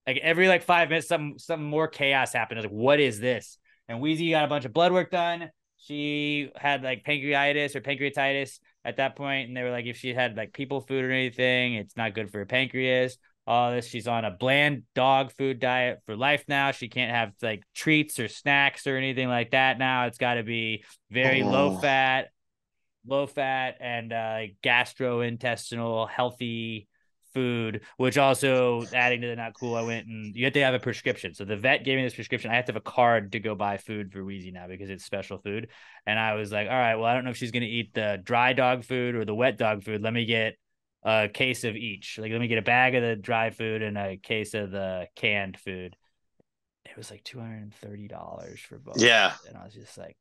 like every like five minutes, some some more chaos happened. I was like, what is this? And Wheezy got a bunch of blood work done. She had like pancreatitis or pancreatitis at that point, and they were like, if she had like people food or anything, it's not good for her pancreas. All this, she's on a bland dog food diet for life now. She can't have like treats or snacks or anything like that now. It's got to be very oh. low fat. low fat and uh, gastrointestinal healthy food, which also adding to the not cool. I went and you have to have a prescription. So the vet gave me this prescription. I have to have a card to go buy food for Wheezy now because it's special food. And I was like, all right, well, I don't know if she's going to eat the dry dog food or the wet dog food. Let me get a case of each. Like, let me get a bag of the dry food and a case of the canned food. It was like two hundred thirty dollars for both. Yeah. And I was just like,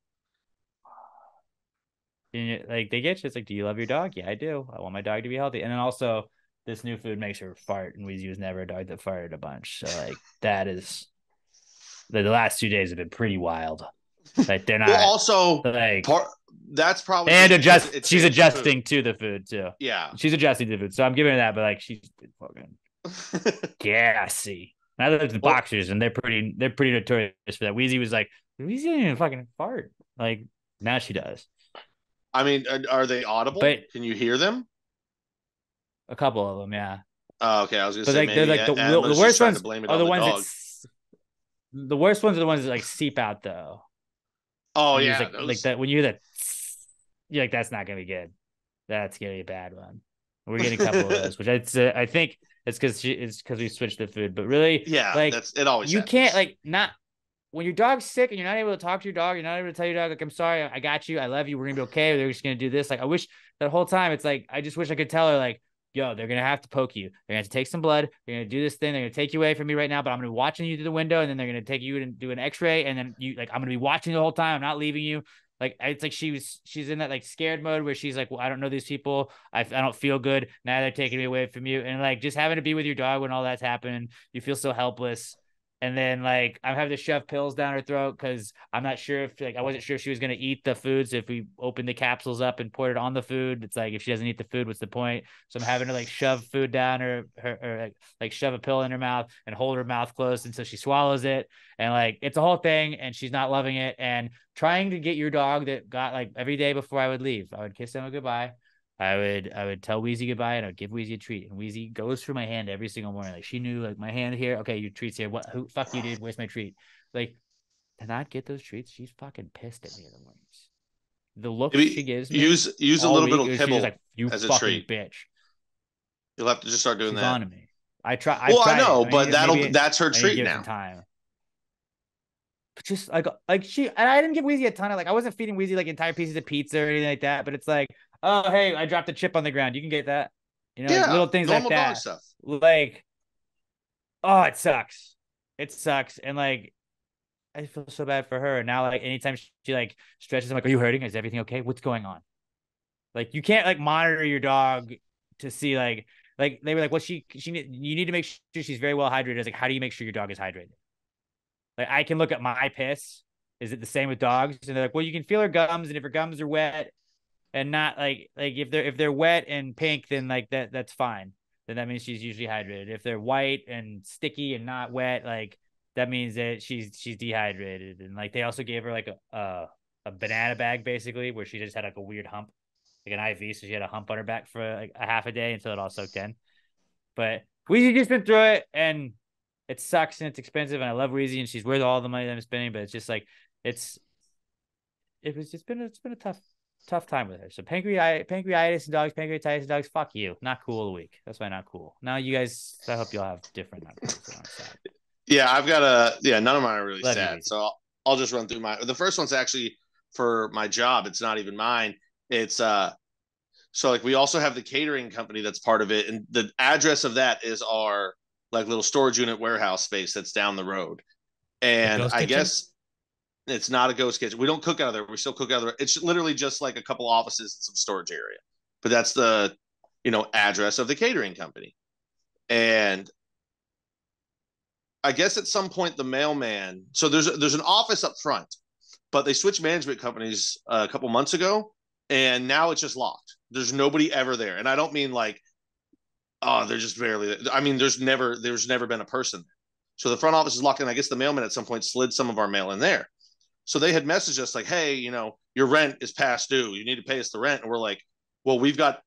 and like they get you, it's like, do you love your dog? Yeah, I do. I want my dog to be healthy. And then also this new food makes her fart, and Weezy was never a dog that farted a bunch. So like that is the, the last two days have been pretty wild. Like they're not well, also like part, that's probably and adjust. It's, she's it's adjusting food. to the food too. Yeah, she's adjusting to the food. So I'm giving her that, but like she's fucking gassy. And I live with boxers, and they're pretty they're pretty notorious for that. Weezy was like, Weezy didn't even fucking fart. Like now she does. I mean, are, are they audible? But can you hear them? A couple of them, yeah. Oh, okay. I was gonna but say, like, maybe like the, the worst ones are on the, the ones that, the worst ones are the ones that like seep out, though. Oh when yeah, like, those... like that. When you hear that, you're like, that's not gonna be good. That's gonna be a bad one. We're getting a couple of those, which I'd say, I think it's because it's because we switched the food, but really, yeah, like that's, it always. You happens. Can't like not. when your dog's sick and you're not able to talk to your dog, you're not able to tell your dog, like, I'm sorry, I got you, I love you, we're gonna be okay, they're just gonna do this. Like, I wish that whole time, it's like, I just wish I could tell her, like, yo, they're gonna have to poke you, they're gonna have to take some blood, they're gonna do this thing, they're gonna take you away from me right now, but I'm gonna be watching you through the window, and then they're gonna take you and do an x-ray, and then you, like, I'm gonna be watching the whole time, I'm not leaving you. Like, it's like she was, she's in that like scared mode where she's like, well, I don't know these people. I, I don't feel good. Now they're taking me away from you. And like, just having to be with your dog when all that's happened, you feel so helpless. And then like, I'm having to shove pills down her throat because I'm not sure if like, I wasn't sure if she was going to eat the food. So if we opened the capsules up and poured it on the food, it's like, if she doesn't eat the food, what's the point? So I'm having to like shove food down her, her, or like, like shove a pill in her mouth and hold her mouth closed until she swallows it. And like, it's a whole thing and she's not loving it. And trying to get your dog that got like every day before I would leave, I would kiss him goodbye. I would, I would tell Wheezy goodbye and I'd give Wheezy a treat. And Wheezy goes through my hand every single morning. Like she knew like my hand here. Okay. Your treat's here. What, who fuck you dude? Where's my treat? Like to not get those treats. She's fucking pissed at me in the mornings. The look Maybe she gives me. Use, use a little week, bit of kibble like, you as a treat. Bitch. You'll have to just start doing she's that. On me. I try. I've well, I know, it. I but that'll, it, that's her I treat now. Time. But just like, like she, and I didn't give Wheezy a ton of like, I wasn't feeding Wheezy like entire pieces of pizza or anything like that, but it's like, oh, hey, I dropped a chip on the ground. You can get that. You know, yeah, like little things like that. Stuff. Like, oh, it sucks. It sucks. And like, I feel so bad for her. And now, like, anytime she like stretches, I'm like, are you hurting? Is everything okay? What's going on? Like, you can't like monitor your dog to see like, like they were like, well, she, she, you need to make sure she's very well hydrated. I was like, how do you make sure your dog is hydrated? Like I can look at my piss. Is it the same with dogs? And they're like, well, you can feel her gums, and if her gums are wet and not like, like if they're, if they're wet and pink, then like that, that's fine. Then that means she's usually hydrated. If they're white and sticky and not wet, like that means that she's, she's dehydrated. And like, they also gave her like a, a, a banana bag basically where she just had like a weird hump, like an I V. So she had a hump on her back for like a half a day until it all soaked in. But we've just been through it and it sucks and it's expensive and I love Weezy and she's worth all the money that I'm spending, but it's just like it's it was it's been it's been a tough tough time with her. So pancreatitis, pancreatitis and dogs, pancreatitis and dogs. Fuck you, not cool a week. That's why not cool. Now you guys, I hope you'll have different. Yeah, I've got a yeah. None of mine are really love sad, you, so I'll, I'll just run through my. The first one's actually for my job. It's not even mine. It's uh, so like we also have the catering company that's part of it, and the address of that is our. Like little storage unit warehouse space that's down the road. And I guess it's not a ghost kitchen. We don't cook out of there. We still cook out of there. It's literally just like a couple offices and some storage area, but that's the, you know, address of the catering company. And I guess at some point the mailman, so there's, there's an office up front, but they switched management companies a couple months ago and now it's just locked. There's nobody ever there. And I don't mean like, oh, they're just barely. I mean, there's never, there's never been a person there. So the front office is locked in. I guess the mailman at some point slid some of our mail in there. So they had messaged us like, hey, you know, your rent is past due. You need to pay us the rent. And we're like, well, we've got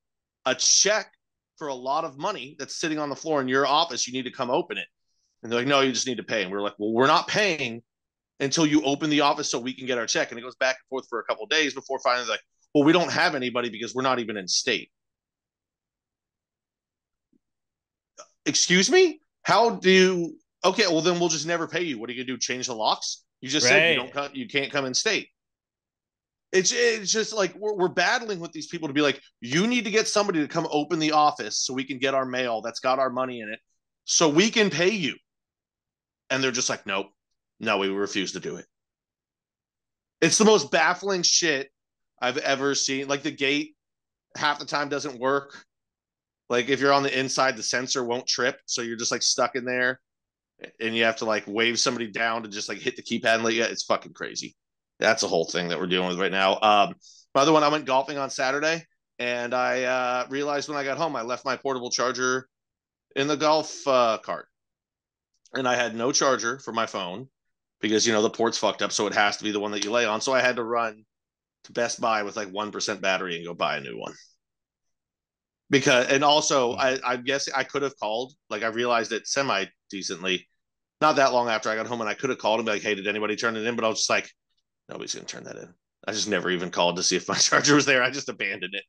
a check for a lot of money that's sitting on the floor in your office. You need to come open it. And they're like, no, you just need to pay. And we're like, well, we're not paying until you open the office so we can get our check. And it goes back and forth for a couple of days before finally they're like, well, we don't have anybody because we're not even in state. Excuse me? How do you, okay, well then we'll just never pay you. What are you gonna do? Change the locks? You just right. said you don't come, you can't come in state. It's it's just like we're we're battling with these people to be like, you need to get somebody to come open the office so we can get our mail that's got our money in it, so we can pay you. And they're just like, nope, no, we refuse to do it. It's the most baffling shit I've ever seen. Like the gate half the time doesn't work. Like if you're on the inside, the sensor won't trip. So you're just like stuck in there and you have to like wave somebody down to just like hit the keypad and let you, it's fucking crazy. That's a whole thing that we're dealing with right now. Um, by the way, I went golfing on Saturday and I uh, realized when I got home, I left my portable charger in the golf uh, cart and I had no charger for my phone because, you know, the port's fucked up. So it has to be the one that you lay on. So I had to run to Best Buy with like one percent battery and go buy a new one. Because, and also, I, I guess I could have called, like, I realized it semi decently, not that long after I got home, and I could have called and be like, hey, did anybody turn it in? But I was just like, nobody's going to turn that in. I just never even called to see if my charger was there. I just abandoned it.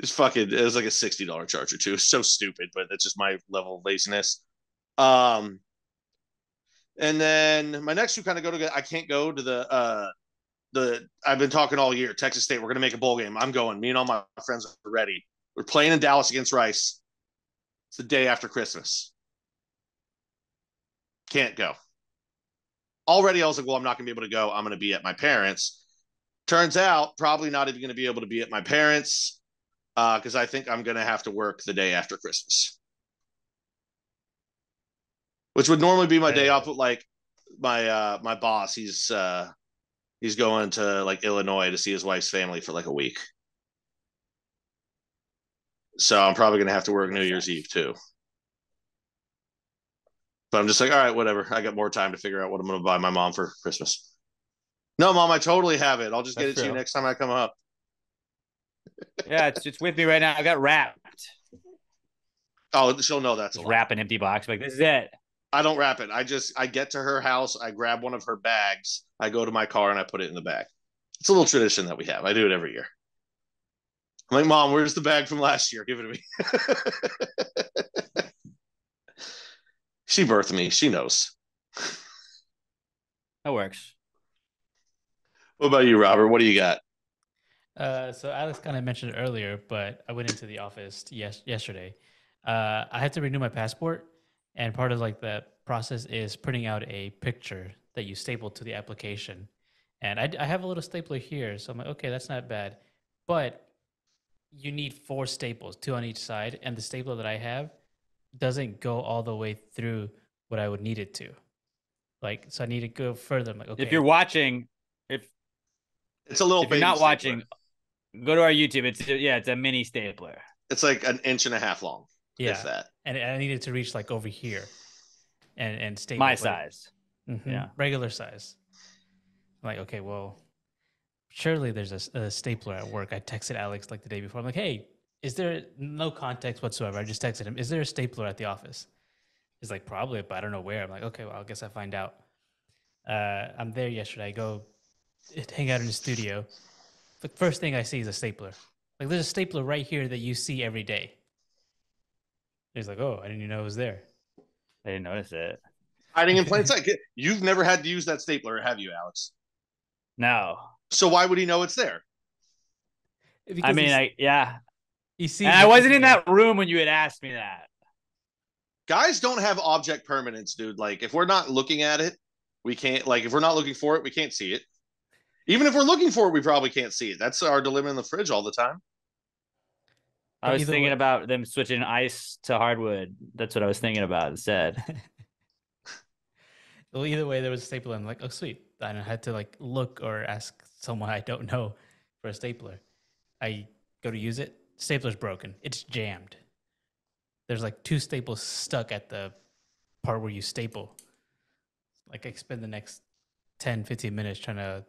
It's fucking, it was like a sixty dollar charger, too. It's so stupid, but that's just my level of laziness. Um, And then my next two kind of go to, I can't go to the, uh, the, I've been talking all year, Texas State, we're going to make a bowl game. I'm going, me and all my friends are ready. We're playing in Dallas against Rice. It's the day after Christmas. Can't go. Already I was like, well, I'm not going to be able to go. I'm going to be at my parents'. Turns out probably not even going to be able to be at my parents' because uh, I think I'm going to have to work the day after Christmas, which would normally be my day off. But like my uh, my boss, he's uh, he's going to like Illinois to see his wife's family for like a week. So I'm probably going to have to work New Year's Eve too. But I'm just like, all right, whatever. I got more time to figure out what I'm going to buy my mom for Christmas. No, Mom, I totally have it. I'll just That's get it true. to you next time I come up. Yeah, it's it's with me right now. I got wrapped. Oh, she'll know that's a lot. Wrap an empty box. Like, this is it. I don't wrap it. I just, I get to her house. I grab one of her bags. I go to my car and I put it in the bag. It's a little tradition that we have. I do it every year. I'm like, Mom, where's the bag from last year? Give it to me. She birthed me. She knows. That works. What about you, Robert? What do you got? Uh, so Alex kind of mentioned it earlier, but I went into the office yes yesterday. Uh, I had to renew my passport, and part of like the process is printing out a picture that you staple to the application. And I, I have a little stapler here, so I'm like, okay, that's not bad. But you need four staples, two on each side, and the stapler that I have doesn't go all the way through what I would need it to. Like, so I need to go further. I'm like, okay. If you're watching, if it's a little, if you're not watching, go to our YouTube. It's yeah, it's a mini stapler. It's like an inch and a half long. Yeah, if that. And I needed to reach like over here, and and staple my size. Mm-hmm. Yeah, regular size. I'm like, okay, well, surely there's a, a stapler at work. I texted Alex like the day before. I'm like, hey. Is there no context whatsoever? I just texted him. Is there a stapler at the office? He's like, probably, but I don't know where. I'm like, okay, well, I guess I find out. Uh, I'm there yesterday. I go hang out in the studio. The first thing I see is a stapler. Like, there's a stapler right here that you see every day. He's like, oh, I didn't even know it was there. I didn't notice it. Hiding in plain sight. You've never had to use that stapler, have you, Alex? No. So why would he know it's there? Because I mean, I yeah. You see, and I wasn't in that room when you had asked me that. Guys don't have object permanence, dude. Like, if we're not looking at it, we can't, like, if we're not looking for it, we can't see it. Even if we're looking for it, we probably can't see it. That's our dilemma in the fridge all the time. I was Either thinking way. about them switching ice to hardwood. That's what I was thinking about instead. Well, either way, there was a stapler. I'm like, oh, sweet. I had to, like, look or ask someone I don't know for a stapler. I go to use it. Stapler's broken. It's jammed. There's like two staples stuck at the part where you staple. Like, I spend the next ten, fifteen minutes trying to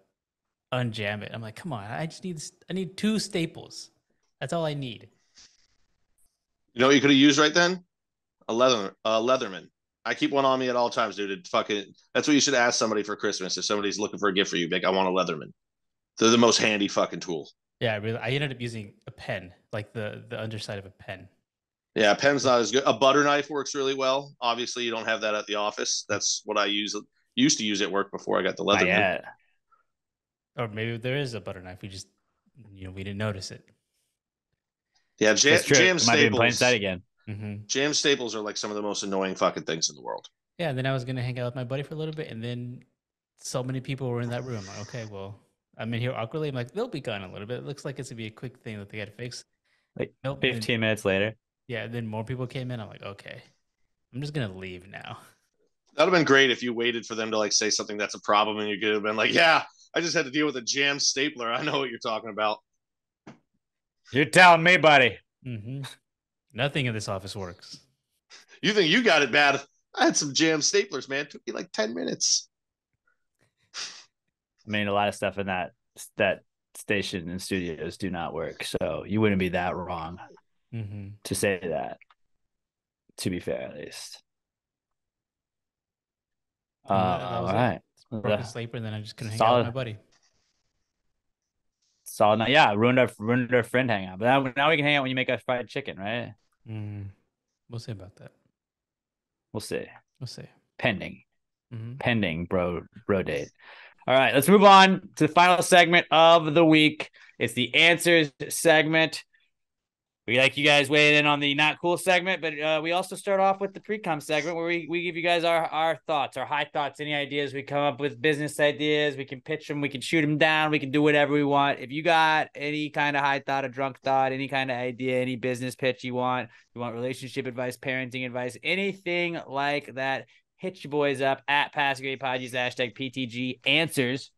unjam it. I'm like, come on, I just need, I need two staples. That's all I need. You know what you could have used right then? A leather, a Leatherman. I keep one on me at all times, dude. It fucking, that's what you should ask somebody for Christmas. If somebody's looking for a gift for you, like, I want a Leatherman. They're the most handy fucking tool. Yeah, I really. I ended up using a pen, like the the underside of a pen. Yeah, a pen's not as good. A butter knife works really well. Obviously, you don't have that at the office. That's what I use. Used to use at work before I got the leather. Yeah. Or maybe there is a butter knife. We just, you know, we didn't notice it. Yeah, jam, jam staples. That again. Mm-hmm. Jam staples are like some of the most annoying fucking things in the world. Yeah, and then I was gonna hang out with my buddy for a little bit, and then so many people were in that room. Like, okay, well. I'm in here awkwardly. I'm like, they'll be gone a little bit. It looks like it's going to be a quick thing that they got to fix. Like nope. fifteen and, minutes later. Yeah, then more people came in. I'm like, okay, I'm just going to leave now. That would have been great if you waited for them to like say something that's a problem and you could have been like, yeah, I just had to deal with a jam stapler. I know what you're talking about. You're telling me, buddy. Mm-hmm. Nothing in this office works. You think you got it bad? I had some jam staplers, man. It took me like ten minutes. I mean, a lot of stuff in that that station and studios do not work. So you wouldn't be that wrong mm-hmm. to say that, to be fair, at least. Uh, all right. Broken sleeper, and then I just couldn't hang out with my buddy. Solid night. Yeah, ruined our, ruined our friend hangout. But now, now we can hang out when you make us fried chicken, right? Mm. We'll see about that. We'll see. We'll see. Pending. mm-hmm. pending bro bro date. All right, let's move on to the final segment of the week. It's the answers segment. We like you guys weighed in on the not cool segment, but uh, we also start off with the pre-com segment where we, we give you guys our, our thoughts, our high thoughts, any ideas we come up with, business ideas. We can pitch them. We can shoot them down. We can do whatever we want. If you got any kind of high thought, a drunk thought, any kind of idea, any business pitch you want, you want relationship advice, parenting advice, anything like that, hit your boys up at Pass the Gravy Pod, use hashtag P T G answers.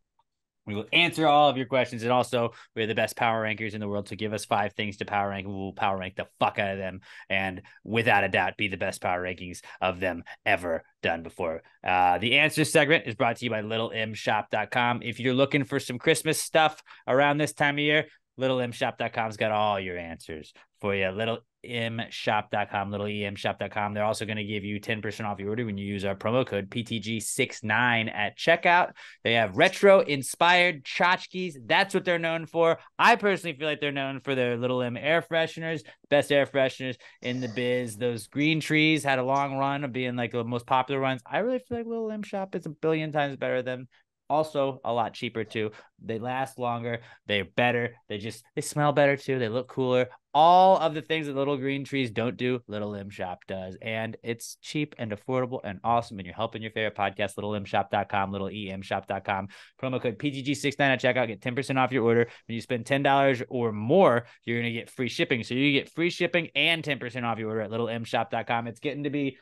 We will answer all of your questions, and also we're the best power rankers in the world, so give us five things to power rank, and we'll power rank the fuck out of them, and without a doubt, be the best power rankings of them ever done before. Uh, the answer segment is brought to you by little m shop dot com. If you're looking for some Christmas stuff around this time of year, little m shop dot com's got all your answers for you. Little m shop dot com, little e m shop dot com. They're also going to give you ten percent off your order when you use our promo code P T G sixty-nine at checkout. They have retro-inspired tchotchkes. That's what they're known for. I personally feel like they're known for their Little M air fresheners, best air fresheners in the biz. Those green trees had a long run of being like the most popular ones. I really feel like Little M Shop is a billion times better than also a lot cheaper too. They last longer. They're better. They just, they smell better too. They look cooler. All of the things that little green trees don't do, Little M Shop does. And it's cheap and affordable and awesome. And you're helping your favorite podcast, little m shop dot com, little e m shop dot com. Promo code P T G sixty-nine at checkout. Get ten percent off your order. When you spend ten dollars or more, you're going to get free shipping. So you get free shipping and ten percent off your order at little m shop dot com. It's getting to be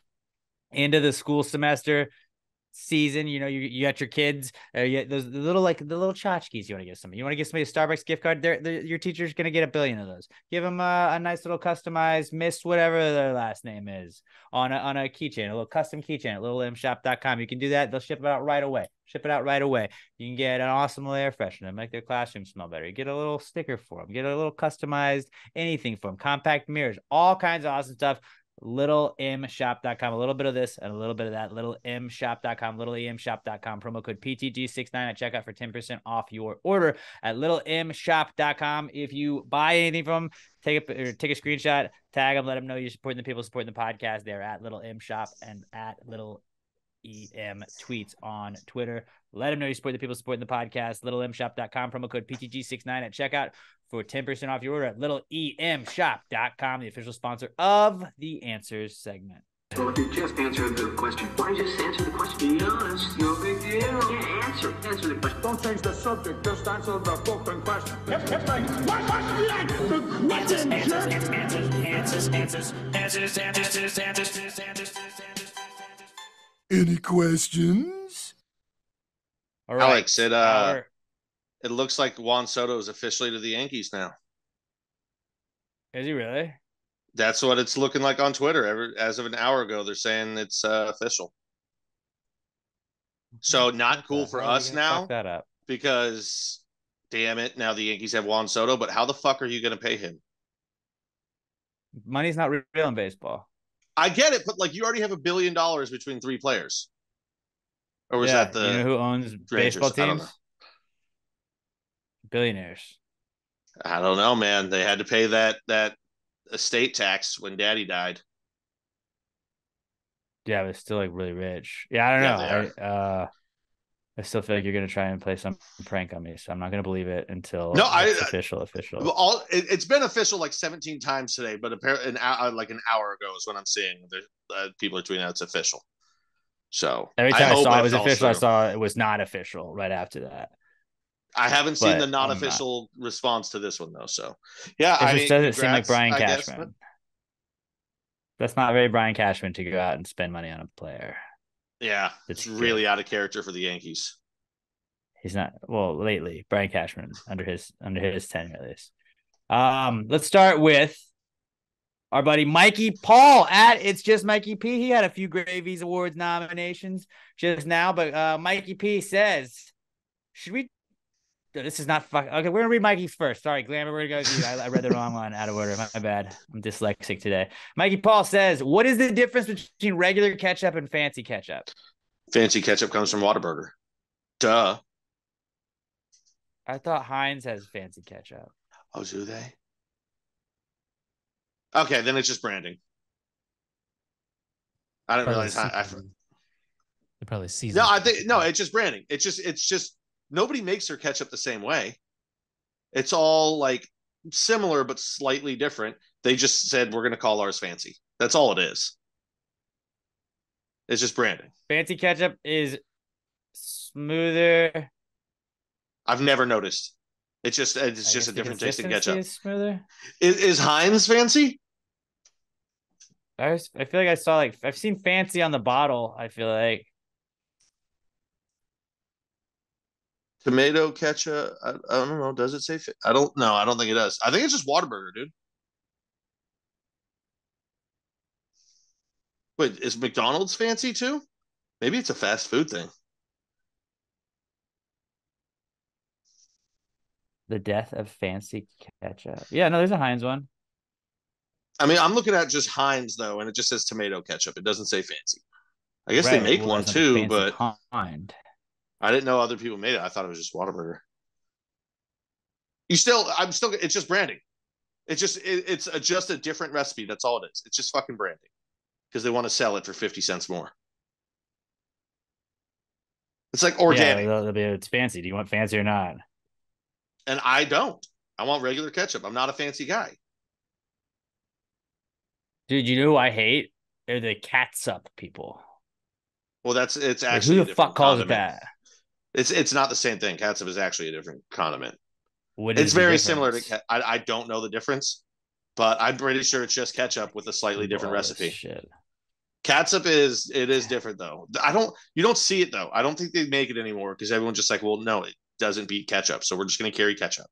into the school semester season, you know, you you got your kids, uh, you those the little like the little tchotchkes you want to give somebody. You want to give somebody a Starbucks gift card. They're, they're, your teacher's gonna get a billion of those. Give them a, a nice little customized Miss whatever their last name is on a, on a keychain, a little custom keychain at little m shop dot com. You can do that. They'll ship it out right away. Ship it out right away. You can get an awesome little air freshener, make their classroom smell better. You get a little sticker for them. Get a little customized anything for them. Compact mirrors, all kinds of awesome stuff. little m shop dot com, a little bit of this and a little bit of that. Little m shop dot com, little e m shop dot com, promo code P T G sixty-nine at checkout for ten percent off your order at little m shop dot com. If you buy anything from them, take a, or take a screenshot, tag them, let them know you're supporting the people supporting the podcast. They're at little m shop and at little e m tweets on Twitter. Let them know you support the people supporting the podcast. Little m shop dot com, promo code P T G sixty-nine at checkout for ten percent off your order at little e m shop dot com, the official sponsor of the Answers segment. Well, if you just answered the question, why just answer the question? Be honest, no big deal. Yeah, answer. Answer the question. Don't change the subject, just answer the fucking question. Hip, hip, like, what, what, like, the question? Answers, answers, answers, answers, answers, answers, answers, answers. Any questions? All right. Alex, it, uh... Our- It looks like Juan Soto is officially to the Yankees now. Is he really? That's what it's looking like on Twitter. Ever, as of an hour ago, they're saying it's uh, official. So not cool for us now that up? Because, damn it, now the Yankees have Juan Soto, but how the fuck are you going to pay him? Money's not real in baseball. I get it, but like you already have a billion dollars between three players. Or was yeah, that the... You know who owns Rangers? Baseball teams? I don't know. Billionaires. I don't know, man. They had to pay that that estate tax when Daddy died. Yeah, but it's still like really rich. Yeah, I don't yeah, know. I, uh, I still feel like you're gonna try and play some prank on me, so I'm not gonna believe it until no, it's I, official. Official. All it, it's been official like seventeen times today, but apparently an hour, like an hour ago is when I'm seeing the uh, people are tweeting out it's official. So every time I, I saw it was official, through. I saw it was not official right after that. I haven't seen but the non-official not. response to this one, though. So, yeah. It I just mean, doesn't seem like Brian I Cashman. Guess, but... That's not very Brian Cashman to go out and spend money on a player. Yeah, it's, it's really out of character for the Yankees. He's not – well, lately, Brian Cashman under his under his tenure at least. Um, let's start with our buddy Mikey Paul at It's Just Mikey P. He had a few Gravies Awards nominations just now, but uh, Mikey P says, should we – This is not fucking okay. We're gonna read Mikey first. Sorry, Glamour. We're gonna go to you. I, I read the wrong one out of order. My, my bad. I'm dyslexic today. Mikey Paul says, what is the difference between regular ketchup and fancy ketchup? Fancy ketchup comes from Whataburger. Duh. I thought Heinz has fancy ketchup. Oh, do they? Okay, then it's just branding. I didn't realize. I, I They probably season. No, I think no. It's just branding. It's just it's just nobody makes their ketchup the same way. It's all like similar but slightly different. They just said we're going to call ours fancy. That's all it is. It's just branding. Fancy ketchup is smoother. I've never noticed. It's just it's I just a different taste in ketchup. Is smoother. Is, is Heinz fancy? I was, I feel like I saw like I've seen fancy on the bottle. I feel like tomato ketchup. I, I don't know. Does it say? Fa- I don't know. I don't think it does. I think it's just Whataburger, dude. Wait, is McDonald's fancy too? Maybe it's a fast food thing. The death of fancy ketchup. Yeah, no, there's a Heinz one. I mean, I'm looking at just Heinz, though, and it just says tomato ketchup. It doesn't say fancy. I guess right. they make well, one, too, but kind. I didn't know other people made it. I thought it was just Whataburger. You still, I'm still, it's just branding. It's just, it, it's a, just a different recipe. That's all it is. It's just fucking branding because they want to sell it for fifty cents more. It's like organic. Yeah, it's fancy. Do you want fancy or not? And I don't. I want regular ketchup. I'm not a fancy guy. Dude, you know who I hate? They're the catsup people. Well, that's it's actually like, who the fuck calls condiment. It that? It's it's not the same thing. Catsup is actually a different condiment. What is it's very difference? Similar to. I I don't know the difference, but I'm pretty sure it's just ketchup with a slightly different oh, recipe. Shit. Catsup is it is different though. I don't you don't see it though. I don't think they make it anymore because everyone's just like, well, no, it doesn't beat ketchup, so we're just gonna carry ketchup.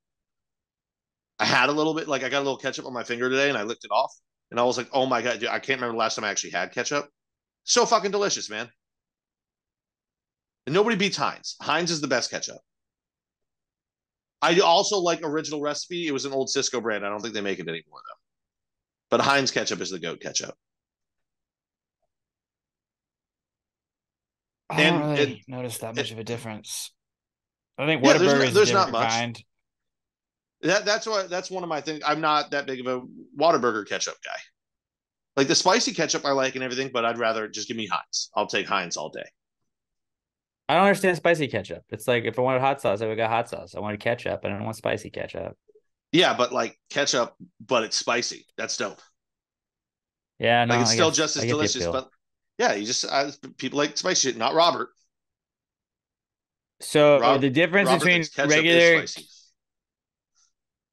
I had a little bit like I got a little ketchup on my finger today, and I licked it off. And I was like, oh, my God, dude, I can't remember the last time I actually had ketchup. So fucking delicious, man. And nobody beats Heinz. Heinz is the best ketchup. I also like original recipe. It was an old Cisco brand. I don't think they make it anymore, though. But Heinz ketchup is the goat ketchup. I and don't really it, notice that much it, of a difference. I think Whataburger yeah, there's, is there's a different not much. Kind. That that's what that's one of my things. I'm not that big of a Whataburger ketchup guy. Like the spicy ketchup I like and everything, but I'd rather just give me Heinz. I'll take Heinz all day. I don't understand spicy ketchup. It's like if I wanted hot sauce, I would have got hot sauce. I wanted ketchup, and I don't want spicy ketchup. Yeah, but like ketchup, but it's spicy. That's dope. Yeah, no, like it's I still guess, just as delicious. But yeah, you just I, people like spicy shit, not Robert. So Rob, the difference Robert between regular.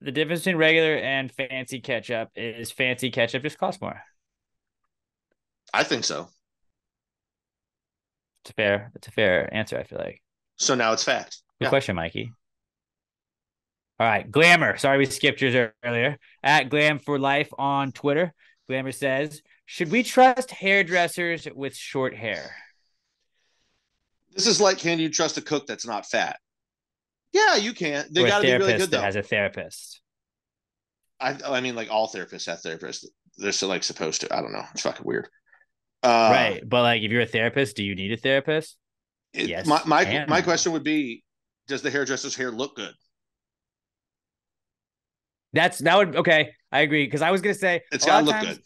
The difference between regular and fancy ketchup is fancy ketchup just costs more. I think so. It's fair. It's a fair answer, I feel like. So now it's fact. Good yeah. question, Mikey. All right. Glamour. Sorry we skipped yours earlier. At Glam for Life on Twitter. Glamour says, should we trust hairdressers with short hair? This is like, can you trust a cook that's not fat? Yeah, you can. They got to be really good though. As a therapist, I I mean, like all therapists have therapists. They're still like supposed to. I don't know. It's fucking weird. Uh, right, but like, if you're a therapist, do you need a therapist? It, yes. My my, my question would be, does the hairdresser's hair look good? That's that would okay. I agree because I was gonna say it's gotta look good.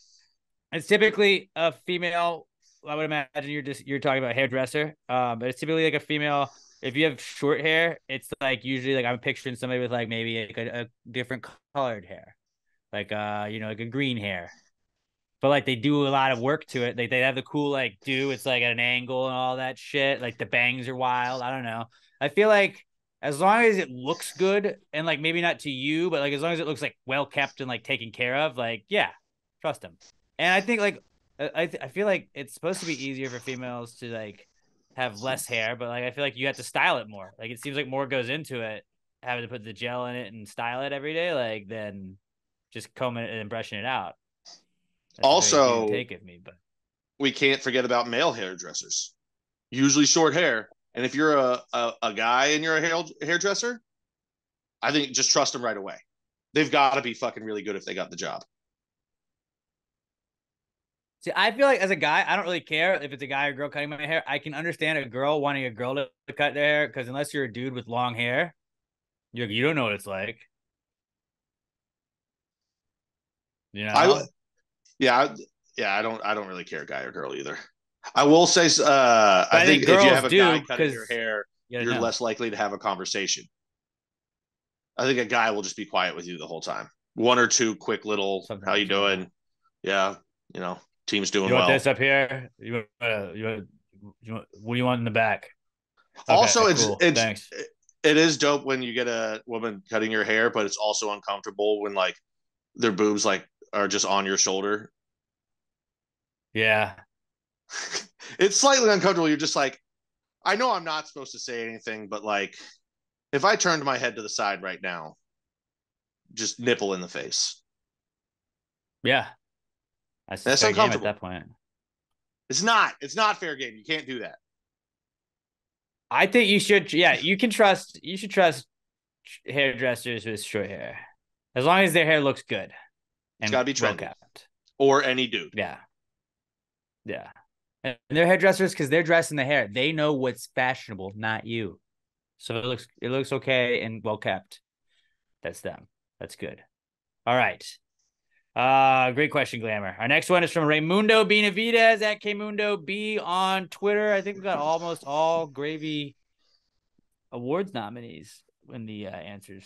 It's typically a female. I would imagine you're just you're talking about hairdresser, um, but it's typically like a female. If you have short hair, it's like usually like I'm picturing somebody with like maybe like a, a different colored hair, like, uh, you know, like a green hair. But like they do a lot of work to it. Like they have the cool like do it's like at an angle and all that shit. Like the bangs are wild. I don't know. I feel like as long as it looks good and like maybe not to you, but like as long as it looks like well kept and like taken care of, like, yeah, trust them. And I think like I th- I feel like it's supposed to be easier for females to like have less hair, but like I feel like you have to style it more. Like it seems like more goes into it, having to put the gel in it and style it every day, like than just combing it and brushing it out. That's also, take it me, but we can't forget about male hairdressers. Usually short hair, and if you're a a, a guy and you're a hair, hairdresser, I think just trust them right away. They've got to be fucking really good if they got the job. See, I feel like as a guy, I don't really care if it's a guy or girl cutting my hair. I can understand a girl wanting a girl to cut their hair because unless you're a dude with long hair, you you don't know what it's like. You know? I, yeah, I, yeah. I don't. I don't really care, guy or girl either. I will say, uh, I, I think, think if you have a do, guy cutting your hair, you you're know. less likely to have a conversation. I think a guy will just be quiet with you the whole time. One or two quick little, Something how you doing? That. Yeah, you know, team's doing you want well. This up here, you uh, you, want, you want, what do you want in the back? Okay, also, it's cool. it's Thanks. it is dope when you get a woman cutting your hair, but it's also uncomfortable when like their boobs like are just on your shoulder. Yeah. It's slightly uncomfortable. You're just like, I know I'm not supposed to say anything, but like, if I turned my head to the side right now, just nipple in the face. Yeah. That's, That's fair uncomfortable game at that point. It's not. It's not fair game. You can't do that. I think you should. Yeah, you can trust. You should trust hairdressers with short hair, as long as their hair looks good. It's got to be trendy. Or any dude. Yeah. Yeah. And they're hairdressers because they're dressing the hair. They know what's fashionable, not you. So it looks it looks okay and well kept. That's them. That's good. All right. Uh, great question, Glamour. Our next one is from Raymundo Benavides at Kmundo B on Twitter. I think we've got almost all Gravy Awards nominees in the uh, answers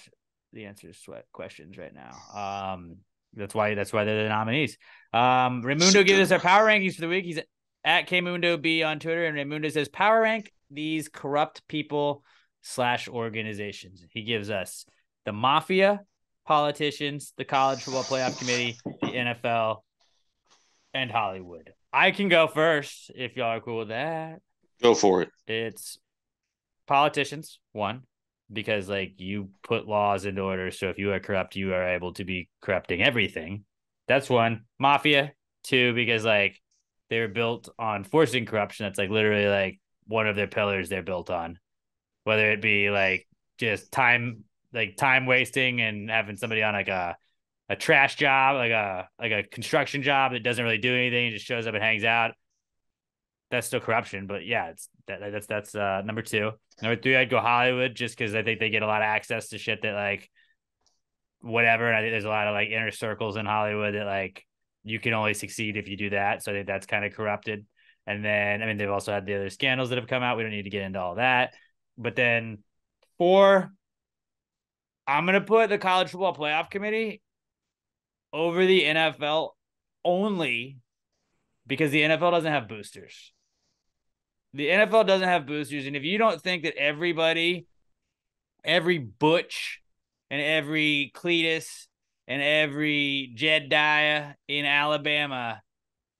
the answers sweat questions right now. Um, that's why that's why they're the nominees. Um, Raymundo gives us our power rankings for the week. He's at Kmundo B on Twitter, and Raymundo says power rank these corrupt people slash organizations. He gives us the mafia, politicians, the college football playoff committee, the N F L, and Hollywood. I can go first if y'all are cool with that. Go for it. It's politicians, one, because like you put laws into order. So if you are corrupt, you are able to be corrupting everything. That's one. Mafia, two, because like they're built on forcing corruption. That's like literally like one of their pillars they're built on, whether it be like just time. Like time wasting and having somebody on like a, a trash job, like a, like a construction job that doesn't really do anything. Just shows up and hangs out. That's still corruption, but yeah, it's that, that's, that's uh number two. Number three, I'd go Hollywood just cause I think they get a lot of access to shit that like whatever. And I think there's a lot of like inner circles in Hollywood that like you can only succeed if you do that. So I think that's kind of corrupted. And then, I mean, they've also had the other scandals that have come out. We don't need to get into all that, but then four, I'm going to put the college football playoff committee over the N F L only because the N F L doesn't have boosters. The N F L doesn't have boosters. And if you don't think that everybody, every Butch and every Cletus and every Jedediah in Alabama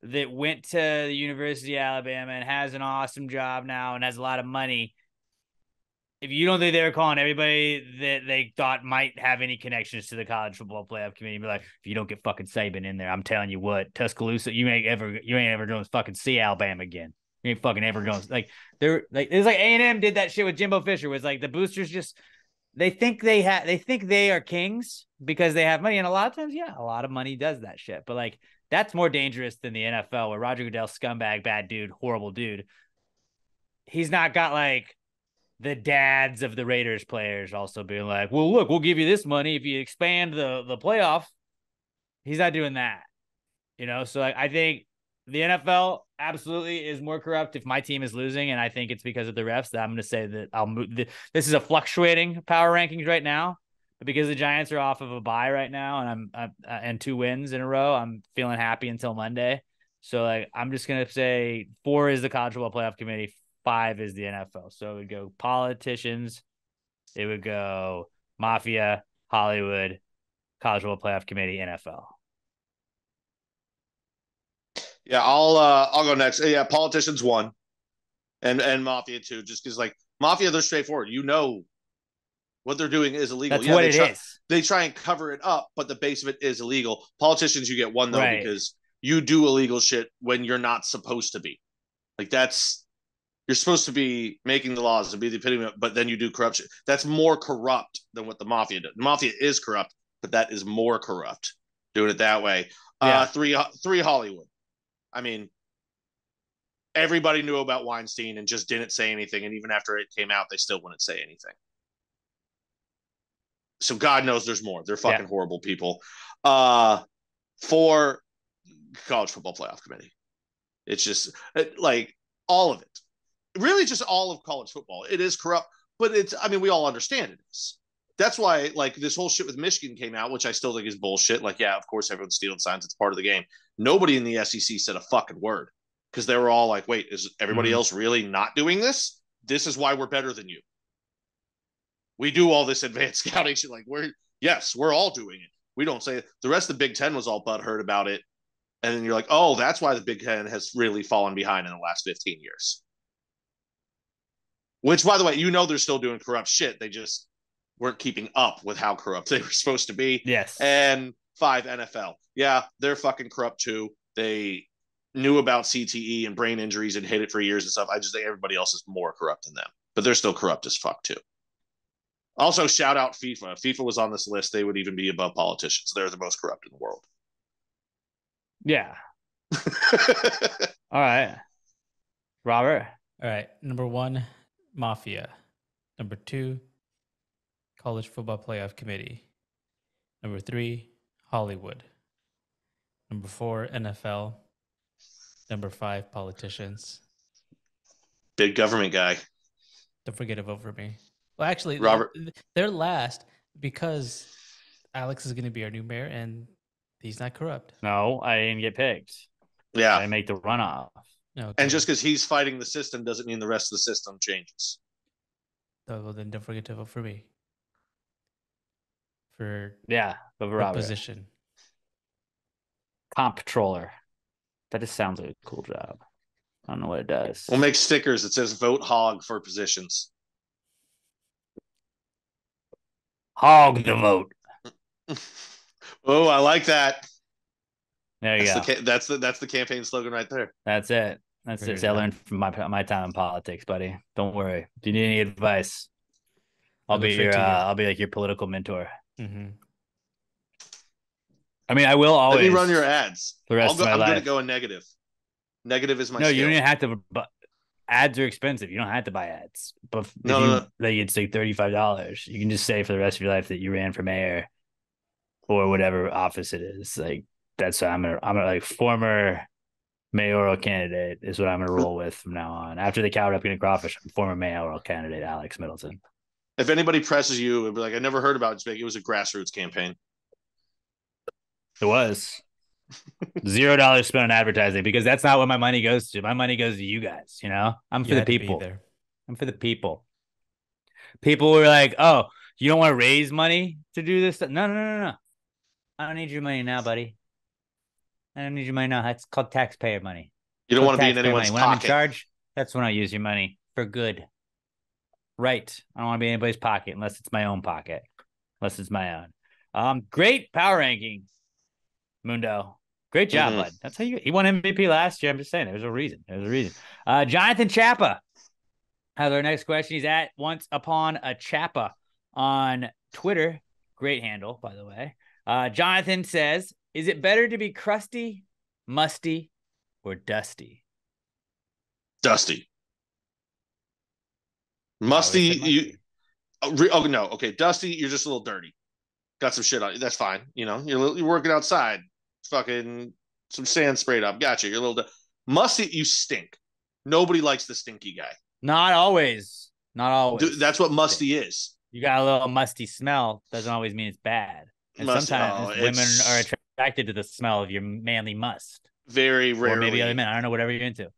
that went to the University of Alabama and has an awesome job now and has a lot of money, if you don't think they were calling everybody that they thought might have any connections to the college football playoff committee, be like, if you don't get fucking Saban in there, I'm telling you what, Tuscaloosa, you ain't ever, you ain't ever going to fucking see Alabama again. You ain't fucking ever going to like. They're like, it's like A and M did that shit with Jimbo Fisher. Was like the boosters just they think they have, they think they are kings because they have money, and a lot of times, yeah, a lot of money does that shit. But like that's more dangerous than the N F L, where Roger Goodell, scumbag, bad dude, horrible dude, he's not got like the dads of the Raiders players also being like, well, look, we'll give you this money if you expand the, the playoff. He's not doing that. You know, so I, I think the N F L absolutely is more corrupt if my team is losing, and I think it's because of the refs that I'm going to say that I'll move. This is a fluctuating power rankings right now, but because the Giants are off of a bye right now and I'm, I'm uh, and two wins in a row, I'm feeling happy until Monday. So like, I'm just going to say four is the college football playoff committee, five is the N F L. So it would go politicians, it would go mafia, Hollywood, college football playoff committee, N F L. Yeah, I'll uh, I'll go next. Yeah, politicians one, and and mafia two, just because like mafia, they're straightforward. You know what they're doing is illegal. That's yeah, what they it try, is. They try and cover it up, but the base of it is illegal. Politicians, you get one though, right, because you do illegal shit when you're not supposed to be. Like that's. You're supposed to be making the laws and be the epitome, but then you do corruption. That's more corrupt than what the mafia does. The mafia is corrupt, but that is more corrupt doing it that way. Yeah. Uh, three, three Hollywood. I mean, everybody knew about Weinstein and just didn't say anything. And even after it came out, they still wouldn't say anything. So God knows there's more. They're fucking yeah. horrible people. Uh, for college football playoff committee. It's just like all of it, really just all of college football. It is corrupt, but it's, I mean, we all understand it is. That's why, like, this whole shit with Michigan came out, which I still think is bullshit. Like, yeah, of course, everyone's stealing signs. It's part of the game. Nobody in the S E C said a fucking word because they were all like, wait, is everybody mm-hmm. else really not doing this? This is why we're better than you. We do all this advanced scouting shit. Like, we're, yes, we're all doing it. We don't say it. The rest of the Big Ten was all butthurt about it. And then you're like, oh, that's why the Big Ten has really fallen behind in the last fifteen years. Which, by the way, you know they're still doing corrupt shit. They just weren't keeping up with how corrupt they were supposed to be. Yes. And five, N F L. Yeah, they're fucking corrupt too. They knew about C T E and brain injuries and hid it for years and stuff. I just think everybody else is more corrupt than them. But they're still corrupt as fuck too. Also, shout out FIFA. If FIFA was on this list, they would even be above politicians. They're the most corrupt in the world. Yeah. All right. Robert. All right. Number one, Mafia. Number two, College Football Playoff Committee. Number three, Hollywood. Number four, N F L. Number five, politicians. Big government guy. Don't forget to vote for me. Well, actually, Robert, they're last because Alex is going to be our new mayor and he's not corrupt. No, I didn't get picked. Yeah. I make the runoff. Okay. And just because he's fighting the system doesn't mean the rest of the system changes. Oh, well, then don't forget to vote for me. For yeah, position. Comptroller. That just sounds like a cool job. I don't know what it does. We'll make stickers that says vote hog for positions. Hog the vote. Oh, I like that. There you that's go. The, that's the that's the campaign slogan right there. That's it. That's it. I learned from my my time in politics, buddy. Don't worry. If you need any advice, I'll be your uh, I'll be like your political mentor. Mm-hmm. I mean, I will always. Let me run your ads. The rest I'll go, of my I'm life. I'm going to go in negative. Negative is my. No, skill. You don't even have to. But ads are expensive. You don't have to buy ads. But no, you, no, no. Like it's like thirty-five dollars. You can just say for the rest of your life that you ran for mayor or whatever office it is. Like that's what I'm gonna. I'm gonna like former mayoral candidate is what I'm gonna roll with from now on. After the cow repping a crawfish, I'm former mayoral candidate Alex Middleton. If anybody presses you, it'd be like, I never heard about it. It was a grassroots campaign. It was. Zero dollars spent on advertising because that's not what my money goes to. My money goes to you guys. You know, I'm for the people. I'm for the people. People were like, oh, you don't want to raise money to do this? No, no, no, no, no. I don't need your money now, buddy. I don't need your money now. It's called taxpayer money. You don't want to be in anyone's pocket. When I'm in charge, that's when I use your money for good. Right. I don't want to be in anybody's pocket unless it's my own pocket. Unless it's my own. Um, great power ranking, Mundo. Great job, mm-hmm. bud. That's how you he won M V P last year. I'm just saying there's a reason. There's a reason. Uh, Jonathan Chapa has our next question. He's at Once Upon a Chapa on Twitter. Great handle, by the way. Uh, Jonathan says, is it better to be crusty, musty, or dusty? Dusty. Musty, musty, you oh no, okay. Dusty, you're just a little dirty. Got some shit on you. That's fine. You know, you're you're working outside. Fucking some sand sprayed up. Gotcha. You're a little musty. You stink. Nobody likes the stinky guy. Not always. Not always. Dude, that's what musty is. You got a little musty smell. Doesn't always mean it's bad. And must, sometimes oh, women it's... are attracted to the smell of your manly must. Very rarely. Or maybe other men. I don't know. Whatever you're into.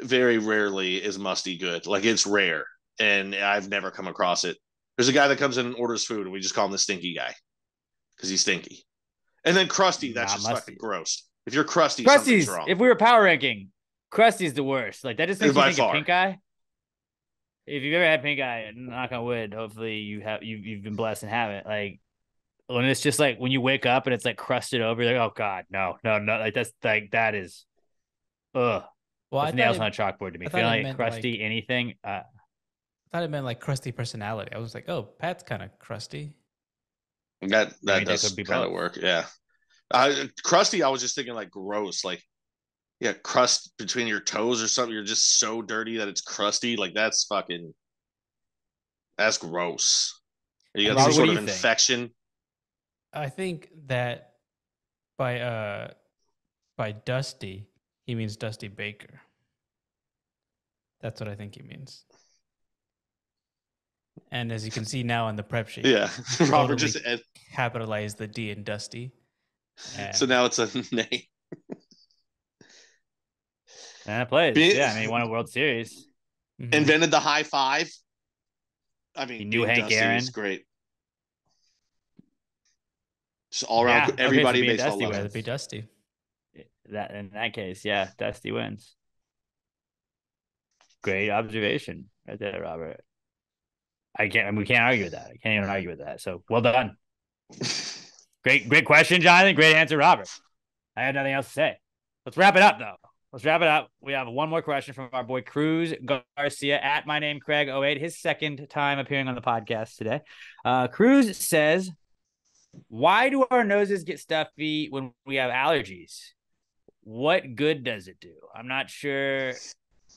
Very rarely is musty good. Like it's rare. And I've never come across it. There's a guy that comes in and orders food, and we just call him the stinky guy because he's stinky. And then crusty, that's nah, just musty. Fucking gross. If you're crusty, Krusty's, something's wrong. If we were power ranking, crusty's the worst. Like that just makes you think far. Of pink eye. If you've ever had pink eye, knock on wood, hopefully you have you you've been blessed and have it. Like when it's just like when you wake up and it's like crusted over, you're like, oh god, no, no, no. Like that's like that is, ugh. Well, it's nails it, on a chalkboard to me. Feeling like crusty, like... anything. Uh, I thought it meant like crusty personality. I was like, oh, Pat's kind of crusty. That that I mean, does kind of work. Yeah. I, crusty, I was just thinking like gross. Like, yeah, crust between your toes or something. You're just so dirty that it's crusty. Like, that's fucking, that's gross. You got some sort of infection. Think? I think that by uh by dusty, He means Dusty Baker. That's what I think he means. And as you can see now in the prep sheet, yeah, totally Robert just ed- capitalized the D in Dusty. And so now it's a name. And it plays. Be- yeah, I mean, he won a World Series. Mm-hmm. Invented the high five. I mean, he knew Hank Dusty Aaron. It's great. Just all around, yeah. Everybody okay, so baseball loves it. Be Dusty. That in that case, yeah, Dusty wins. Great observation, right there, Robert. I can't. I mean, we can't argue with that. I can't even argue with that. So well done. Great, great question, Jonathan. Great answer, Robert. I have nothing else to say. Let's wrap it up, though. Let's wrap it up. We have one more question from our boy Cruz Garcia at my name Craig oh eight. His second time appearing on the podcast today. Uh, Cruz says, "Why do our noses get stuffy when we have allergies? What good does it do? I'm not sure,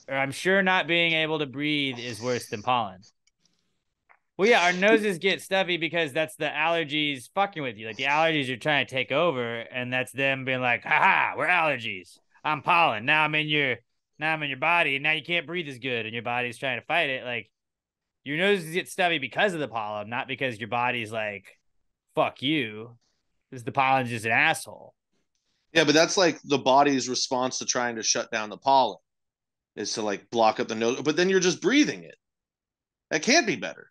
or I'm sure not being able to breathe is worse than pollen." Well, yeah, our noses get stuffy because that's the allergies fucking with you. Like the allergies are trying to take over, and that's them being like, "Ha ha, we're allergies. I'm pollen. Now I'm in your, now I'm in your body, and now you can't breathe as good, and your body's trying to fight it." Like your noses get stuffy because of the pollen, not because your body's like, "Fuck you, this the pollen's just an asshole." Yeah, but that's like the body's response to trying to shut down the pollen is to like block up the nose, but then you're just breathing it. That can't be better.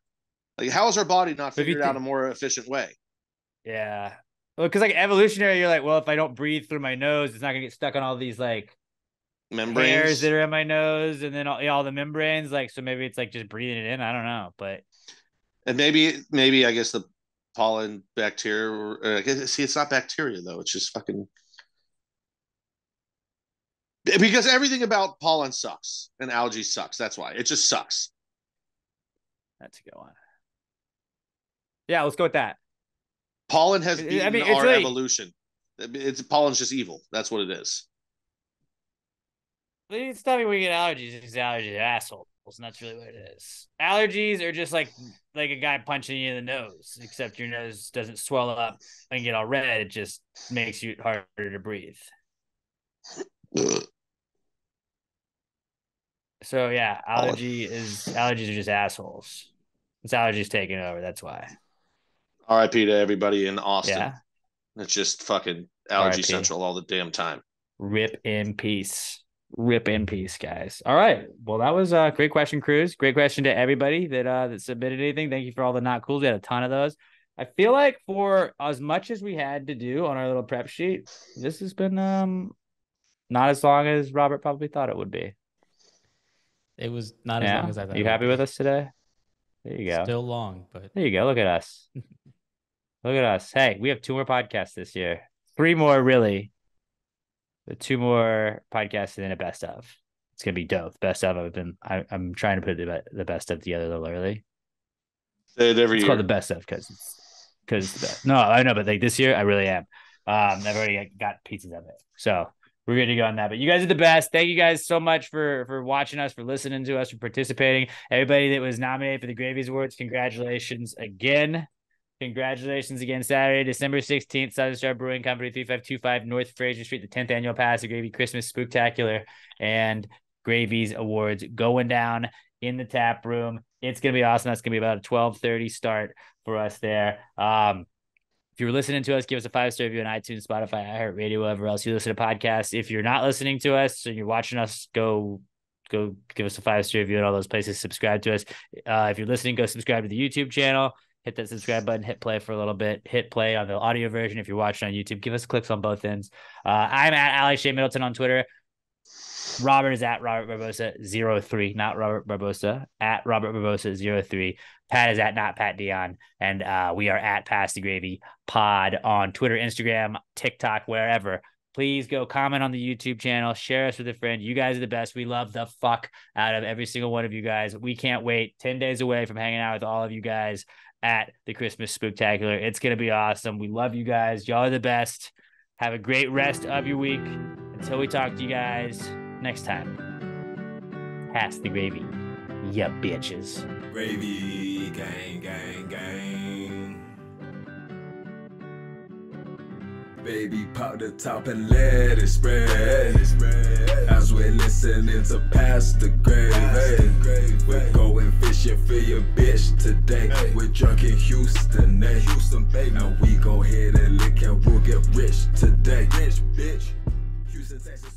Like, how is our body not figured out a more efficient way? Yeah. Well, because like evolutionary, you're like, well, if I don't breathe through my nose, it's not gonna get stuck on all these like membranes hairs that are in my nose, and then all, all the membranes. Like, so maybe it's like just breathing it in. I don't know, but and maybe, maybe I guess the pollen bacteria. Or, uh, see, it's not bacteria though. It's just fucking because everything about pollen sucks and algae sucks. That's why it just sucks. That's a good one. Yeah, let's go with that. Pollen has been I mean, our like, evolution. It's pollen's just evil. That's what it is. It's not when we get allergies. It's allergies are assholes, and that's really what it is. Allergies are just like like a guy punching you in the nose, except your nose doesn't swell up and get all red. It just makes you harder to breathe. So yeah, allergy is allergies are just assholes. It's allergies taking over. That's why. R I P to everybody in Austin. Yeah. It's just fucking allergy R I P central all the damn time. Rip in peace. Rip in peace, guys. All right. Well, that was a great question, Cruz. Great question to everybody that uh, that submitted anything. Thank you for all the not cools. We had a ton of those. I feel like for as much as we had to do on our little prep sheet, this has been um not as long as Robert probably thought it would be. It was not yeah. as long as I thought. Are you happy with us today? There you go. Still long, but there you go. Look at us. Look at us. Hey, we have two more podcasts this year. Three more, really. But two more podcasts and then a best of. It's gonna be dope. Best of. I've been. I, I'm trying to put the the best of together a little early. Say it every it's year. Called the best of because because no, I know, but like this year, I really am. Um, I've already got pieces of it, so we're good to go on that. But you guys are the best. Thank you guys so much for for watching us, for listening to us, for participating. Everybody that was nominated for the Gravies Awards, congratulations again. Congratulations again, Saturday, December sixteenth, Southern Star Brewing Company, thirty-five twenty-five North Fraser Street, the tenth annual Pass the Gravy Christmas Spooktacular and Gravies Awards going down in the tap room. It's going to be awesome. That's going to be about a twelve thirty start for us there. Um, if you're listening to us, give us a five-star review on iTunes, Spotify, iHeartRadio, wherever else you listen to podcasts. If you're not listening to us and you're watching us, go go give us a five-star review at all those places. Subscribe to us. Uh, if you're listening, go subscribe to the YouTube channel. Hit that subscribe button, hit play for a little bit, hit play on the audio version. If you're watching on YouTube, give us clicks on both ends. Uh, I'm at Alex J. Middleton on Twitter. Robert is at Robert Barbosa zero three, not Robert Barbosa, at Robert Barbosa zero three. Pat is at not Pat Dion. And uh, we are at Pass the Gravy Pod on Twitter, Instagram, TikTok, wherever. Please go comment on the YouTube channel, share us with a friend. You guys are the best. We love the fuck out of every single one of you guys. We can't wait. ten days away from hanging out with all of you guys at the Christmas Spooktacular. It's going to be awesome. We love you guys. Y'all are the best. Have a great rest of your week. Until we talk to you guys next time. Pass the gravy. Yeah, bitches. Gravy gang, gang, gang. Baby, pop the top and let it spread. As we're listening to Pass the Gravy, we're going fishing for your bitch today. We're drunk in Houston, eh? Houston, baby. And we go ahead and lick and we'll get rich today. Rich, bitch. Houston, Texas.